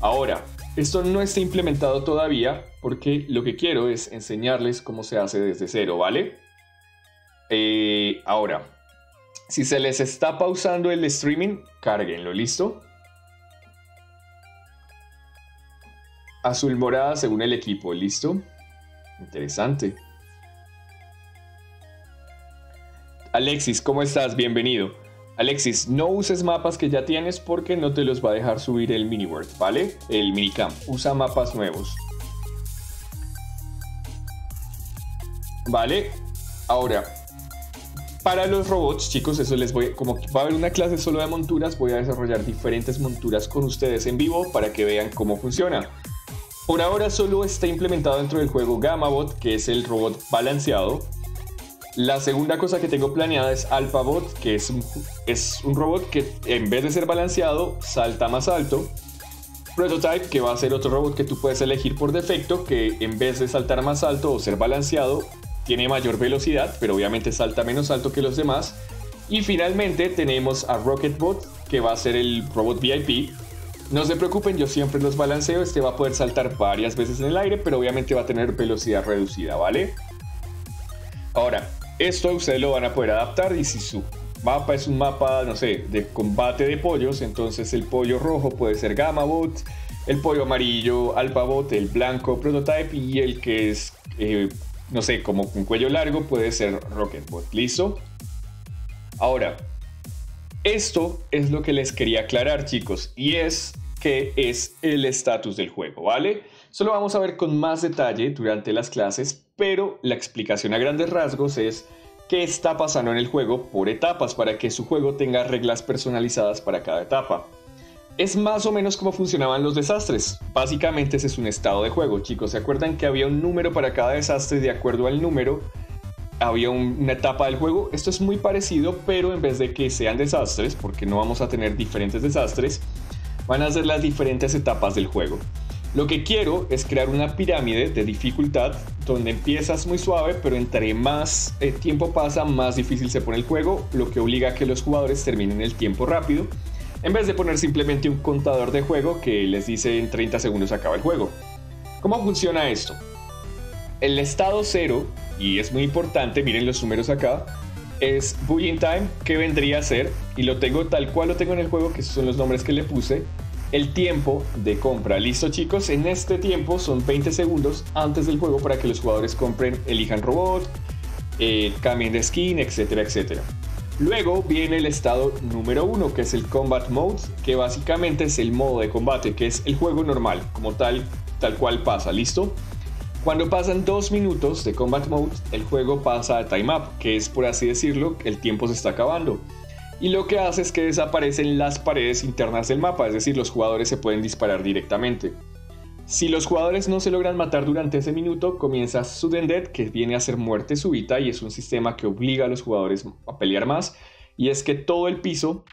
Ahora, esto no está implementado todavía porque lo que quiero es enseñarles cómo se hace desde cero, ¿vale? Ahora, si se les está pausando el streaming, cárguenlo, ¿listo? Azul morada según el equipo, ¿listo? Interesante. Alexis, ¿cómo estás? Bienvenido. Alexis, no uses mapas que ya tienes porque no te los va a dejar subir el MiniWorld, ¿vale? El minicamp. Usa mapas nuevos. Vale. Ahora, para los robots, chicos, eso les voy... Como va a haber una clase solo de monturas, voy a desarrollar diferentes monturas con ustedes en vivo para que vean cómo funciona. Por ahora solo está implementado dentro del juego GammaBot, que es el robot balanceado. La segunda cosa que tengo planeada es AlphaBot, que es un robot que en vez de ser balanceado, salta más alto. Prototype, que va a ser otro robot que tú puedes elegir por defecto, que en vez de saltar más alto o ser balanceado, tiene mayor velocidad, pero obviamente salta menos alto que los demás. Y finalmente tenemos a RocketBot, que va a ser el robot VIP. No se preocupen, yo siempre los balanceo, este va a poder saltar varias veces en el aire, pero obviamente va a tener velocidad reducida, ¿vale? Ahora, esto ustedes lo van a poder adaptar, y si su mapa es un mapa, no sé, de combate de pollos, entonces el pollo rojo puede ser GammaBot, el pollo amarillo AlphaBot, el blanco Prototype, y el que es, no sé, como con cuello largo puede ser RocketBot, ¿listo? Ahora, esto es lo que les quería aclarar, chicos, y es que es el estatus del juego, ¿vale? Solo vamos a ver con más detalle durante las clases, pero la explicación a grandes rasgos es qué está pasando en el juego por etapas para que su juego tenga reglas personalizadas para cada etapa. Es más o menos como funcionaban los desastres. Básicamente ese es un estado de juego, chicos. ¿Se acuerdan que había un número para cada desastre? De acuerdo al número había una etapa del juego. Esto es muy parecido, pero en vez de que sean desastres, porque no vamos a tener diferentes desastres, van a ser las diferentes etapas del juego. Lo que quiero es crear una pirámide de dificultad donde empiezas muy suave, pero entre más tiempo pasa, más difícil se pone el juego, lo que obliga a que los jugadores terminen el tiempo rápido, en vez de poner simplemente un contador de juego que les dice en 30 segundos acaba el juego. ¿Cómo funciona esto? El estado 0, y es muy importante, miren los números acá, es Bullying Time, que vendría a ser, y lo tengo tal cual lo tengo en el juego, que esos son los nombres que le puse, el tiempo de compra. ¿Listo, chicos? En este tiempo son 20 segundos antes del juego para que los jugadores compren, elijan robot, cambien de skin, etcétera, etcétera. Luego viene el estado número 1, que es el Combat Mode, que básicamente es el modo de combate, que es el juego normal, como tal cual pasa, ¿listo? Cuando pasan 2 minutos de Combat Mode, el juego pasa a Time Up, que es, por así decirlo, el tiempo se está acabando. Y lo que hace es que desaparecen las paredes internas del mapa, es decir, los jugadores se pueden disparar directamente. Si los jugadores no se logran matar durante ese minuto, comienza Sudden Death, que viene a ser muerte súbita, y es un sistema que obliga a los jugadores a pelear más, y es que todo el piso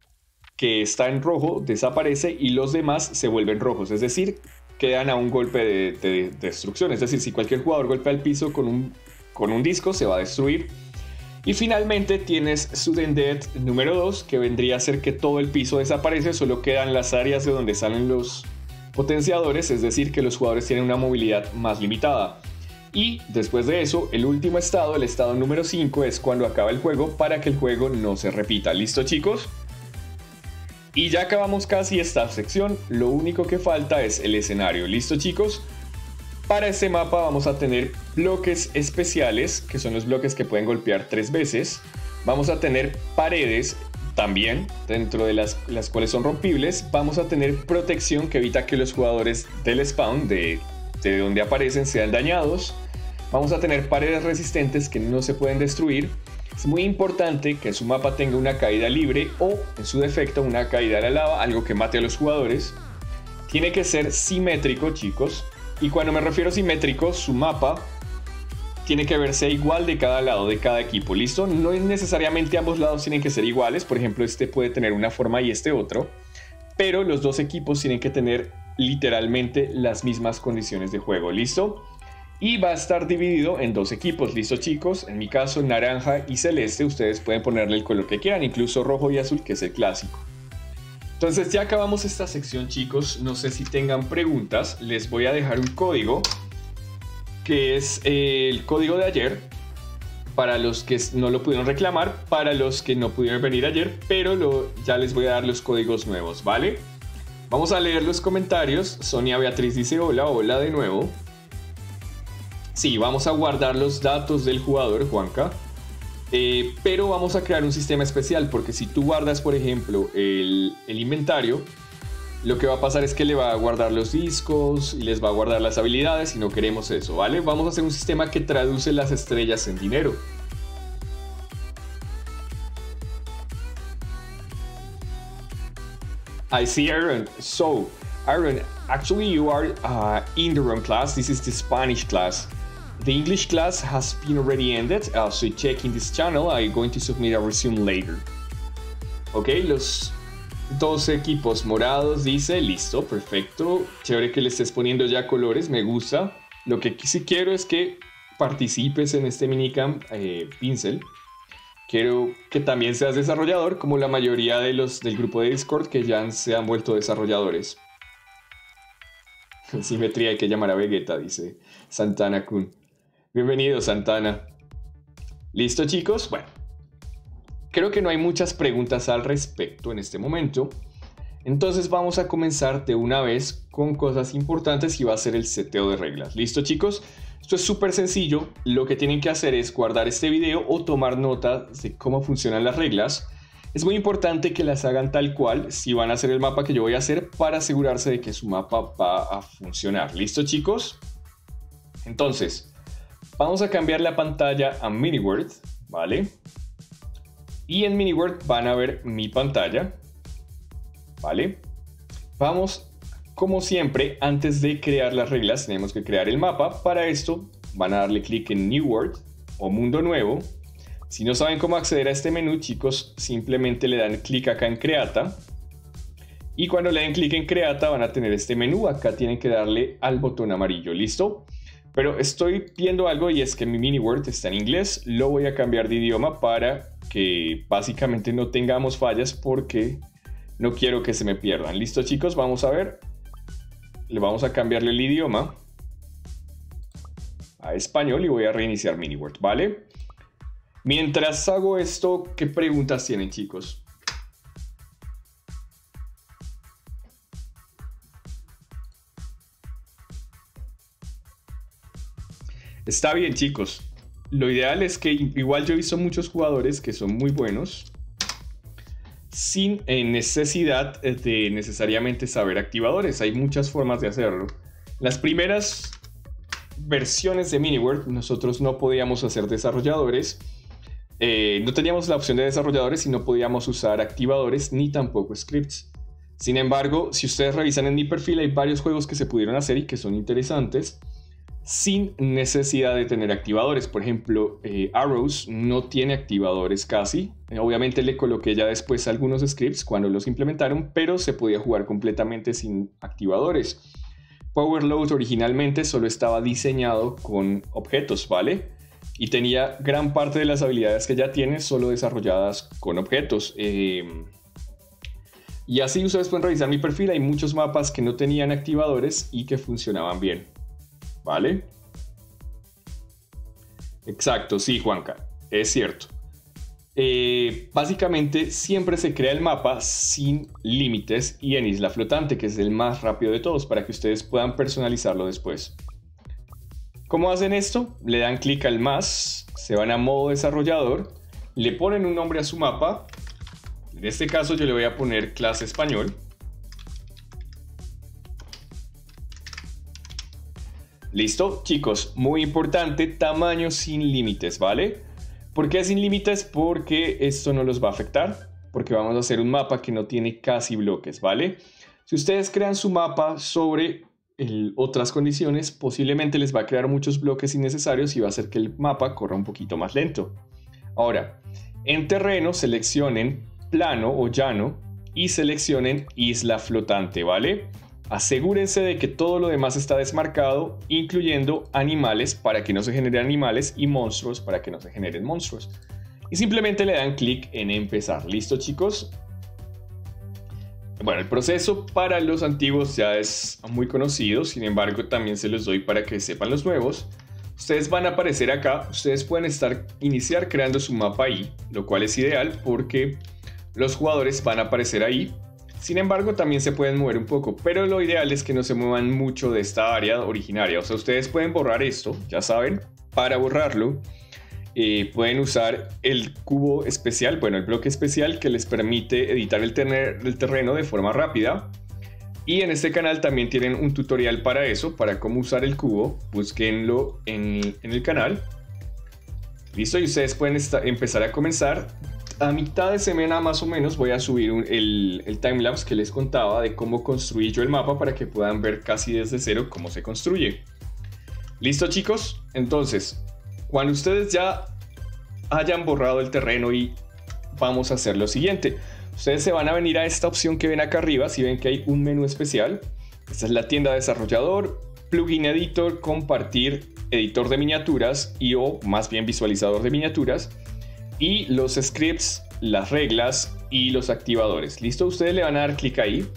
que está en rojo desaparece y los demás se vuelven rojos, es decir, quedan a un golpe de destrucción. Es decir, si cualquier jugador golpea el piso con un disco, se va a destruir. Y finalmente tienes Sudden Death número 2, que vendría a ser que todo el piso desaparece, solo quedan las áreas de donde salen los potenciadores, es decir, que los jugadores tienen una movilidad más limitada. Y después de eso, el último estado, el estado número 5, es cuando acaba el juego, para que el juego no se repita. ¿Listo, chicos? Y ya acabamos casi esta sección, lo único que falta es el escenario. ¿Listo, chicos? Para este mapa vamos a tener bloques especiales, que son los bloques que pueden golpear 3 veces. Vamos a tener paredes también, dentro de las cuales son rompibles. Vamos a tener protección que evita que los jugadores del spawn, de donde aparecen, sean dañados. Vamos a tener paredes resistentes que no se pueden destruir. Es muy importante que su mapa tenga una caída libre o, en su defecto, una caída a la lava, algo que mate a los jugadores. Tiene que ser simétrico, chicos. Y cuando me refiero a simétrico, su mapa tiene que verse igual de cada lado, de cada equipo, ¿listo? No es necesariamente ambos lados tienen que ser iguales, por ejemplo, este puede tener una forma y este otro, pero los dos equipos tienen que tener literalmente las mismas condiciones de juego, ¿listo? Y va a estar dividido en 2 equipos, ¿listo, chicos? En mi caso, naranja y celeste, ustedes pueden ponerle el color que quieran, incluso rojo y azul, que es el clásico. Entonces ya acabamos esta sección, chicos. No sé si tengan preguntas. Les voy a dejar un código, que es el código de ayer, para los que no lo pudieron reclamar, para los que no pudieron venir ayer, pero ya les voy a dar los códigos nuevos, ¿vale? Vamos a leer los comentarios. Sonia Beatriz dice hola, hola de nuevo. Sí, vamos a guardar los datos del jugador, Juanca. Pero vamos a crear un sistema especial, porque si tú guardas, por ejemplo, el inventario, lo que va a pasar es que le va a guardar los discos y les va a guardar las habilidades, y no queremos eso, ¿vale? Vamos a hacer un sistema que traduce las estrellas en dinero. I see Aaron. So, Aaron, actually you are in the wrong class. This is the Spanish class. The English class has been already ended, so checking this channel, I'm going to submit a resume later. Ok, los 12 equipos morados dice, listo, perfecto, chévere que le estés poniendo ya colores, me gusta. Lo que sí quiero es que participes en este minicamp, Pincel. Quiero que también seas desarrollador, como la mayoría de los del grupo de Discord que ya se han vuelto desarrolladores. Simetría, hay que llamar a Vegeta, dice Santana Kun. Bienvenido, Santana. ¿Listo, chicos? Bueno, creo que no hay muchas preguntas al respecto en este momento. Entonces vamos a comenzar de una vez con cosas importantes y va a ser el seteo de reglas. ¿Listo, chicos? Esto es súper sencillo. Lo que tienen que hacer es guardar este video o tomar notas de cómo funcionan las reglas. Es muy importante que las hagan tal cual si van a hacer el mapa que yo voy a hacer, para asegurarse de que su mapa va a funcionar. ¿Listo, chicos? Entonces, vamos a cambiar la pantalla a MiniWorld, ¿vale? Y en MiniWorld van a ver mi pantalla, ¿vale? Vamos, como siempre, antes de crear las reglas, tenemos que crear el mapa. Para esto, van a darle clic en New World o Mundo Nuevo. Si no saben cómo acceder a este menú, chicos, simplemente le dan clic acá en Creata. Y cuando le den clic en Creata, van a tener este menú. Acá tienen que darle al botón amarillo, ¿listo? Pero estoy viendo algo, y es que mi MiniWorld está en inglés. Lo voy a cambiar de idioma para que básicamente no tengamos fallas, porque no quiero que se me pierdan. ¿Listo, chicos? Vamos a ver. Le vamos a cambiarle el idioma a español y voy a reiniciar MiniWorld, ¿vale? Mientras hago esto, ¿qué preguntas tienen, chicos? Está bien, chicos, lo ideal es que, igual yo he visto muchos jugadores que son muy buenos sin necesidad de necesariamente saber activadores. Hay muchas formas de hacerlo. Las primeras versiones de MiniWorld nosotros no podíamos hacer desarrolladores, no teníamos la opción de desarrolladores y no podíamos usar activadores ni tampoco scripts. Sin embargo, si ustedes revisan en mi perfil, hay varios juegos que se pudieron hacer y que son interesantes. sin necesidad de tener activadores. Por ejemplo, Arrows no tiene activadores casi. Obviamente le coloqué ya después algunos scripts cuando los implementaron, pero se podía jugar completamente sin activadores. Powerload originalmente solo estaba diseñado con objetos, ¿vale? Y tenía gran parte de las habilidades que ya tiene solo desarrolladas con objetos. Y así ustedes pueden revisar mi perfil. Hay muchos mapas que no tenían activadores y que funcionaban bien. ¿Vale? Exacto, sí, Juanca, es cierto. Básicamente siempre se crea el mapa sin límites y en Isla Flotante, que es el más rápido de todos, para que ustedes puedan personalizarlo después. ¿Cómo hacen esto? Le dan clic al más, se van a modo desarrollador, le ponen un nombre a su mapa. En este caso yo le voy a poner clase español. Listo, chicos, muy importante, tamaño sin límites, ¿vale? ¿Por qué sin límites? Porque esto no los va a afectar, porque vamos a hacer un mapa que no tiene casi bloques, ¿vale? Si ustedes crean su mapa sobre otras condiciones, posiblemente les va a crear muchos bloques innecesarios y va a hacer que el mapa corra un poquito más lento. Ahora, en terreno seleccionen plano o llano y seleccionen Isla Flotante, ¿vale? Asegúrense de que todo lo demás está desmarcado, incluyendo animales para que no se generen animales y monstruos para que no se generen monstruos. Y simplemente le dan clic en empezar. ¿Listo, chicos? Bueno, el proceso para los antiguos ya es muy conocido, sin embargo también se los doy para que sepan los nuevos. Ustedes van a aparecer acá, ustedes pueden iniciar creando su mapa ahí, lo cual es ideal porque los jugadores van a aparecer ahí. Sin embargo, también se pueden mover un poco, pero lo ideal es que no se muevan mucho de esta área originaria. O sea, ustedes pueden borrar esto, ya saben. Para borrarlo, pueden usar el cubo especial, bueno, el bloque especial que les permite editar el terreno de forma rápida. Y en este canal también tienen un tutorial para eso, para cómo usar el cubo. Búsquenlo en el canal. Listo, y ustedes pueden empezar a comenzar. A mitad de semana más o menos voy a subir el timelapse que les contaba de cómo construí yo el mapa para que puedan ver casi desde cero cómo se construye. ¿Listo, chicos? Entonces, cuando ustedes ya hayan borrado el terreno, y vamos a hacer lo siguiente. Ustedes se van a venir a esta opción que ven acá arriba, si ven que hay un menú especial. Esta es la tienda de desarrollador, plugin editor, compartir, editor de miniaturas y o más bien visualizador de miniaturas. Y los scripts, las reglas y los activadores. Listo, ustedes le van a dar clic ahí.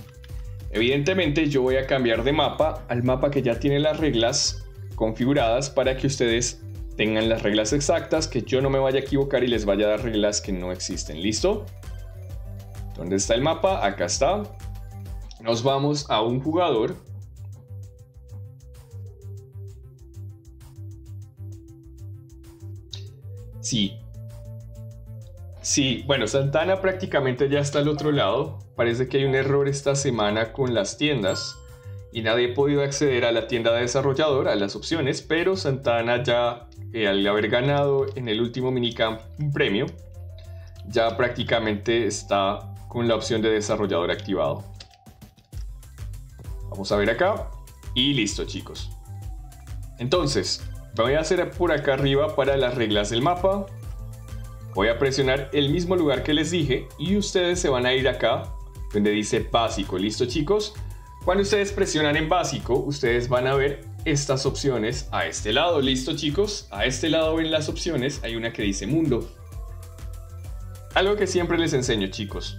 Evidentemente yo voy a cambiar de mapa al mapa que ya tiene las reglas configuradas para que ustedes tengan las reglas exactas, que yo no me vaya a equivocar y les vaya a dar reglas que no existen. ¿Listo? ¿Dónde está el mapa? Acá está. Nos vamos a un jugador. Sí. Sí, bueno, Santana prácticamente ya está al otro lado. Parece que hay un error esta semana con las tiendas y nadie ha podido acceder a la tienda de desarrollador, a las opciones, pero Santana ya, al haber ganado en el último minicamp un premio, ya prácticamente está con la opción de desarrollador activado. Vamos a ver acá y listo, chicos. Entonces, voy a hacer por acá arriba para las reglas del mapa. Voy a presionar el mismo lugar que les dije y ustedes se van a ir acá donde dice básico. ¿Listo, chicos? Cuando ustedes presionan en básico, ustedes van a ver estas opciones a este lado. ¿Listo, chicos? A este lado ven las opciones. Hay una que dice mundo. Algo que siempre les enseño, chicos.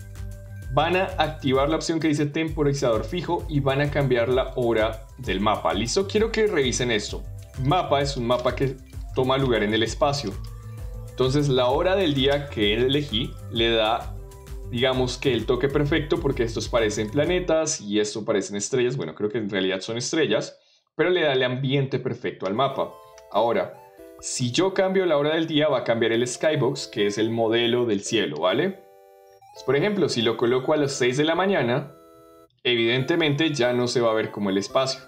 Van a activar la opción que dice temporizador fijo y van a cambiar la hora del mapa. ¿Listo? Quiero que revisen esto. Mapa es un mapa que toma lugar en el espacio. Entonces la hora del día que elegí le da, digamos que el toque perfecto, porque estos parecen planetas y esto parecen estrellas. Bueno, creo que en realidad son estrellas, pero le da el ambiente perfecto al mapa. Ahora, si yo cambio la hora del día, va a cambiar el skybox, que es el modelo del cielo, ¿vale? Pues, por ejemplo, si lo coloco a las 6 de la mañana, evidentemente ya no se va a ver como el espacio.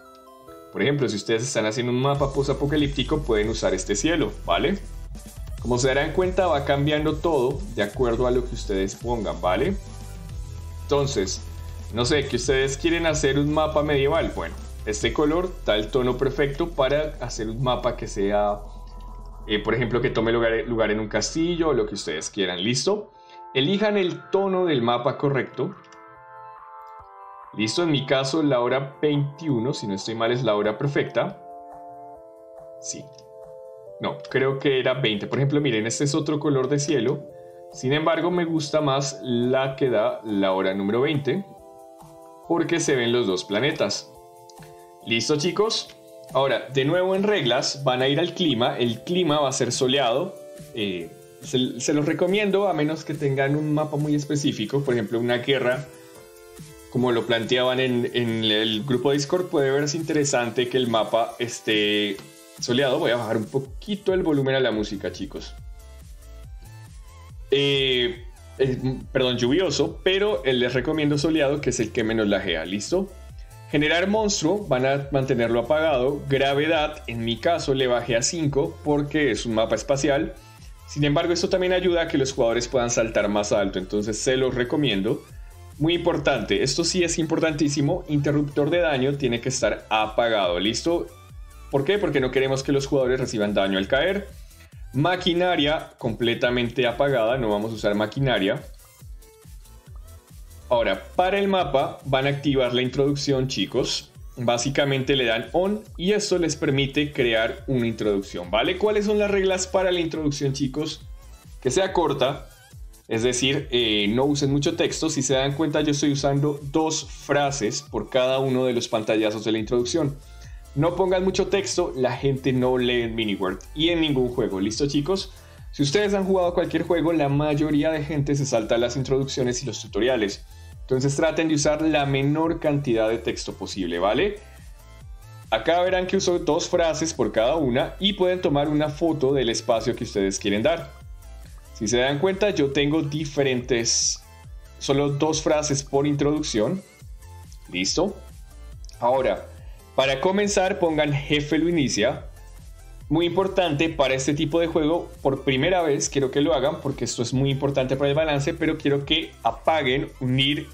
Por ejemplo, si ustedes están haciendo un mapa post-apocalíptico, pueden usar este cielo, ¿vale? Como se darán cuenta, va cambiando todo de acuerdo a lo que ustedes pongan, ¿vale? Entonces, no sé, que ustedes quieren hacer un mapa medieval. Bueno, este color, tal tono perfecto para hacer un mapa que sea, por ejemplo, que tome lugar en un castillo o lo que ustedes quieran. ¿Listo? Elijan el tono del mapa correcto. Listo, en mi caso la hora 21, si no estoy mal es la hora perfecta. Sí. No, creo que era 20. Por ejemplo, miren, este es otro color de cielo. Sin embargo, me gusta más la que da la hora número 20, porque se ven los dos planetas. ¿Listo, chicos? Ahora, de nuevo en reglas, van a ir al clima. El clima va a ser soleado. Se los recomiendo, a menos que tengan un mapa muy específico. Por ejemplo, una guerra, como lo planteaban en el grupo Discord, puede verse interesante que el mapa esté soleado. Voy a bajar un poquito el volumen a la música, chicos. Perdón, lluvioso, pero les recomiendo soleado, que es el que menos lajea. ¿Listo? Generar monstruo, van a mantenerlo apagado. Gravedad, en mi caso le bajé a 5 porque es un mapa espacial. Sin embargo, esto también ayuda a que los jugadores puedan saltar más alto, entonces se los recomiendo. Muy importante, esto sí es importantísimo, interruptor de daño tiene que estar apagado, ¿listo? ¿Por qué? Porque no queremos que los jugadores reciban daño al caer. Maquinaria completamente apagada, no vamos a usar maquinaria. Ahora, para el mapa van a activar la introducción, chicos. Básicamente le dan on y esto les permite crear una introducción, ¿vale? ¿Cuáles son las reglas para la introducción, chicos? Que sea corta. Es decir, no usen mucho texto. Si se dan cuenta, yo estoy usando 2 frases por cada uno de los pantallazos de la introducción. No pongan mucho texto, la gente no lee en MiniWorld y en ningún juego. ¿Listo, chicos? Si ustedes han jugado cualquier juego, la mayoría de gente se salta las introducciones y los tutoriales. Entonces traten de usar la menor cantidad de texto posible, ¿vale? Acá verán que uso 2 frases por cada una y pueden tomar una foto del espacio que ustedes quieren dar. Si se dan cuenta, yo tengo diferentes, solo 2 frases por introducción. ¿Listo? Ahora, para comenzar pongan jefe lo inicia. Muy importante para este tipo de juego, por primera vez quiero que lo hagan porque esto es muy importante para el balance, pero quiero que apaguen unir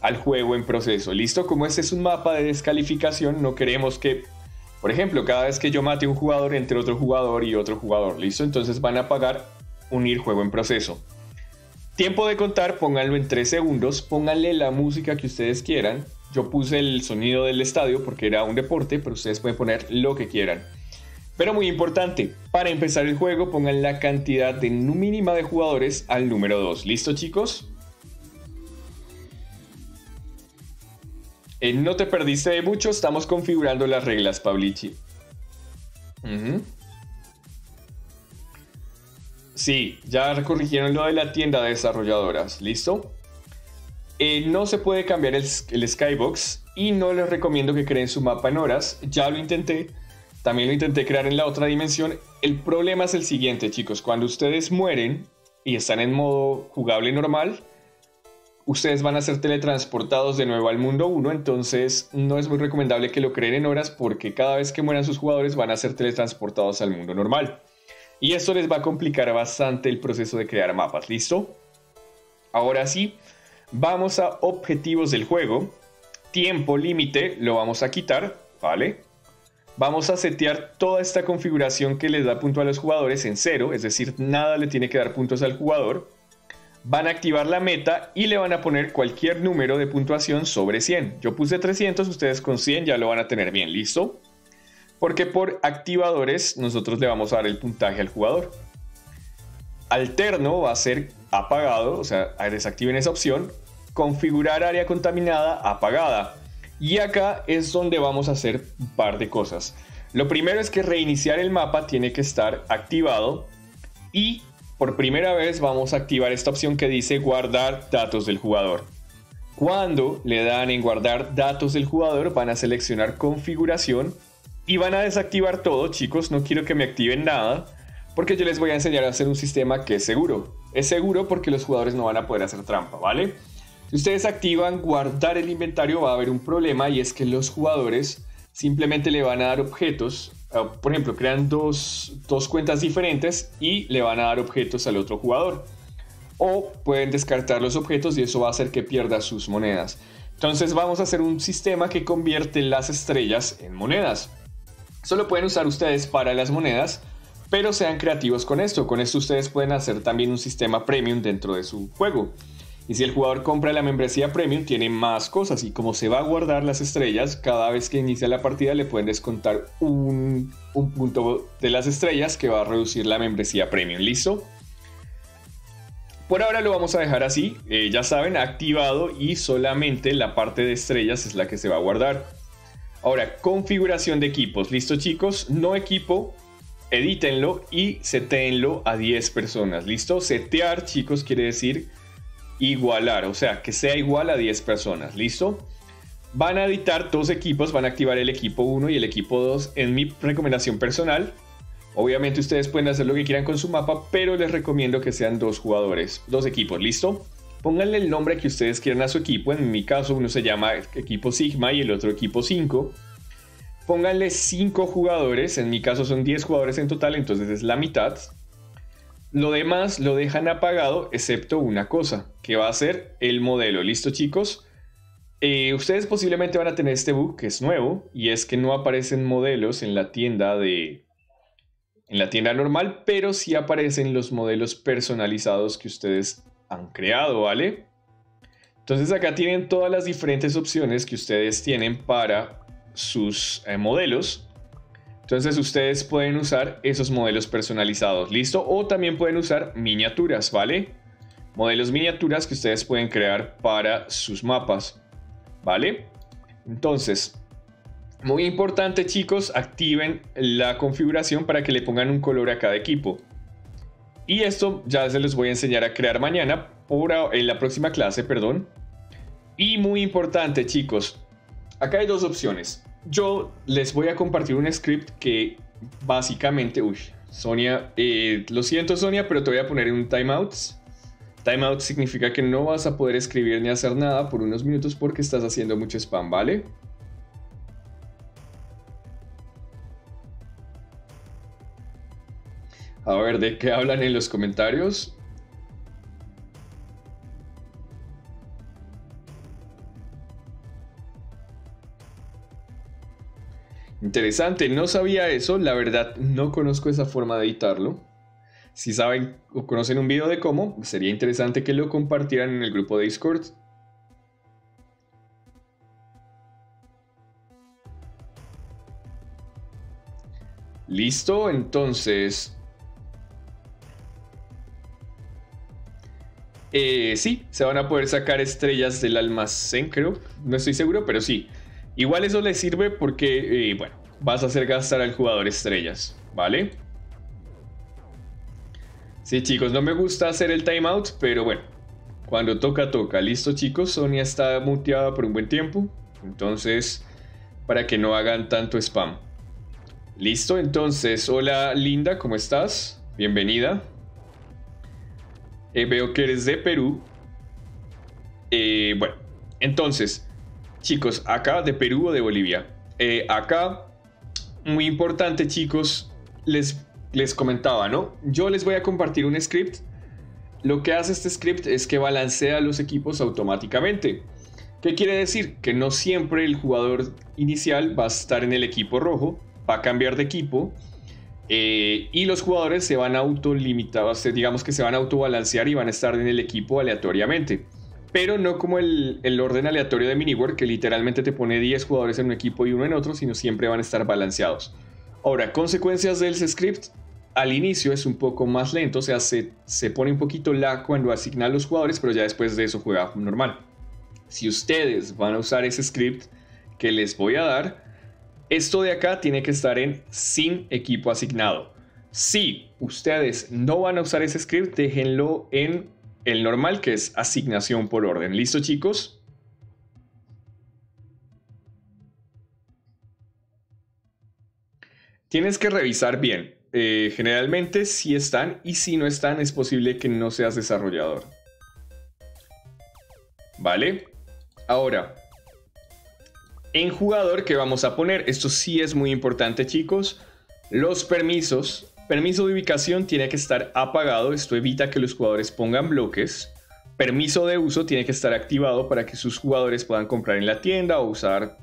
al juego en proceso. ¿Listo? Como este es un mapa de descalificación, no queremos que, por ejemplo, cada vez que yo mate un jugador entre otro jugador y otro jugador. ¿Listo? Entonces van a apagar unir juego en proceso. Tiempo de contar, pónganlo en 3 segundos, pónganle la música que ustedes quieran. Yo puse el sonido del estadio porque era un deporte, pero ustedes pueden poner lo que quieran. Pero muy importante, para empezar el juego pongan la cantidad de mínima de jugadores al número 2. ¿Listo, chicos? No te perdiste de mucho, estamos configurando las reglas, Pablichi. Sí, ya corrigieron lo de la tienda de desarrolladoras, ¿listo? No se puede cambiar el skybox y no les recomiendo que creen su mapa en horas, ya lo intenté, también lo intenté crear en la otra dimensión. El problema es el siguiente, chicos, cuando ustedes mueren y están en modo jugable normal, ustedes van a ser teletransportados de nuevo al mundo 1, entonces no es muy recomendable que lo creen en horas porque cada vez que mueran sus jugadores van a ser teletransportados al mundo normal. Y esto les va a complicar bastante el proceso de crear mapas, ¿listo? Ahora sí, vamos a objetivos del juego. Tiempo límite lo vamos a quitar, ¿vale? Vamos a setear toda esta configuración que les da punto a los jugadores en 0, es decir, nada le tiene que dar puntos al jugador. Van a activar la meta y le van a poner cualquier número de puntuación sobre 100. Yo puse 300, ustedes con 100 ya lo van a tener bien, ¿listo? Porque por activadores nosotros le vamos a dar el puntaje al jugador. Alterno va a ser apagado, o sea, desactiven esa opción. Configurar área contaminada, apagada. Y acá es donde vamos a hacer un par de cosas. Lo primero es que reiniciar el mapa tiene que estar activado. Y por primera vez vamos a activar esta opción que dice guardar datos del jugador. Cuando le dan en guardar datos del jugador van a seleccionar configuración. Y van a desactivar todo, chicos, no quiero que me activen nada, porque yo les voy a enseñar a hacer un sistema que es seguro. Es seguro porque los jugadores no van a poder hacer trampa, ¿vale? Si ustedes activan guardar el inventario va a haber un problema y es que los jugadores simplemente le van a dar objetos. Por ejemplo, crean dos cuentas diferentes y le van a dar objetos al otro jugador. O pueden descartar los objetos y eso va a hacer que pierda sus monedas. Entonces vamos a hacer un sistema que convierte las estrellas en monedas. Solo pueden usar ustedes para las monedas, pero sean creativos con esto. Con esto ustedes pueden hacer también un sistema premium dentro de su juego. Y si el jugador compra la membresía premium, tiene más cosas. Y como se va a guardar las estrellas, cada vez que inicia la partida le pueden descontar un punto de las estrellas que va a reducir la membresía premium. ¿Listo? Por ahora lo vamos a dejar así. Ya saben, activado, y solamente la parte de estrellas es la que se va a guardar. Ahora, configuración de equipos. ¿Listo, chicos? No equipo. Edítenlo y seteenlo a 10 personas. ¿Listo? Setear, chicos, quiere decir igualar, o sea, que sea igual a 10 personas, ¿listo? Van a editar dos equipos, van a activar el equipo 1 y el equipo 2 en mi recomendación personal. Obviamente ustedes pueden hacer lo que quieran con su mapa, pero les recomiendo que sean dos jugadores, dos equipos, ¿listo? Pónganle el nombre que ustedes quieran a su equipo, en mi caso uno se llama equipo Sigma y el otro equipo 5. Pónganle 5 jugadores, en mi caso son 10 jugadores en total, entonces es la mitad. Lo demás lo dejan apagado, excepto una cosa, que va a ser el modelo. ¿Listo, chicos? Ustedes posiblemente van a tener este bug, que es nuevo, y es que no aparecen modelos en la tienda normal, pero sí aparecen los modelos personalizados que ustedes han creado, ¿vale? Entonces acá tienen todas las diferentes opciones que ustedes tienen para sus modelos. Entonces ustedes pueden usar esos modelos personalizados, ¿listo? O también pueden usar miniaturas, ¿vale? Modelos miniaturas que ustedes pueden crear para sus mapas, ¿vale? Entonces, muy importante, chicos, activen la configuración para que le pongan un color a cada equipo. Y esto ya se los voy a enseñar a crear mañana, en la próxima clase, perdón. Y muy importante, chicos, acá hay dos opciones. Yo les voy a compartir un script que básicamente... Uy, Sonia, lo siento, Sonia, pero te voy a poner en un timeout. Timeout significa que no vas a poder escribir ni hacer nada por unos minutos porque estás haciendo mucho spam, ¿vale? A ver, ¿de qué hablan en los comentarios? Interesante, no sabía eso, la verdad no conozco esa forma de editarlo. Si saben o conocen un video de cómo, sería interesante que lo compartieran en el grupo de Discord. Listo, entonces... sí, se van a poder sacar estrellas del almacén, creo. No estoy seguro, pero sí. Igual eso le sirve porque, bueno, vas a hacer gastar al jugador estrellas, ¿vale? Sí, chicos, no me gusta hacer el timeout, pero bueno, cuando toca, toca. Listo, chicos, Sonia está muteada por un buen tiempo, entonces, para que no hagan tanto spam. Listo, entonces, hola Linda, ¿cómo estás? Bienvenida. Veo que eres de Perú. Bueno, entonces... Chicos, acá de Perú o de Bolivia. Acá, muy importante, chicos, les comentaba, ¿no? Yo les voy a compartir un script. Lo que hace este script es que balancea los equipos automáticamente. ¿Qué quiere decir? Que no siempre el jugador inicial va a estar en el equipo rojo, va a cambiar de equipo, y los jugadores se van a autolimitar, digamos que se van a autobalancear y van a estar en el equipo aleatoriamente. Pero no como el orden aleatorio de MiniWorld, que literalmente te pone 10 jugadores en un equipo y uno en otro, sino siempre van a estar balanceados. Ahora, consecuencias del script. Al inicio es un poco más lento, o sea, se pone un poquito lag cuando asignan los jugadores, pero ya después de eso juega normal. Si ustedes van a usar ese script que les voy a dar, esto de acá tiene que estar en sin equipo asignado. Si ustedes no van a usar ese script, déjenlo en... el normal, que es asignación por orden. ¿Listo, chicos? Tienes que revisar bien. Generalmente si están, y si no están es posible que no seas desarrollador. ¿Vale? Ahora, en jugador, ¿qué vamos a poner? Esto sí es muy importante, chicos. Los permisos. Permiso de ubicación tiene que estar apagado, esto evita que los jugadores pongan bloques. Permiso de uso tiene que estar activado para que sus jugadores puedan comprar en la tienda o usar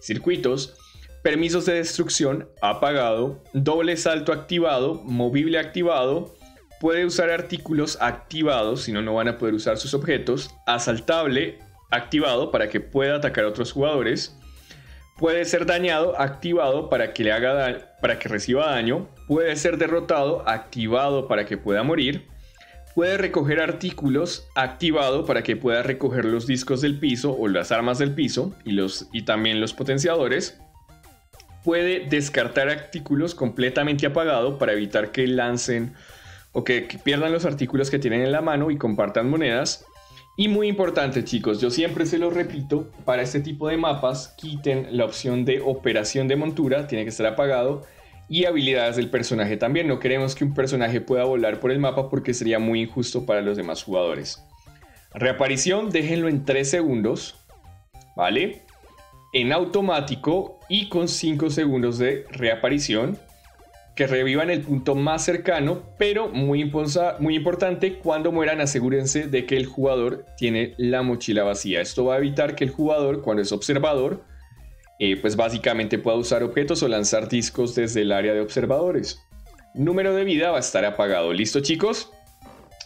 circuitos. Permisos de destrucción apagado, doble salto activado, movible activado, puede usar artículos activados, si no, no van a poder usar sus objetos, asaltable activado para que pueda atacar a otros jugadores, puede ser dañado activado para que, reciba daño, puede ser derrotado activado para que pueda morir, puede recoger artículos activado para que pueda recoger los discos del piso o las armas del piso y también los potenciadores. Puede descartar artículos completamente apagado para evitar que lancen o que pierdan los artículos que tienen en la mano y compartan monedas. Y muy importante, chicos, yo siempre se lo repito, para este tipo de mapas quiten la opción de operación de montura, tiene que estar apagado, y habilidades del personaje también. No queremos que un personaje pueda volar por el mapa porque sería muy injusto para los demás jugadores. Reaparición, déjenlo en 3 segundos, ¿vale? En automático y con 5 segundos de reaparición, que revivan el punto más cercano, pero muy importante, cuando mueran asegúrense de que el jugador tiene la mochila vacía. Esto va a evitar que el jugador, cuando es observador, pues básicamente pueda usar objetos o lanzar discos desde el área de observadores. Número de vida va a estar apagado. ¿Listo, chicos?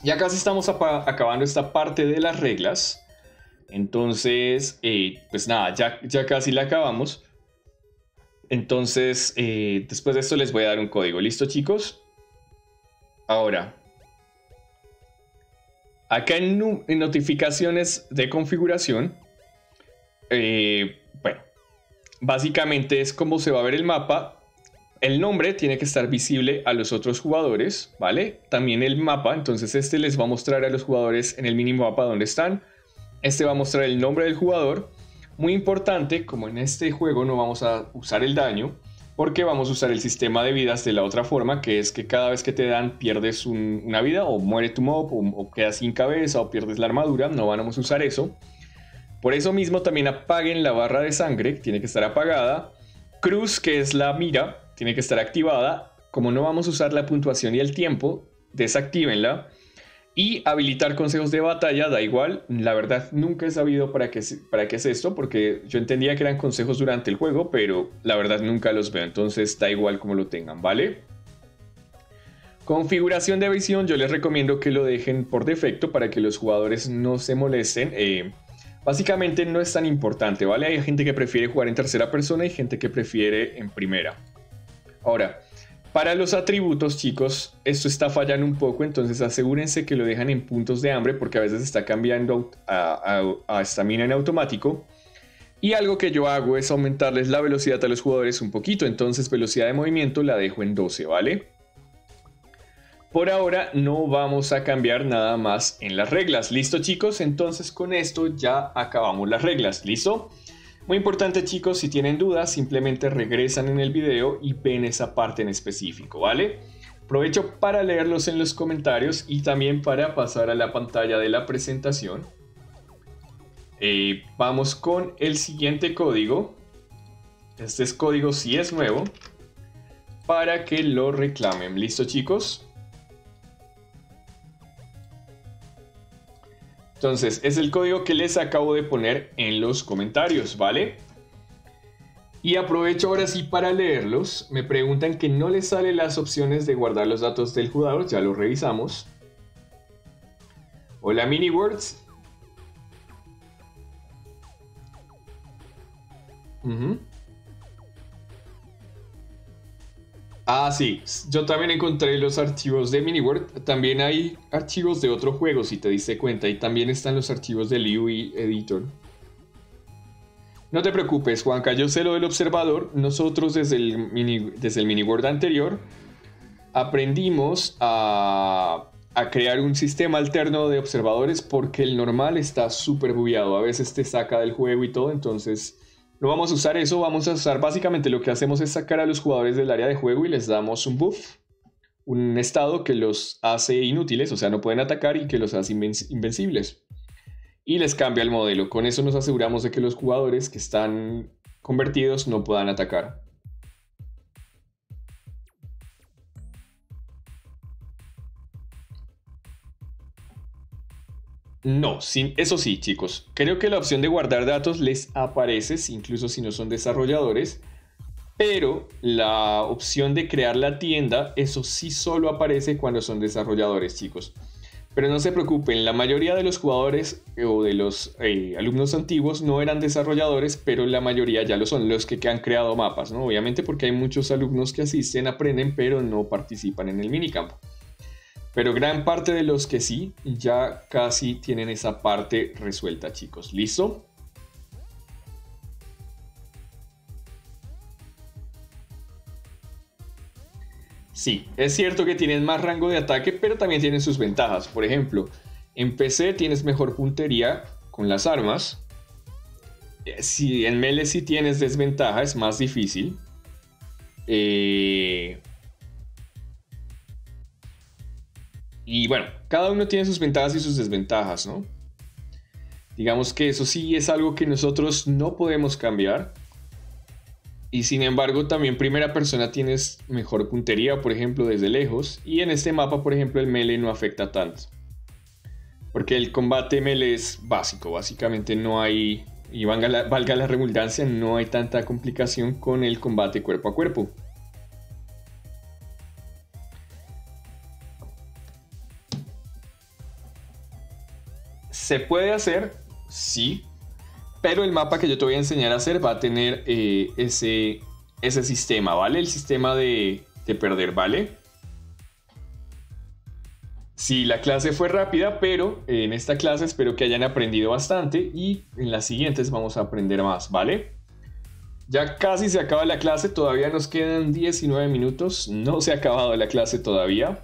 Ya casi estamos acabando esta parte de las reglas. Entonces, pues nada, ya casi la acabamos. Entonces, después de esto les voy a dar un código. ¿Listo, chicos? Ahora, acá en notificaciones de configuración, bueno, básicamente es cómo se va a ver el mapa. El nombre tiene que estar visible a los otros jugadores, ¿vale? También el mapa, entonces este les va a mostrar a los jugadores en el minimapa dónde están. Este va a mostrar el nombre del jugador. Muy importante, como en este juego no vamos a usar el daño, porque vamos a usar el sistema de vidas de la otra forma, que es que cada vez que te dan pierdes una vida, o muere tu mob, o quedas sin cabeza, o pierdes la armadura. No vamos a usar eso. Por eso mismo también apaguen la barra de sangre, tiene que estar apagada. Cruz, que es la mira, tiene que estar activada. Como no vamos a usar la puntuación y el tiempo, desactívenla. Y habilitar consejos de batalla, da igual, la verdad nunca he sabido para qué es esto, porque yo entendía que eran consejos durante el juego, pero la verdad nunca los veo, entonces da igual como lo tengan, ¿vale? Configuración de visión, yo les recomiendo que lo dejen por defecto para que los jugadores no se molesten. Básicamente no es tan importante, ¿vale? Hay gente que prefiere jugar en tercera persona y gente que prefiere en primera. Ahora, para los atributos, chicos, esto está fallando un poco, entonces asegúrense que lo dejan en puntos de hambre porque a veces está cambiando a estamina en automático. Y algo que yo hago es aumentarles la velocidad a los jugadores un poquito, entonces velocidad de movimiento la dejo en 12, ¿vale? Por ahora no vamos a cambiar nada más en las reglas, ¿listo, chicos? Entonces con esto ya acabamos las reglas, ¿listo? Muy importante, chicos, si tienen dudas, simplemente regresan en el video y ven esa parte en específico, ¿vale? Aprovecho para leerlos en los comentarios y también para pasar a la pantalla de la presentación. Vamos con el siguiente código. Este es código si es nuevo, para que lo reclamen. ¿Listo, chicos? Entonces, es el código que les acabo de poner en los comentarios, ¿vale? Y aprovecho ahora sí para leerlos. Me preguntan que no les salen las opciones de guardar los datos del jugador, ya lo revisamos. Hola, MiniWorld. Ah, sí, yo también encontré los archivos de MiniWorld. También hay archivos de otro juego, si te diste cuenta. Y también están los archivos del UI Editor. No te preocupes, Juanca, yo sé lo del observador. Nosotros desde el MiniWorld anterior aprendimos a crear un sistema alterno de observadores porque el normal está súper bugueado. A veces te saca del juego y todo, entonces no vamos a usar eso, vamos a usar básicamente lo que hacemos es sacar a los jugadores del área de juego y les damos un buff, un estado que los hace inútiles, o sea, no pueden atacar y que los hace invencibles. Y les cambia el modelo, con eso nos aseguramos de que los jugadores que están convertidos no puedan atacar. No, eso sí, chicos. Creo que la opción de guardar datos les aparece, incluso si no son desarrolladores. Pero la opción de crear la tienda, eso sí solo aparece cuando son desarrolladores, chicos. Pero no se preocupen, la mayoría de los jugadores o de los alumnos antiguos no eran desarrolladores, pero la mayoría ya lo son, los que han creado mapas, ¿no? Obviamente porque hay muchos alumnos que asisten, aprenden, pero no participan en el minicampo. Pero gran parte de los que sí, ya casi tienen esa parte resuelta, chicos. ¿Listo? Sí, es cierto que tienen más rango de ataque, pero también tienen sus ventajas. Por ejemplo, en PC tienes mejor puntería con las armas. Si en melee sí tienes desventaja, es más difícil. Y bueno, cada uno tiene sus ventajas y sus desventajas, ¿no? Digamos que eso sí es algo que nosotros no podemos cambiar. Y sin embargo, también primera persona tienes mejor puntería, por ejemplo, desde lejos. Y en este mapa, por ejemplo, el melee no afecta tanto. Porque el combate melee es básico. Básicamente no hay, y valga la redundancia, no hay tanta complicación con el combate cuerpo a cuerpo. ¿Se puede hacer? Sí. Pero el mapa que yo te voy a enseñar a hacer va a tener ese sistema, ¿vale? El sistema de perder, ¿vale? Sí, la clase fue rápida, pero en esta clase espero que hayan aprendido bastante y en las siguientes vamos a aprender más, ¿vale? Ya casi se acaba la clase, todavía nos quedan 19 minutos, no se ha acabado la clase todavía.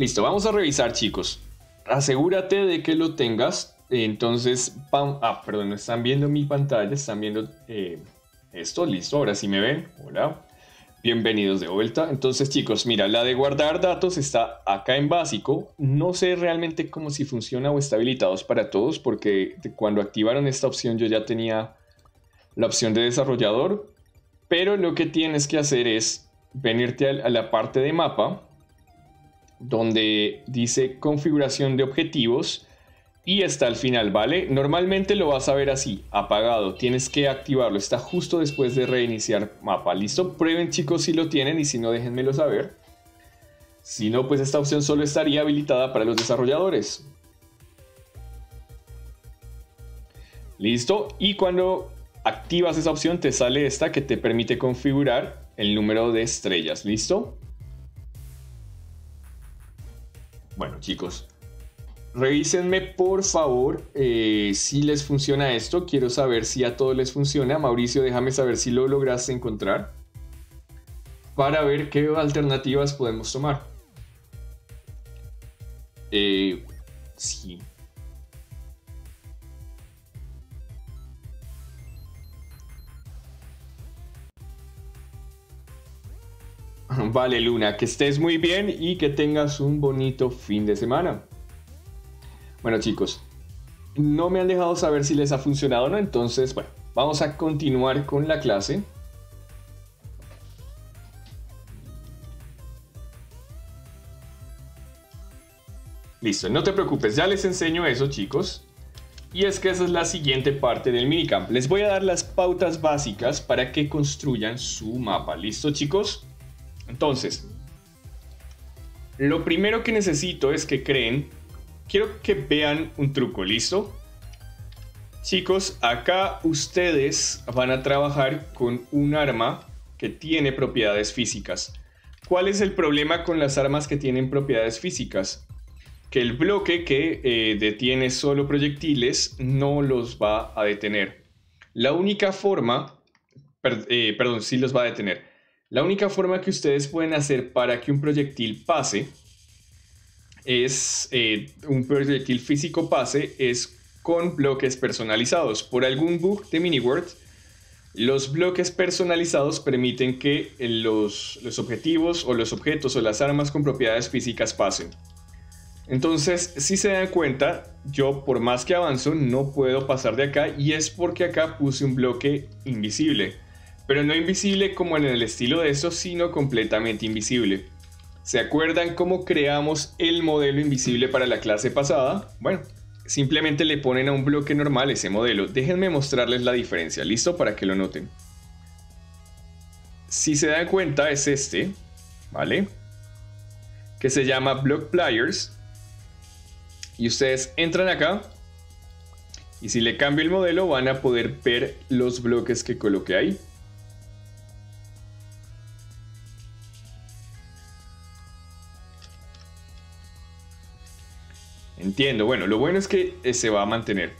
Listo, vamos a revisar, chicos. Asegúrate de que lo tengas. Entonces, perdón, no están viendo mi pantalla, están viendo esto. Listo, ahora sí me ven. Hola, bienvenidos de vuelta. Entonces, chicos, mira, la de guardar datos está acá en básico. No sé realmente cómo si funciona o está habilitados para todos, porque cuando activaron esta opción yo ya tenía la opción de desarrollador. Pero lo que tienes que hacer es venirte a la parte de mapa, donde dice configuración de objetivos y está al final, ¿vale? Normalmente lo vas a ver así, apagado, tienes que activarlo, está justo después de reiniciar mapa, ¿listo? Prueben, chicos, si lo tienen y si no, déjenmelo saber. Si no, pues esta opción solo estaría habilitada para los desarrolladores. ¿Listo? Y cuando activas esa opción te sale esta que te permite configurar el número de estrellas, ¿listo? Bueno, chicos, revísenme por favor si les funciona esto. Quiero saber si a todos les funciona. Mauricio, déjame saber si lo lograste encontrar para ver qué alternativas podemos tomar. Sí. Vale, Luna, que estés muy bien y que tengas un bonito fin de semana. Bueno, chicos, no me han dejado saber si les ha funcionado o no, entonces, bueno, vamos a continuar con la clase. Listo, no te preocupes, ya les enseño eso, chicos. Y es que esa es la siguiente parte del minicamp. Les voy a dar las pautas básicas para que construyan su mapa. ¿Listo, chicos? Entonces, lo primero que necesito es que creen, quiero que vean un truco, ¿listo? Chicos, acá ustedes van a trabajar con un arma que tiene propiedades físicas. ¿Cuál es el problema con las armas que tienen propiedades físicas? Que el bloque que detiene solo proyectiles no los va a detener. La única forma, perdón, sí los va a detener. La única forma que ustedes pueden hacer para que un proyectil pase es un proyectil físico pase es con bloques personalizados. Por algún bug de MiniWorld, los bloques personalizados permiten que los objetivos o los objetos o las armas con propiedades físicas pasen. Entonces, si se dan cuenta, yo por más que avanzo no puedo pasar de acá y es porque acá puse un bloque invisible. Pero no invisible como en el estilo de eso, sino completamente invisible. ¿Se acuerdan cómo creamos el modelo invisible para la clase pasada? Bueno, simplemente le ponen a un bloque normal ese modelo. Déjenme mostrarles la diferencia, ¿listo? Para que lo noten. Si se dan cuenta es este, ¿vale? Que se llama Block Pliers. Y ustedes entran acá. Y si le cambio el modelo van a poder ver los bloques que coloqué ahí. Entiendo, bueno, lo bueno es que se va a mantener.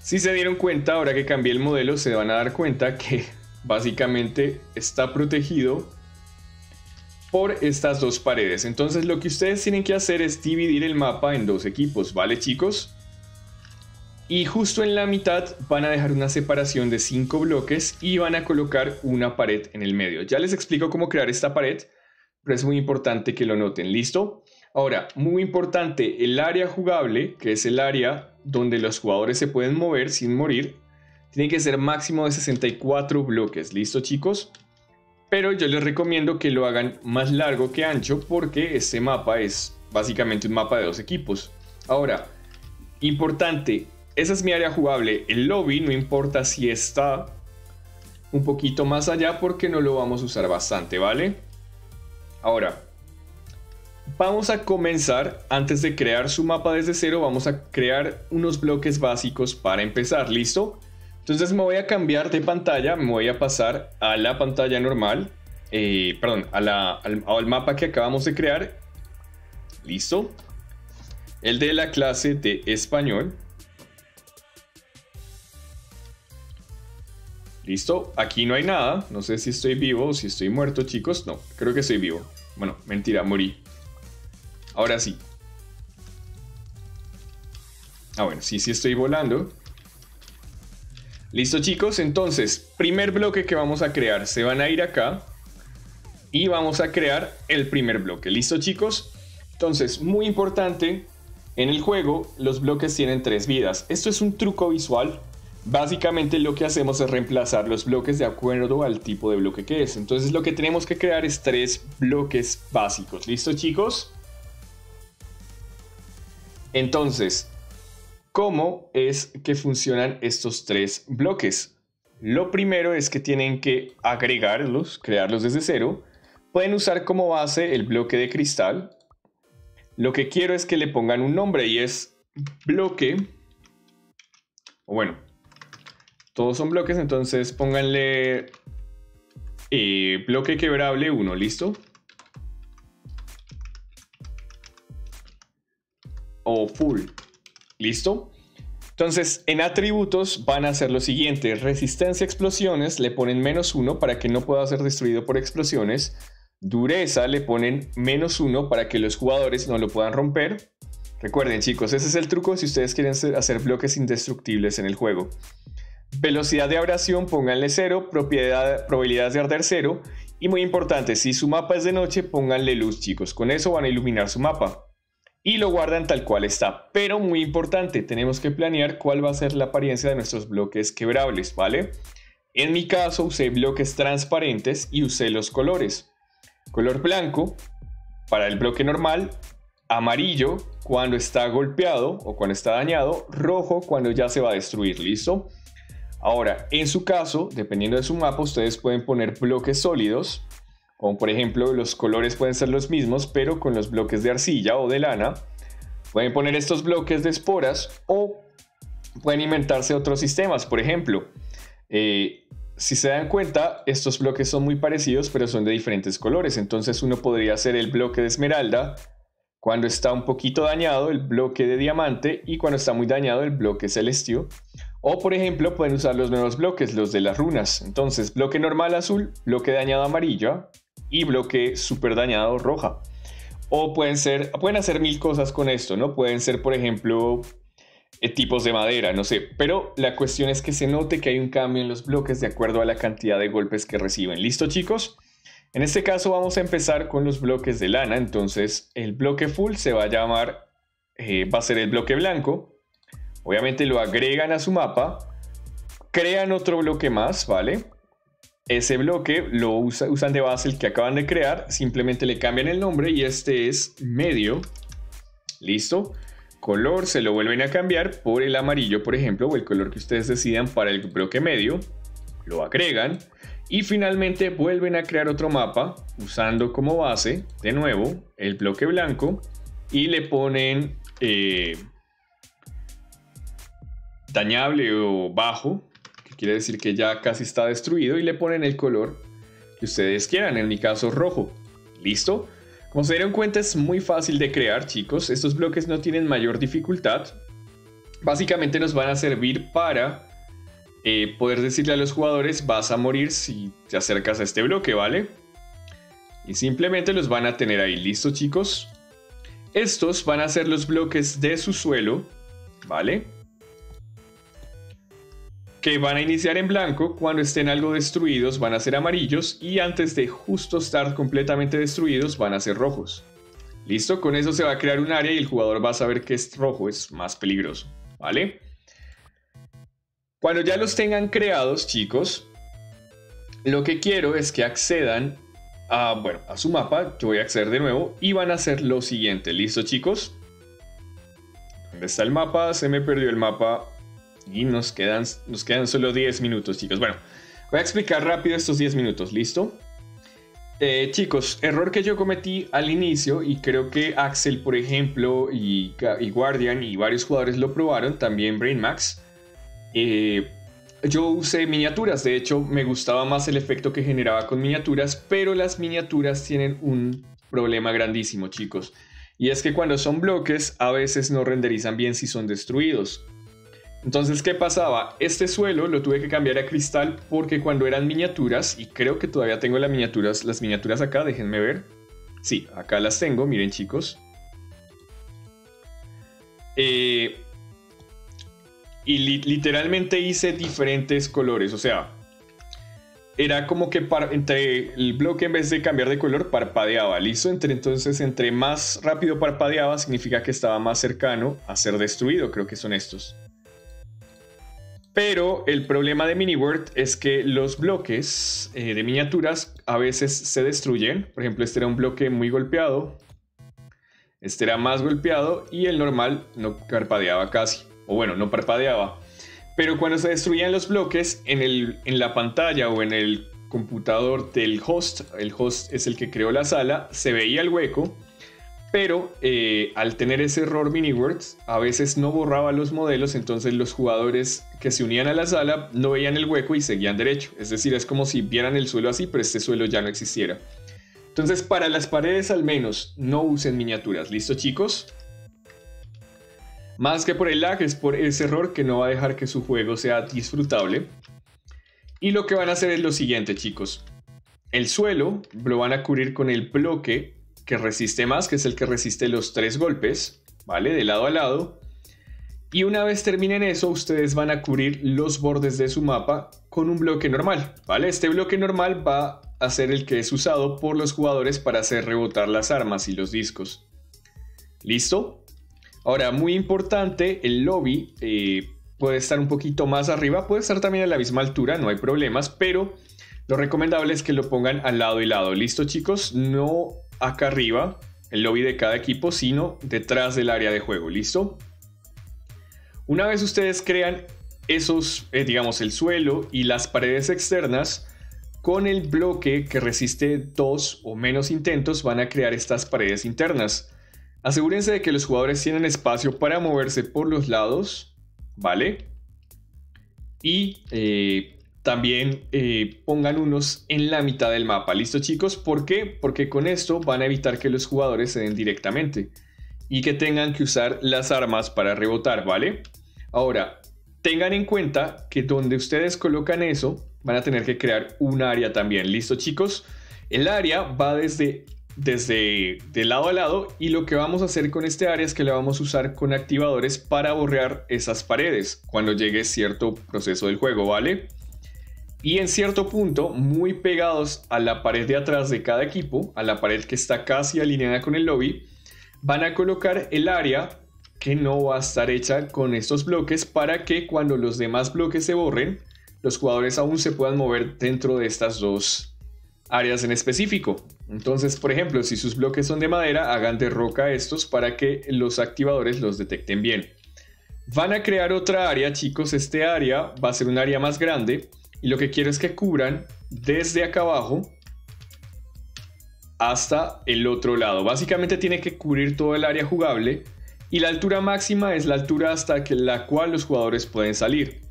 Si se dieron cuenta, ahora que cambié el modelo se van a dar cuenta que básicamente está protegido por estas dos paredes. Entonces lo que ustedes tienen que hacer es dividir el mapa en dos equipos, ¿vale, chicos? Y justo en la mitad van a dejar una separación de 5 bloques y van a colocar una pared en el medio. Ya les explico cómo crear esta pared, pero es muy importante que lo noten, ¿listo? Ahora, muy importante, el área jugable, que es el área donde los jugadores se pueden mover sin morir, tiene que ser máximo de 64 bloques, ¿listo, chicos? Pero yo les recomiendo que lo hagan más largo que ancho porque este mapa es básicamente un mapa de 2 equipos. Ahora, importante, esa es mi área jugable. El lobby no importa si está un poquito más allá porque no lo vamos a usar bastante, ¿vale? Ahora, vamos a comenzar. Antes de crear su mapa desde cero, vamos a crear unos bloques básicos para empezar, ¿listo? Entonces me voy a cambiar de pantalla, me voy a pasar a la pantalla normal, al mapa que acabamos de crear, ¿listo? El de la clase de español. Listo, aquí no hay nada, no sé si estoy vivo o si estoy muerto, chicos. No, creo que estoy vivo. Bueno, mentira, morí. Ahora sí. Ah, bueno, sí, sí estoy volando. Listo, chicos, entonces, primer bloque que vamos a crear, se van a ir acá y vamos a crear el primer bloque. ¿Listo, chicos? Entonces, muy importante, en el juego los bloques tienen 3 vidas. Esto es un truco visual. Básicamente lo que hacemos es reemplazar los bloques de acuerdo al tipo de bloque que es. Entonces lo que tenemos que crear es 3 bloques básicos. ¿Listo, chicos? Entonces, ¿cómo es que funcionan estos 3 bloques? Lo primero es que tienen que agregarlos, crearlos desde cero. Pueden usar como base el bloque de cristal. Lo que quiero es que le pongan un nombre y es bloque. Bueno, todos son bloques, entonces pónganle bloque quebrable 1, ¿listo? O full, ¿listo? Entonces, en atributos van a hacer lo siguiente. Resistencia a explosiones le ponen -1 para que no pueda ser destruido por explosiones. Dureza le ponen -1 para que los jugadores no lo puedan romper. Recuerden, chicos, ese es el truco si ustedes quieren hacer bloques indestructibles en el juego. Velocidad de abrasión, pónganle 0, probabilidades de arder 0. Y muy importante, si su mapa es de noche, pónganle luz, chicos. Con eso van a iluminar su mapa. Y lo guardan tal cual está. Pero muy importante, tenemos que planear cuál va a ser la apariencia de nuestros bloques quebrables, ¿vale? En mi caso usé bloques transparentes y usé los colores. Color blanco para el bloque normal, amarillo cuando está golpeado o cuando está dañado, rojo cuando ya se va a destruir, ¿listo? Ahora, en su caso, dependiendo de su mapa, ustedes pueden poner bloques sólidos, como por ejemplo los colores pueden ser los mismos, pero con los bloques de arcilla o de lana. Pueden poner estos bloques de esporas o pueden inventarse otros sistemas. Por ejemplo, si se dan cuenta, estos bloques son muy parecidos, pero son de diferentes colores. Entonces uno podría hacer el bloque de esmeralda cuando está un poquito dañado, el bloque de diamante, y cuando está muy dañado, el bloque celestio. O por ejemplo pueden usar los nuevos bloques, los de las runas. Entonces bloque normal azul, bloque dañado amarilla y bloque super dañado roja. O pueden hacer 1000 cosas con esto, ¿no? Pueden ser por ejemplo tipos de madera, no sé. Pero la cuestión es que se note que hay un cambio en los bloques de acuerdo a la cantidad de golpes que reciben. ¿Listo, chicos? En este caso vamos a empezar con los bloques de lana. Entonces el bloque full se va a llamar, va a ser el bloque blanco. Obviamente lo agregan a su mapa, crean otro bloque más, ¿vale? Ese bloque lo usan de base el que acaban de crear, simplemente le cambian el nombre y este es medio. Listo. Color se lo vuelven a cambiar por el amarillo, por ejemplo, o el color que ustedes decidan para el bloque medio. Lo agregan y finalmente vuelven a crear otro mapa usando como base, de nuevo, el bloque blanco y le ponen dañable o bajo, que quiere decir que ya casi está destruido, y le ponen el color que ustedes quieran, en mi caso rojo. ¿Listo? Como se dieron cuenta, es muy fácil de crear, chicos. Estos bloques no tienen mayor dificultad. Básicamente nos van a servir para poder decirle a los jugadores: vas a morir si te acercas a este bloque, ¿vale? Y simplemente los van a tener ahí. ¿Listo, chicos? Estos van a ser los bloques de su suelo, ¿vale? Que van a iniciar en blanco, cuando estén algo destruidos van a ser amarillos y antes de justo estar completamente destruidos van a ser rojos. Listo, con eso se va a crear un área y el jugador va a saber que es rojo, es más peligroso, ¿vale? Cuando ya los tengan creados, chicos, lo que quiero es que accedan a, bueno, a su mapa. Yo voy a acceder de nuevo y van a hacer lo siguiente. ¿Listo, chicos? ¿Dónde está el mapa? Se me perdió el mapa. Y nos quedan solo 10 minutos, chicos. Bueno, voy a explicar rápido estos 10 minutos, ¿listo? Chicos, error que yo cometí al inicio, y creo que Axel, por ejemplo, y Guardian y varios jugadores lo probaron, también BrainMax. Yo usé miniaturas, de hecho me gustaba más el efecto que generaba con miniaturas, pero las miniaturas tienen un problema grandísimo, chicos. Y es que cuando son bloques, a veces no renderizan bien si son destruidos. Entonces, ¿qué pasaba? Este suelo lo tuve que cambiar a cristal porque cuando eran miniaturas, y creo que todavía tengo las miniaturas acá, déjenme ver. Sí, acá las tengo, miren, chicos. Y literalmente hice diferentes colores, o sea, era como que entre el bloque, en vez de cambiar de color, parpadeaba, ¿listo? Entonces, entre más rápido parpadeaba, significa que estaba más cercano a ser destruido, creo que son estos. Pero el problema de MiniWorld es que los bloques de miniaturas a veces se destruyen. Por ejemplo, este era un bloque muy golpeado. Este era más golpeado y el normal no parpadeaba casi. O bueno, no parpadeaba. Pero cuando se destruían los bloques en la pantalla o en el computador del host, el host es el que creó la sala, se veía el hueco. Pero al tener ese error MiniWorld, a veces no borraba los modelos, entonces los jugadores que se unían a la sala no veían el hueco y seguían derecho. Es decir, es como si vieran el suelo así, pero este suelo ya no existiera. Entonces, para las paredes al menos, no usen miniaturas. ¿Listo, chicos? Más que por el lag, es por ese error que no va a dejar que su juego sea disfrutable. Y lo que van a hacer es lo siguiente, chicos. El suelo lo van a cubrir con el bloque que resiste más, que es el que resiste los 3 golpes, ¿vale? De lado a lado. Y una vez terminen eso, ustedes van a cubrir los bordes de su mapa con un bloque normal, ¿vale? Este bloque normal va a ser el que es usado por los jugadores para hacer rebotar las armas y los discos. ¿Listo? Ahora, muy importante, el lobby puede estar un poquito más arriba, puede estar también a la misma altura, no hay problemas, pero lo recomendable es que lo pongan al lado y lado. ¿Listo, chicos? No acá arriba, el lobby de cada equipo, sino detrás del área de juego, ¿listo? Una vez ustedes crean esos, digamos, el suelo y las paredes externas, con el bloque que resiste 2 o menos intentos van a crear estas paredes internas. Asegúrense de que los jugadores tienen espacio para moverse por los lados, ¿vale? Y también pongan unos en la mitad del mapa. ¿Listo, chicos? ¿Por qué? Porque con esto van a evitar que los jugadores se den directamente y que tengan que usar las armas para rebotar, ¿vale? Ahora, tengan en cuenta que donde ustedes colocan eso, van a tener que crear un área también. ¿Listo, chicos? El área va desde de lado a lado, y lo que vamos a hacer con este área es que la vamos a usar con activadores para borrar esas paredes cuando llegue cierto proceso del juego, ¿vale? Y en cierto punto, muy pegados a la pared de atrás de cada equipo, a la pared que está casi alineada con el lobby, van a colocar el área que no va a estar hecha con estos bloques para que cuando los demás bloques se borren, los jugadores aún se puedan mover dentro de estas dos áreas en específico. Entonces, por ejemplo, si sus bloques son de madera, hagan de roca estos para que los activadores los detecten bien. Van a crear otra área, chicos. Este área va a ser un área más grande y lo que quiero es que cubran desde acá abajo hasta el otro lado. Básicamente tiene que cubrir todo el área jugable y la altura máxima es la altura hasta la cual los jugadores pueden salir.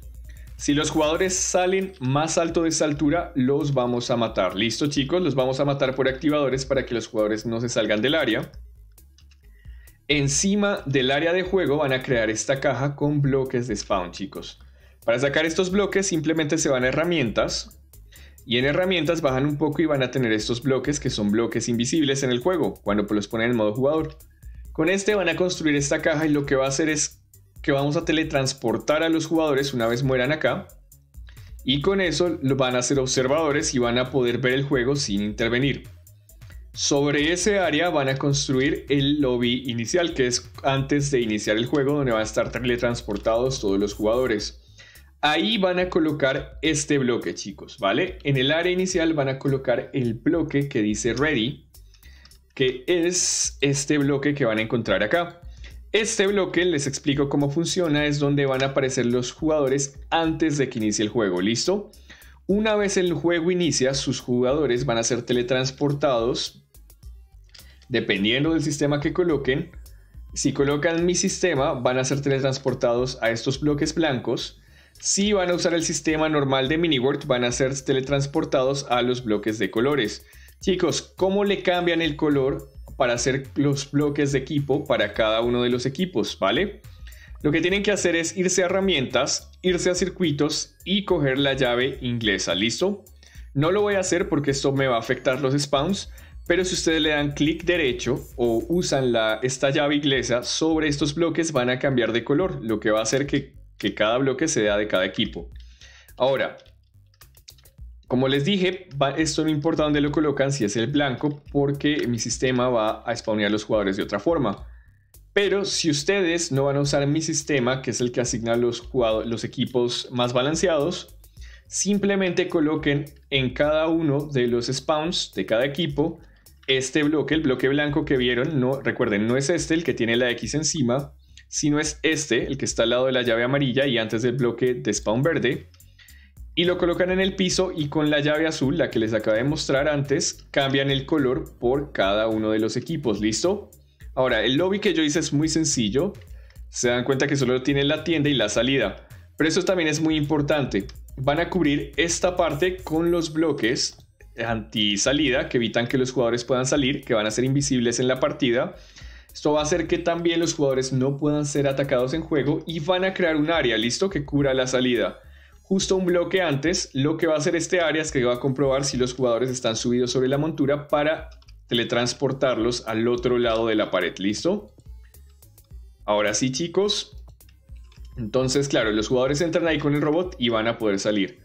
Si los jugadores salen más alto de esa altura, los vamos a matar. Listo, chicos, los vamos a matar por activadores para que los jugadores no se salgan del área. Encima del área de juego van a crear esta caja con bloques de spawn, chicos. Para sacar estos bloques simplemente se van a herramientas. Y en herramientas bajan un poco y van a tener estos bloques que son bloques invisibles en el juego cuando los ponen en modo jugador. Con este van a construir esta caja y lo que va a hacer es que vamos a teletransportar a los jugadores una vez mueran acá. Y con eso los van a hacer observadores y van a poder ver el juego sin intervenir. Sobre ese área van a construir el lobby inicial, que es antes de iniciar el juego, donde van a estar teletransportados todos los jugadores. Ahí van a colocar este bloque, chicos, ¿vale? En el área inicial van a colocar el bloque que dice Ready, que es este bloque que van a encontrar acá. Este bloque, les explico cómo funciona, es donde van a aparecer los jugadores antes de que inicie el juego, ¿listo? Una vez el juego inicia, sus jugadores van a ser teletransportados, dependiendo del sistema que coloquen. Si colocan mi sistema, van a ser teletransportados a estos bloques blancos. Si van a usar el sistema normal de MiniWorld, van a ser teletransportados a los bloques de colores. Chicos, ¿cómo le cambian el color para hacer los bloques de equipo para cada uno de los equipos, vale? Lo que tienen que hacer es irse a herramientas, irse a circuitos y coger la llave inglesa, ¿listo? No lo voy a hacer porque esto me va a afectar los spawns, pero si ustedes le dan clic derecho o usan esta llave inglesa sobre estos bloques, van a cambiar de color, lo que va a hacer que cada bloque sea de cada equipo. Ahora, como les dije, esto no importa dónde lo colocan, si es el blanco, porque mi sistema va a spawnear los jugadores de otra forma. Pero si ustedes no van a usar mi sistema, que es el que asigna los equipos más balanceados, simplemente coloquen en cada uno de los spawns de cada equipo este bloque, el bloque blanco que vieron. No, recuerden, no es este el que tiene la X encima, sino es este, el que está al lado de la llave amarilla y antes del bloque de spawn verde, y lo colocan en el piso y con la llave azul, la que les acabo de mostrar antes, cambian el color por cada uno de los equipos, ¿listo? Ahora, el lobby que yo hice es muy sencillo, se dan cuenta que solo tiene la tienda y la salida, pero eso también es muy importante. Van a cubrir esta parte con los bloques anti salida que evitan que los jugadores puedan salir, que van a ser invisibles en la partida. Esto va a hacer que también los jugadores no puedan ser atacados en juego y van a crear un área, listo, que cubra la salida. Justo un bloque antes, lo que va a hacer este área es que va a comprobar si los jugadores están subidos sobre la montura para teletransportarlos al otro lado de la pared, listo. Ahora sí, chicos. Entonces, claro, los jugadores entran ahí con el robot y van a poder salir.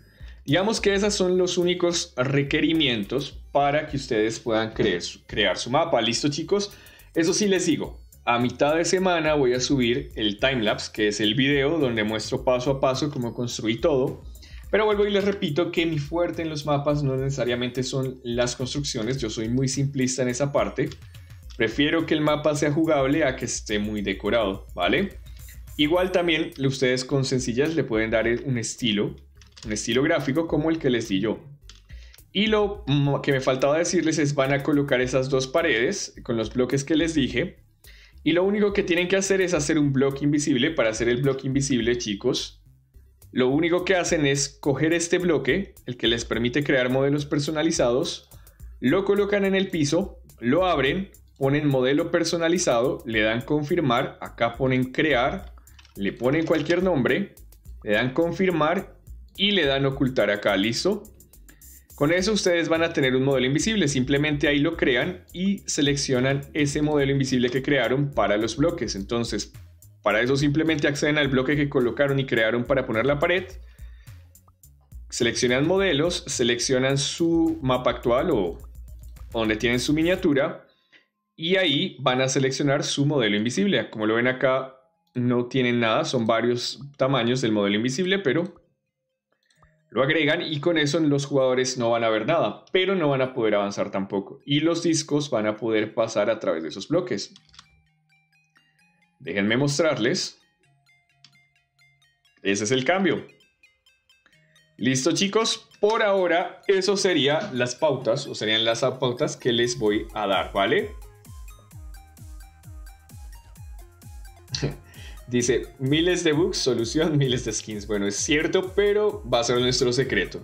Digamos que esos son los únicos requerimientos para que ustedes puedan crear su mapa, listo, chicos. Eso sí les digo, a mitad de semana voy a subir el timelapse, que es el video donde muestro paso a paso cómo construí todo. Pero vuelvo y les repito que mi fuerte en los mapas no necesariamente son las construcciones, yo soy muy simplista en esa parte. Prefiero que el mapa sea jugable a que esté muy decorado, ¿vale? Igual también ustedes con sencillas le pueden dar un estilo gráfico como el que les di yo. Y lo que me faltaba decirles es van a colocar esas dos paredes con los bloques que les dije. Y lo único que tienen que hacer es hacer un bloque invisible. Para hacer el bloque invisible, chicos, lo único que hacen es coger este bloque, el que les permite crear modelos personalizados, lo colocan en el piso, lo abren, ponen modelo personalizado, le dan confirmar, acá ponen crear, le ponen cualquier nombre, le dan confirmar y le dan ocultar acá, ¿listo? Con eso ustedes van a tener un modelo invisible, simplemente ahí lo crean y seleccionan ese modelo invisible que crearon para los bloques. Entonces, para eso simplemente acceden al bloque que colocaron y crearon para poner la pared, seleccionan modelos, seleccionan su mapa actual o donde tienen su miniatura y ahí van a seleccionar su modelo invisible. Como lo ven acá, no tienen nada, son varios tamaños del modelo invisible, pero Lo agregan y con eso los jugadores no van a ver nada, pero no van a poder avanzar tampoco. Y los discos van a poder pasar a través de esos bloques. Déjenme mostrarles. Ese es el cambio. Listo, chicos. Por ahora, eso serían las pautas, o serían las pautas que les voy a dar, ¿vale? Dice, miles de bugs, solución, miles de skins. Bueno, es cierto, pero va a ser nuestro secreto.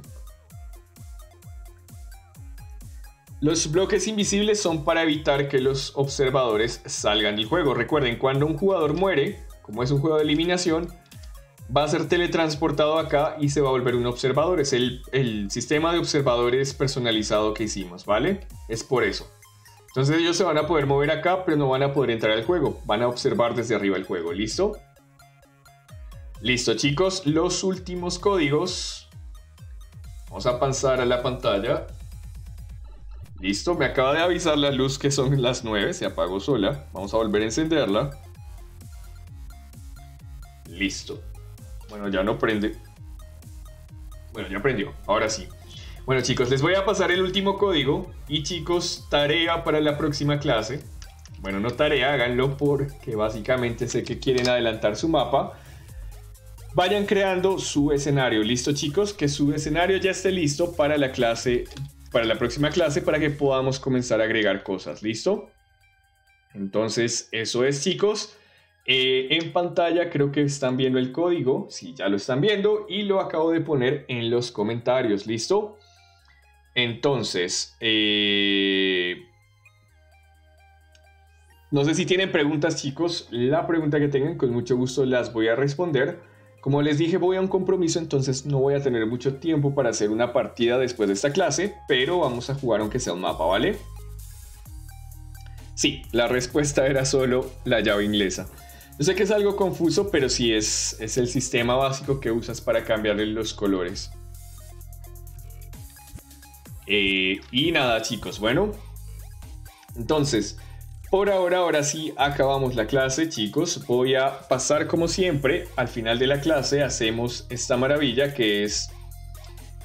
Los bloques invisibles son para evitar que los observadores salgan del juego. Recuerden, cuando un jugador muere, como es un juego de eliminación, va a ser teletransportado acá y se va a volver un observador. Es el sistema de observadores personalizado que hicimos, ¿vale? Es por eso. Entonces ellos se van a poder mover acá, pero no van a poder entrar al juego. Van a observar desde arriba el juego, ¿listo? Listo, chicos, los últimos códigos. Vamos a pasar a la pantalla. Listo, me acaba de avisar la luz que son las 9, se apagó sola. Vamos a volver a encenderla. Listo. Bueno, ya no prende. Bueno, ya prendió, ahora sí. Bueno, chicos, les voy a pasar el último código. Y chicos, tarea para la próxima clase. Bueno, no tarea, háganlo porque básicamente sé que quieren adelantar su mapa. Vayan creando su escenario. Listo, chicos, que su escenario ya esté listo para la clase, para la próxima clase, para que podamos comenzar a agregar cosas. ¿Listo? Entonces, eso es, chicos. En pantalla creo que están viendo el código. Sí, ya lo están viendo y lo acabo de poner en los comentarios. ¿Listo? Entonces, no sé si tienen preguntas, chicos. La pregunta que tengan, con mucho gusto las voy a responder. Como les dije, voy a un compromiso, entonces no voy a tener mucho tiempo para hacer una partida después de esta clase, pero vamos a jugar aunque sea un mapa, ¿vale? Sí, la respuesta era solo la llave inglesa. Yo sé que es algo confuso, pero sí es el sistema básico que usas para cambiarle los colores. Y nada, chicos, bueno, entonces por ahora, ahora sí acabamos la clase, chicos. Voy a pasar como siempre, al final de la clase hacemos esta maravilla que es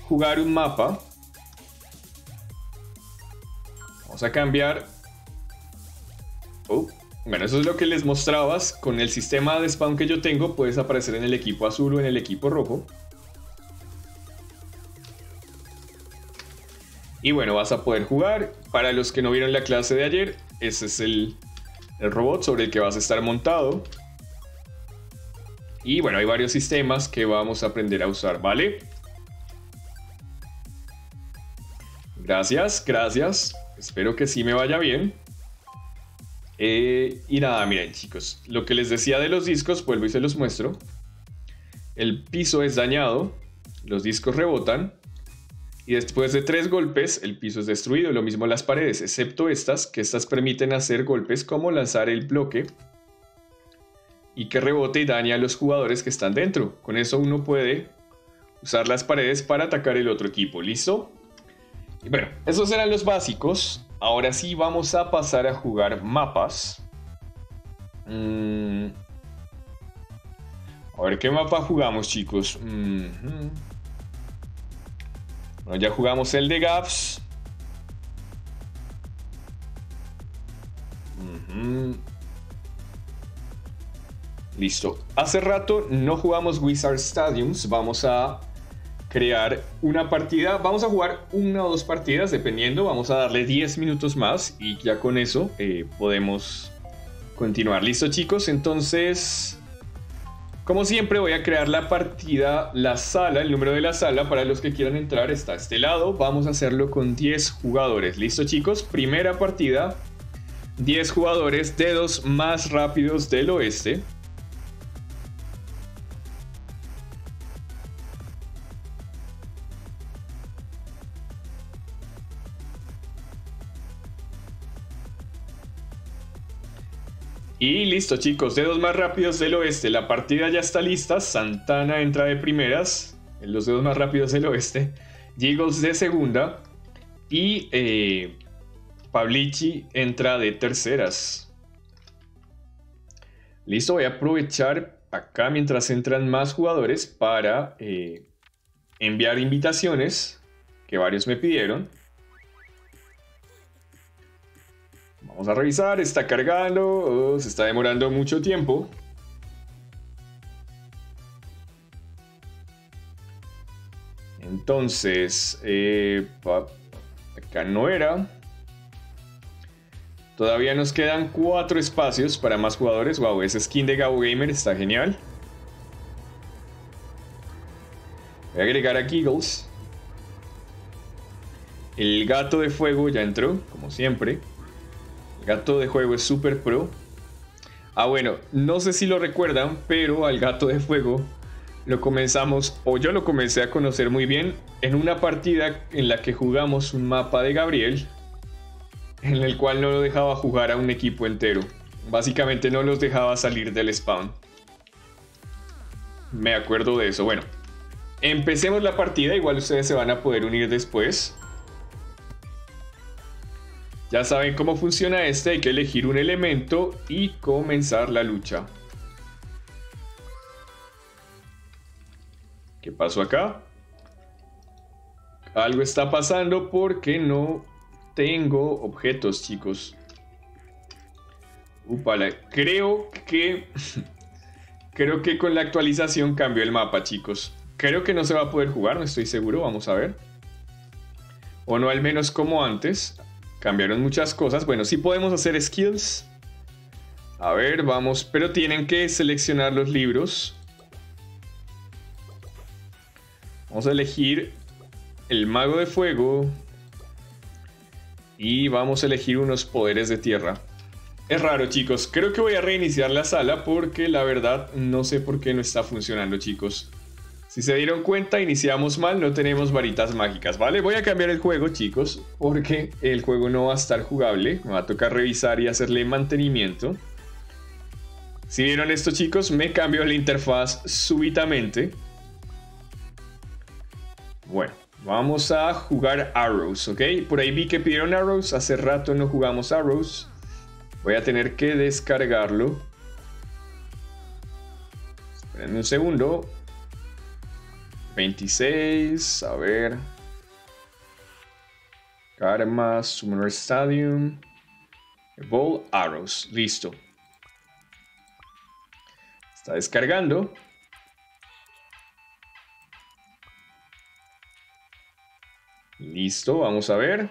jugar un mapa. Vamos a cambiar. Bueno, eso es lo que les mostrabas. Con el sistema de spawn que yo tengo puedes aparecer en el equipo azul o en el equipo rojo. Y bueno, vas a poder jugar. Para los que no vieron la clase de ayer, ese es el robot sobre el que vas a estar montado. Y bueno, hay varios sistemas que vamos a aprender a usar, ¿vale? Gracias, gracias. Espero que sí me vaya bien. Y nada, miren, chicos, lo que les decía de los discos, vuelvo y se los muestro. El piso es dañado, los discos rebotan. Y después de 3 golpes, el piso es destruido. Lo mismo las paredes, excepto estas, que estas permiten hacer golpes como lanzar el bloque y que rebote y dañe a los jugadores que están dentro. Con eso uno puede usar las paredes para atacar el otro equipo, ¿listo? Y bueno, esos eran los básicos. Ahora sí vamos a pasar a jugar mapas. A ver qué mapa jugamos, chicos. Bueno, ya jugamos el de Gaps. Listo. Hace rato no jugamos Wizard Stadiums. Vamos a crear una partida. Vamos a jugar 1 o 2 partidas, dependiendo. Vamos a darle 10 minutos más y ya con eso podemos continuar. Listo, chicos. Entonces, como siempre voy a crear la partida, la sala, el número de la sala para los que quieran entrar está a este lado. Vamos a hacerlo con 10 jugadores. ¿Listo, chicos? Primera partida, 10 jugadores, dedos más rápidos del oeste. Y listo, chicos, dedos más rápidos del oeste. La partida ya está lista. Santana entra de primeras en los dedos más rápidos del oeste, Giggles de segunda y Pablici entra de terceras. Listo, voy a aprovechar acá mientras entran más jugadores para enviar invitaciones, que varios me pidieron. Vamos a revisar, está cargando, se está demorando mucho tiempo. Entonces, acá no era. Todavía nos quedan 4 espacios para más jugadores. Wow, ese skin de Gabo Gamer está genial. Voy a agregar a Giggles. El gato de fuego ya entró, como siempre. El gato de fuego es super pro. Ah, bueno, no sé si lo recuerdan, pero al gato de fuego lo comenzamos, o yo lo comencé a conocer muy bien en una partida en la que jugamos un mapa de Gabriel, en el cual no lo dejaba jugar a un equipo entero. Básicamente no los dejaba salir del spawn. Me acuerdo de eso. Bueno, empecemos la partida. Igual ustedes se van a poder unir después. Ya saben cómo funciona este. Hay que elegir un elemento y comenzar la lucha. ¿Qué pasó acá? Algo está pasando porque no tengo objetos, chicos. Upala. Creo que con la actualización cambió el mapa, chicos. Creo que no se va a poder jugar, no estoy seguro. Vamos a ver. O no, al menos como antes. Cambiaron muchas cosas. Bueno, sí podemos hacer skills. A ver, vamos. Pero tienen que seleccionar los libros. Vamos a elegir el mago de fuego. Y vamos a elegir unos poderes de tierra. Es raro, chicos. Creo que voy a reiniciar la sala porque la verdad no sé por qué no está funcionando, chicos. Si se dieron cuenta, iniciamos mal. No tenemos varitas mágicas, ¿vale? Voy a cambiar el juego, chicos, porque el juego no va a estar jugable. Me va a tocar revisar y hacerle mantenimiento. Si vieron esto, chicos, me cambió la interfaz súbitamente. Bueno. Vamos a jugar Arrows, ¿ok? Por ahí vi que pidieron Arrows. Hace rato no jugamos Arrows. Voy a tener que descargarlo. Esperen un segundo. 26, a ver. Karma, Summoner Stadium. Evolve Arrows, listo. Está descargando. Listo, vamos a ver.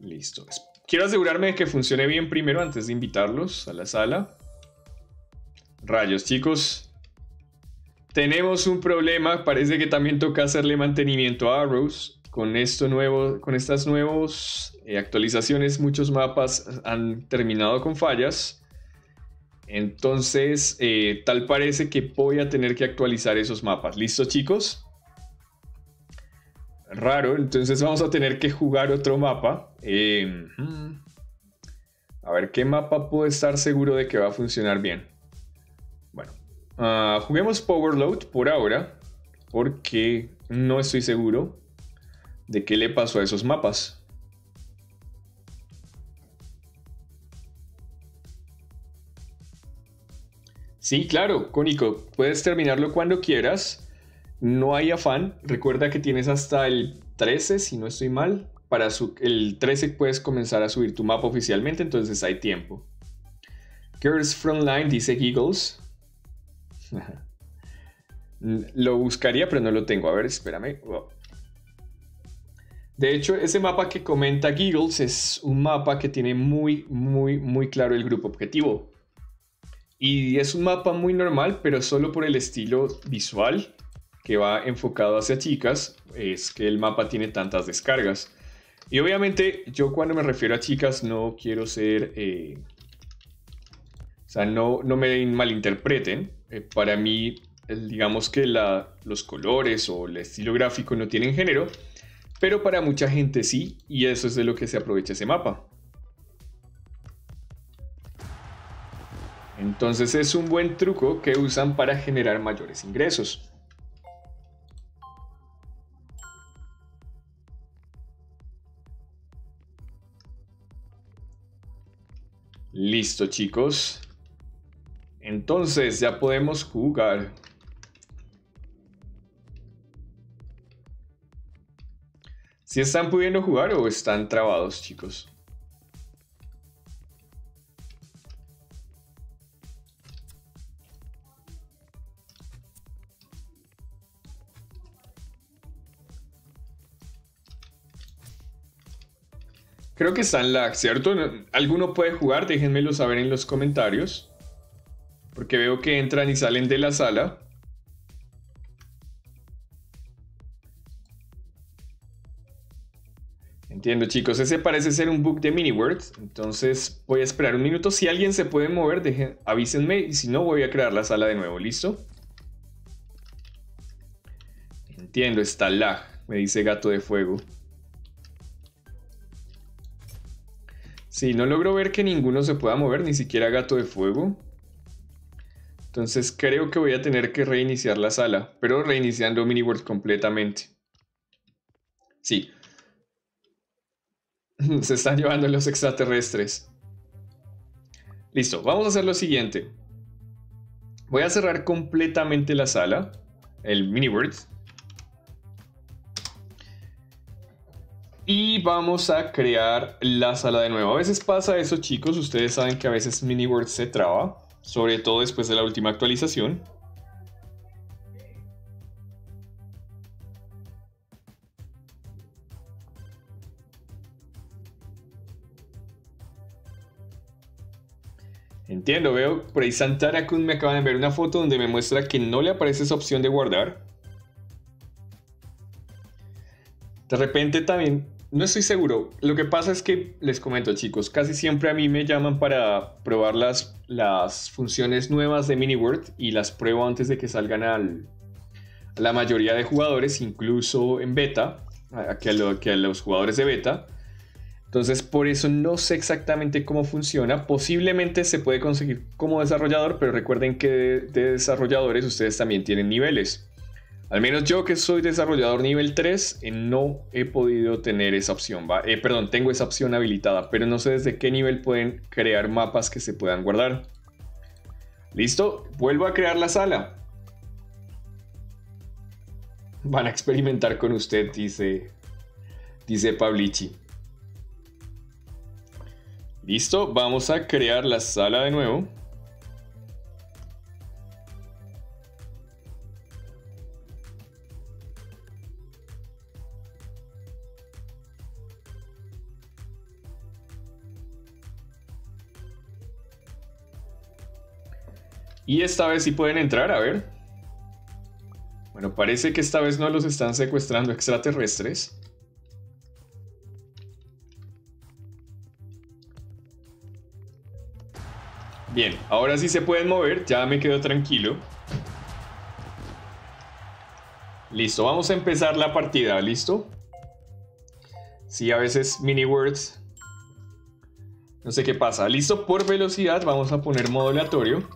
Listo. Quiero asegurarme de que funcione bien primero antes de invitarlos a la sala. Rayos, chicos. Tenemos un problema. Parece que también toca hacerle mantenimiento a Arrows. Con estas nuevas actualizaciones, muchos mapas han terminado con fallas. Entonces, tal parece que voy a tener que actualizar esos mapas. ¿Listo, chicos? Raro, entonces vamos a tener que jugar otro mapa. A ver qué mapa puedo estar seguro de que va a funcionar bien. Bueno, juguemos Powerload por ahora, porque no estoy seguro de qué le pasó a esos mapas. Sí, claro, Cónico, puedes terminarlo cuando quieras. No hay afán, recuerda que tienes hasta el 13, si no estoy mal. Para el 13 puedes comenzar a subir tu mapa oficialmente, entonces hay tiempo. Girls Frontline, dice Giggles. Lo buscaría, pero no lo tengo. A ver, espérame. De hecho, ese mapa que comenta Giggles es un mapa que tiene muy claro el grupo objetivo. Y es un mapa muy normal, pero solo por el estilo visual que va enfocado hacia chicas, es que el mapa tiene tantas descargas. Y obviamente yo cuando me refiero a chicas no quiero ser... o sea, no me malinterpreten. Para mí, digamos que los colores o el estilo gráfico no tienen género, pero para mucha gente sí, y eso es de lo que se aprovecha ese mapa. Entonces es un buen truco que usan para generar mayores ingresos. Listo, chicos. Entonces ya podemos jugar. ¿Sí están pudiendo jugar o están trabados, chicos? Creo que está en lag, ¿cierto? ¿Alguno puede jugar? Déjenmelo saber en los comentarios. Porque veo que entran y salen de la sala. Entiendo, chicos. Ese parece ser un bug de MiniWorld. Entonces voy a esperar un minuto. Si alguien se puede mover, avísenme. Y si no, voy a crear la sala de nuevo. ¿Listo? Entiendo, está lag. Me dice Gato de Fuego. Sí, no logro ver que ninguno se pueda mover, ni siquiera Gato de Fuego. Entonces creo que voy a tener que reiniciar la sala, pero reiniciando MiniWorld completamente. Sí. Se están llevando los extraterrestres. Listo, vamos a hacer lo siguiente. Voy a cerrar completamente la sala, el MiniWorld. Y vamos a crear la sala de nuevo. A veces pasa eso, chicos. Ustedes saben que a veces MiniWorld se traba. Sobre todo después de la última actualización. Entiendo, veo. Por ahí Santana Kun me acaba de enviar una foto donde me muestra que no le aparece esa opción de guardar. De repente también, no estoy seguro, lo que pasa es que, les comento chicos, casi siempre a mí me llaman para probar las funciones nuevas de MiniWorld y las pruebo antes de que salgan a la mayoría de jugadores, incluso en beta, a los jugadores de beta. Entonces por eso no sé exactamente cómo funciona, posiblemente se puede conseguir como desarrollador, pero recuerden que de desarrolladores ustedes también tienen niveles. Al menos yo que soy desarrollador nivel 3, no he podido tener esa opción, perdón, tengo esa opción habilitada, pero no sé desde qué nivel pueden crear mapas que se puedan guardar. Listo, vuelvo a crear la sala. Van a experimentar con usted, dice Pablichi. Listo, vamos a crear la sala de nuevo. Y esta vez sí pueden entrar, a ver. Bueno, parece que esta vez no los están secuestrando extraterrestres. Bien, ahora sí se pueden mover, ya me quedo tranquilo. Listo, vamos a empezar la partida, ¿listo? Sí, a veces MiniWorld. No sé qué pasa. Listo, por velocidad vamos a poner modo aleatorio.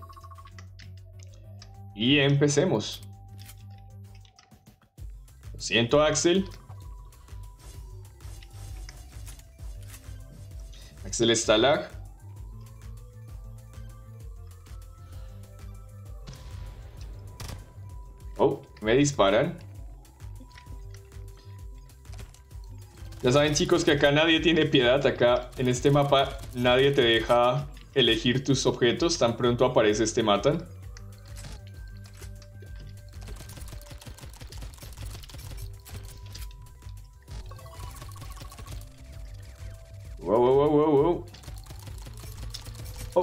Y empecemos. Lo siento, Axel. Axel está lag. Oh, me disparan. Ya saben, chicos, que acá nadie tiene piedad. Acá en este mapa nadie te deja elegir tus objetos. Tan pronto apareces, te matan.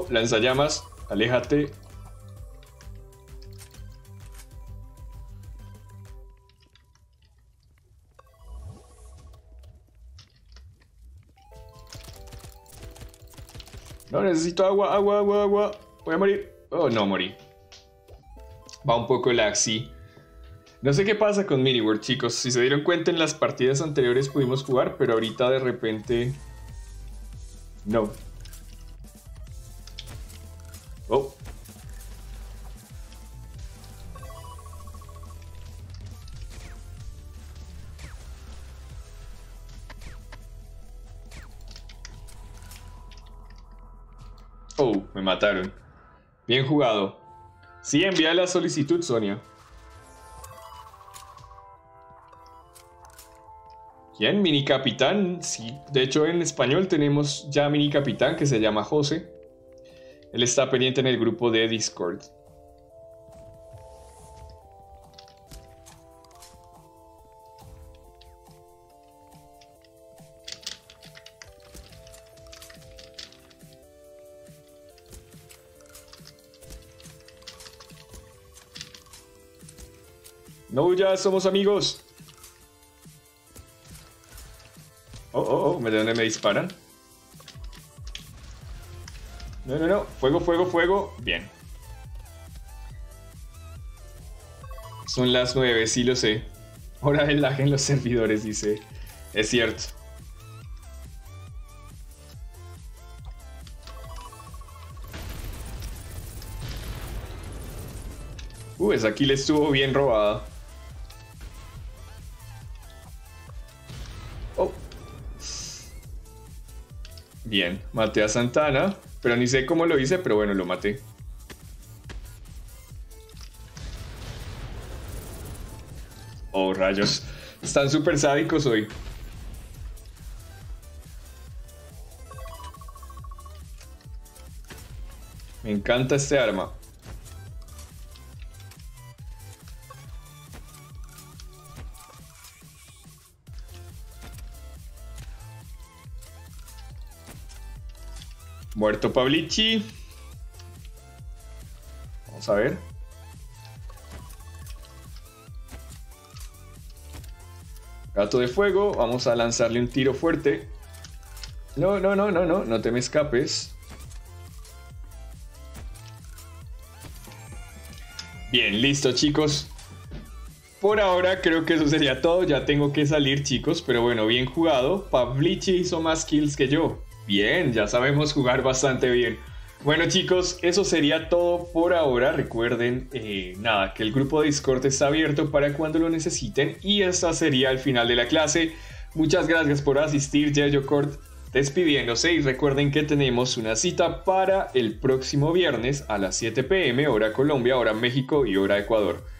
Lanzallamas, aléjate. No, necesito agua, agua, agua, agua. Voy a morir. Oh, no morí. Va un poco lag, sí. No sé qué pasa con MiniWorld, chicos. Si se dieron cuenta, en las partidas anteriores pudimos jugar, pero ahorita de repente... no. Oh. Oh, me mataron. Bien jugado. Sí, envía la solicitud, Sonia. Bien, mini capitán. Sí, de hecho en español tenemos ya mini capitán que se llama José. Él está pendiente en el grupo de Discord. No, ya somos amigos. Oh, oh, oh, ¿de dónde me disparan? No, no, no. Fuego, fuego, fuego. Bien. Son las 9, sí lo sé. Hora de lag en los servidores, dice. Es cierto. Pues aquí le estuvo bien robada. Bien, maté a Santana, pero ni sé cómo lo hice, pero bueno, lo maté. Oh, rayos. Están súper sádicos hoy. Me encanta este arma. Muerto Pablichi. Vamos a ver. Gato de fuego. Vamos a lanzarle un tiro fuerte. No, no, no, no, no. No te me escapes. Bien, listo, chicos. Por ahora creo que eso sería todo. Ya tengo que salir, chicos. Pero bueno, bien jugado. Pablichi hizo más kills que yo. Bien, ya sabemos jugar bastante bien. Bueno, chicos, eso sería todo por ahora. Recuerden, nada, que el grupo de Discord está abierto para cuando lo necesiten. Y esta sería el final de la clase. Muchas gracias por asistir, YeyoCore despidiéndose. Y recuerden que tenemos una cita para el próximo viernes a las 7 p.m. hora Colombia, hora México y hora Ecuador.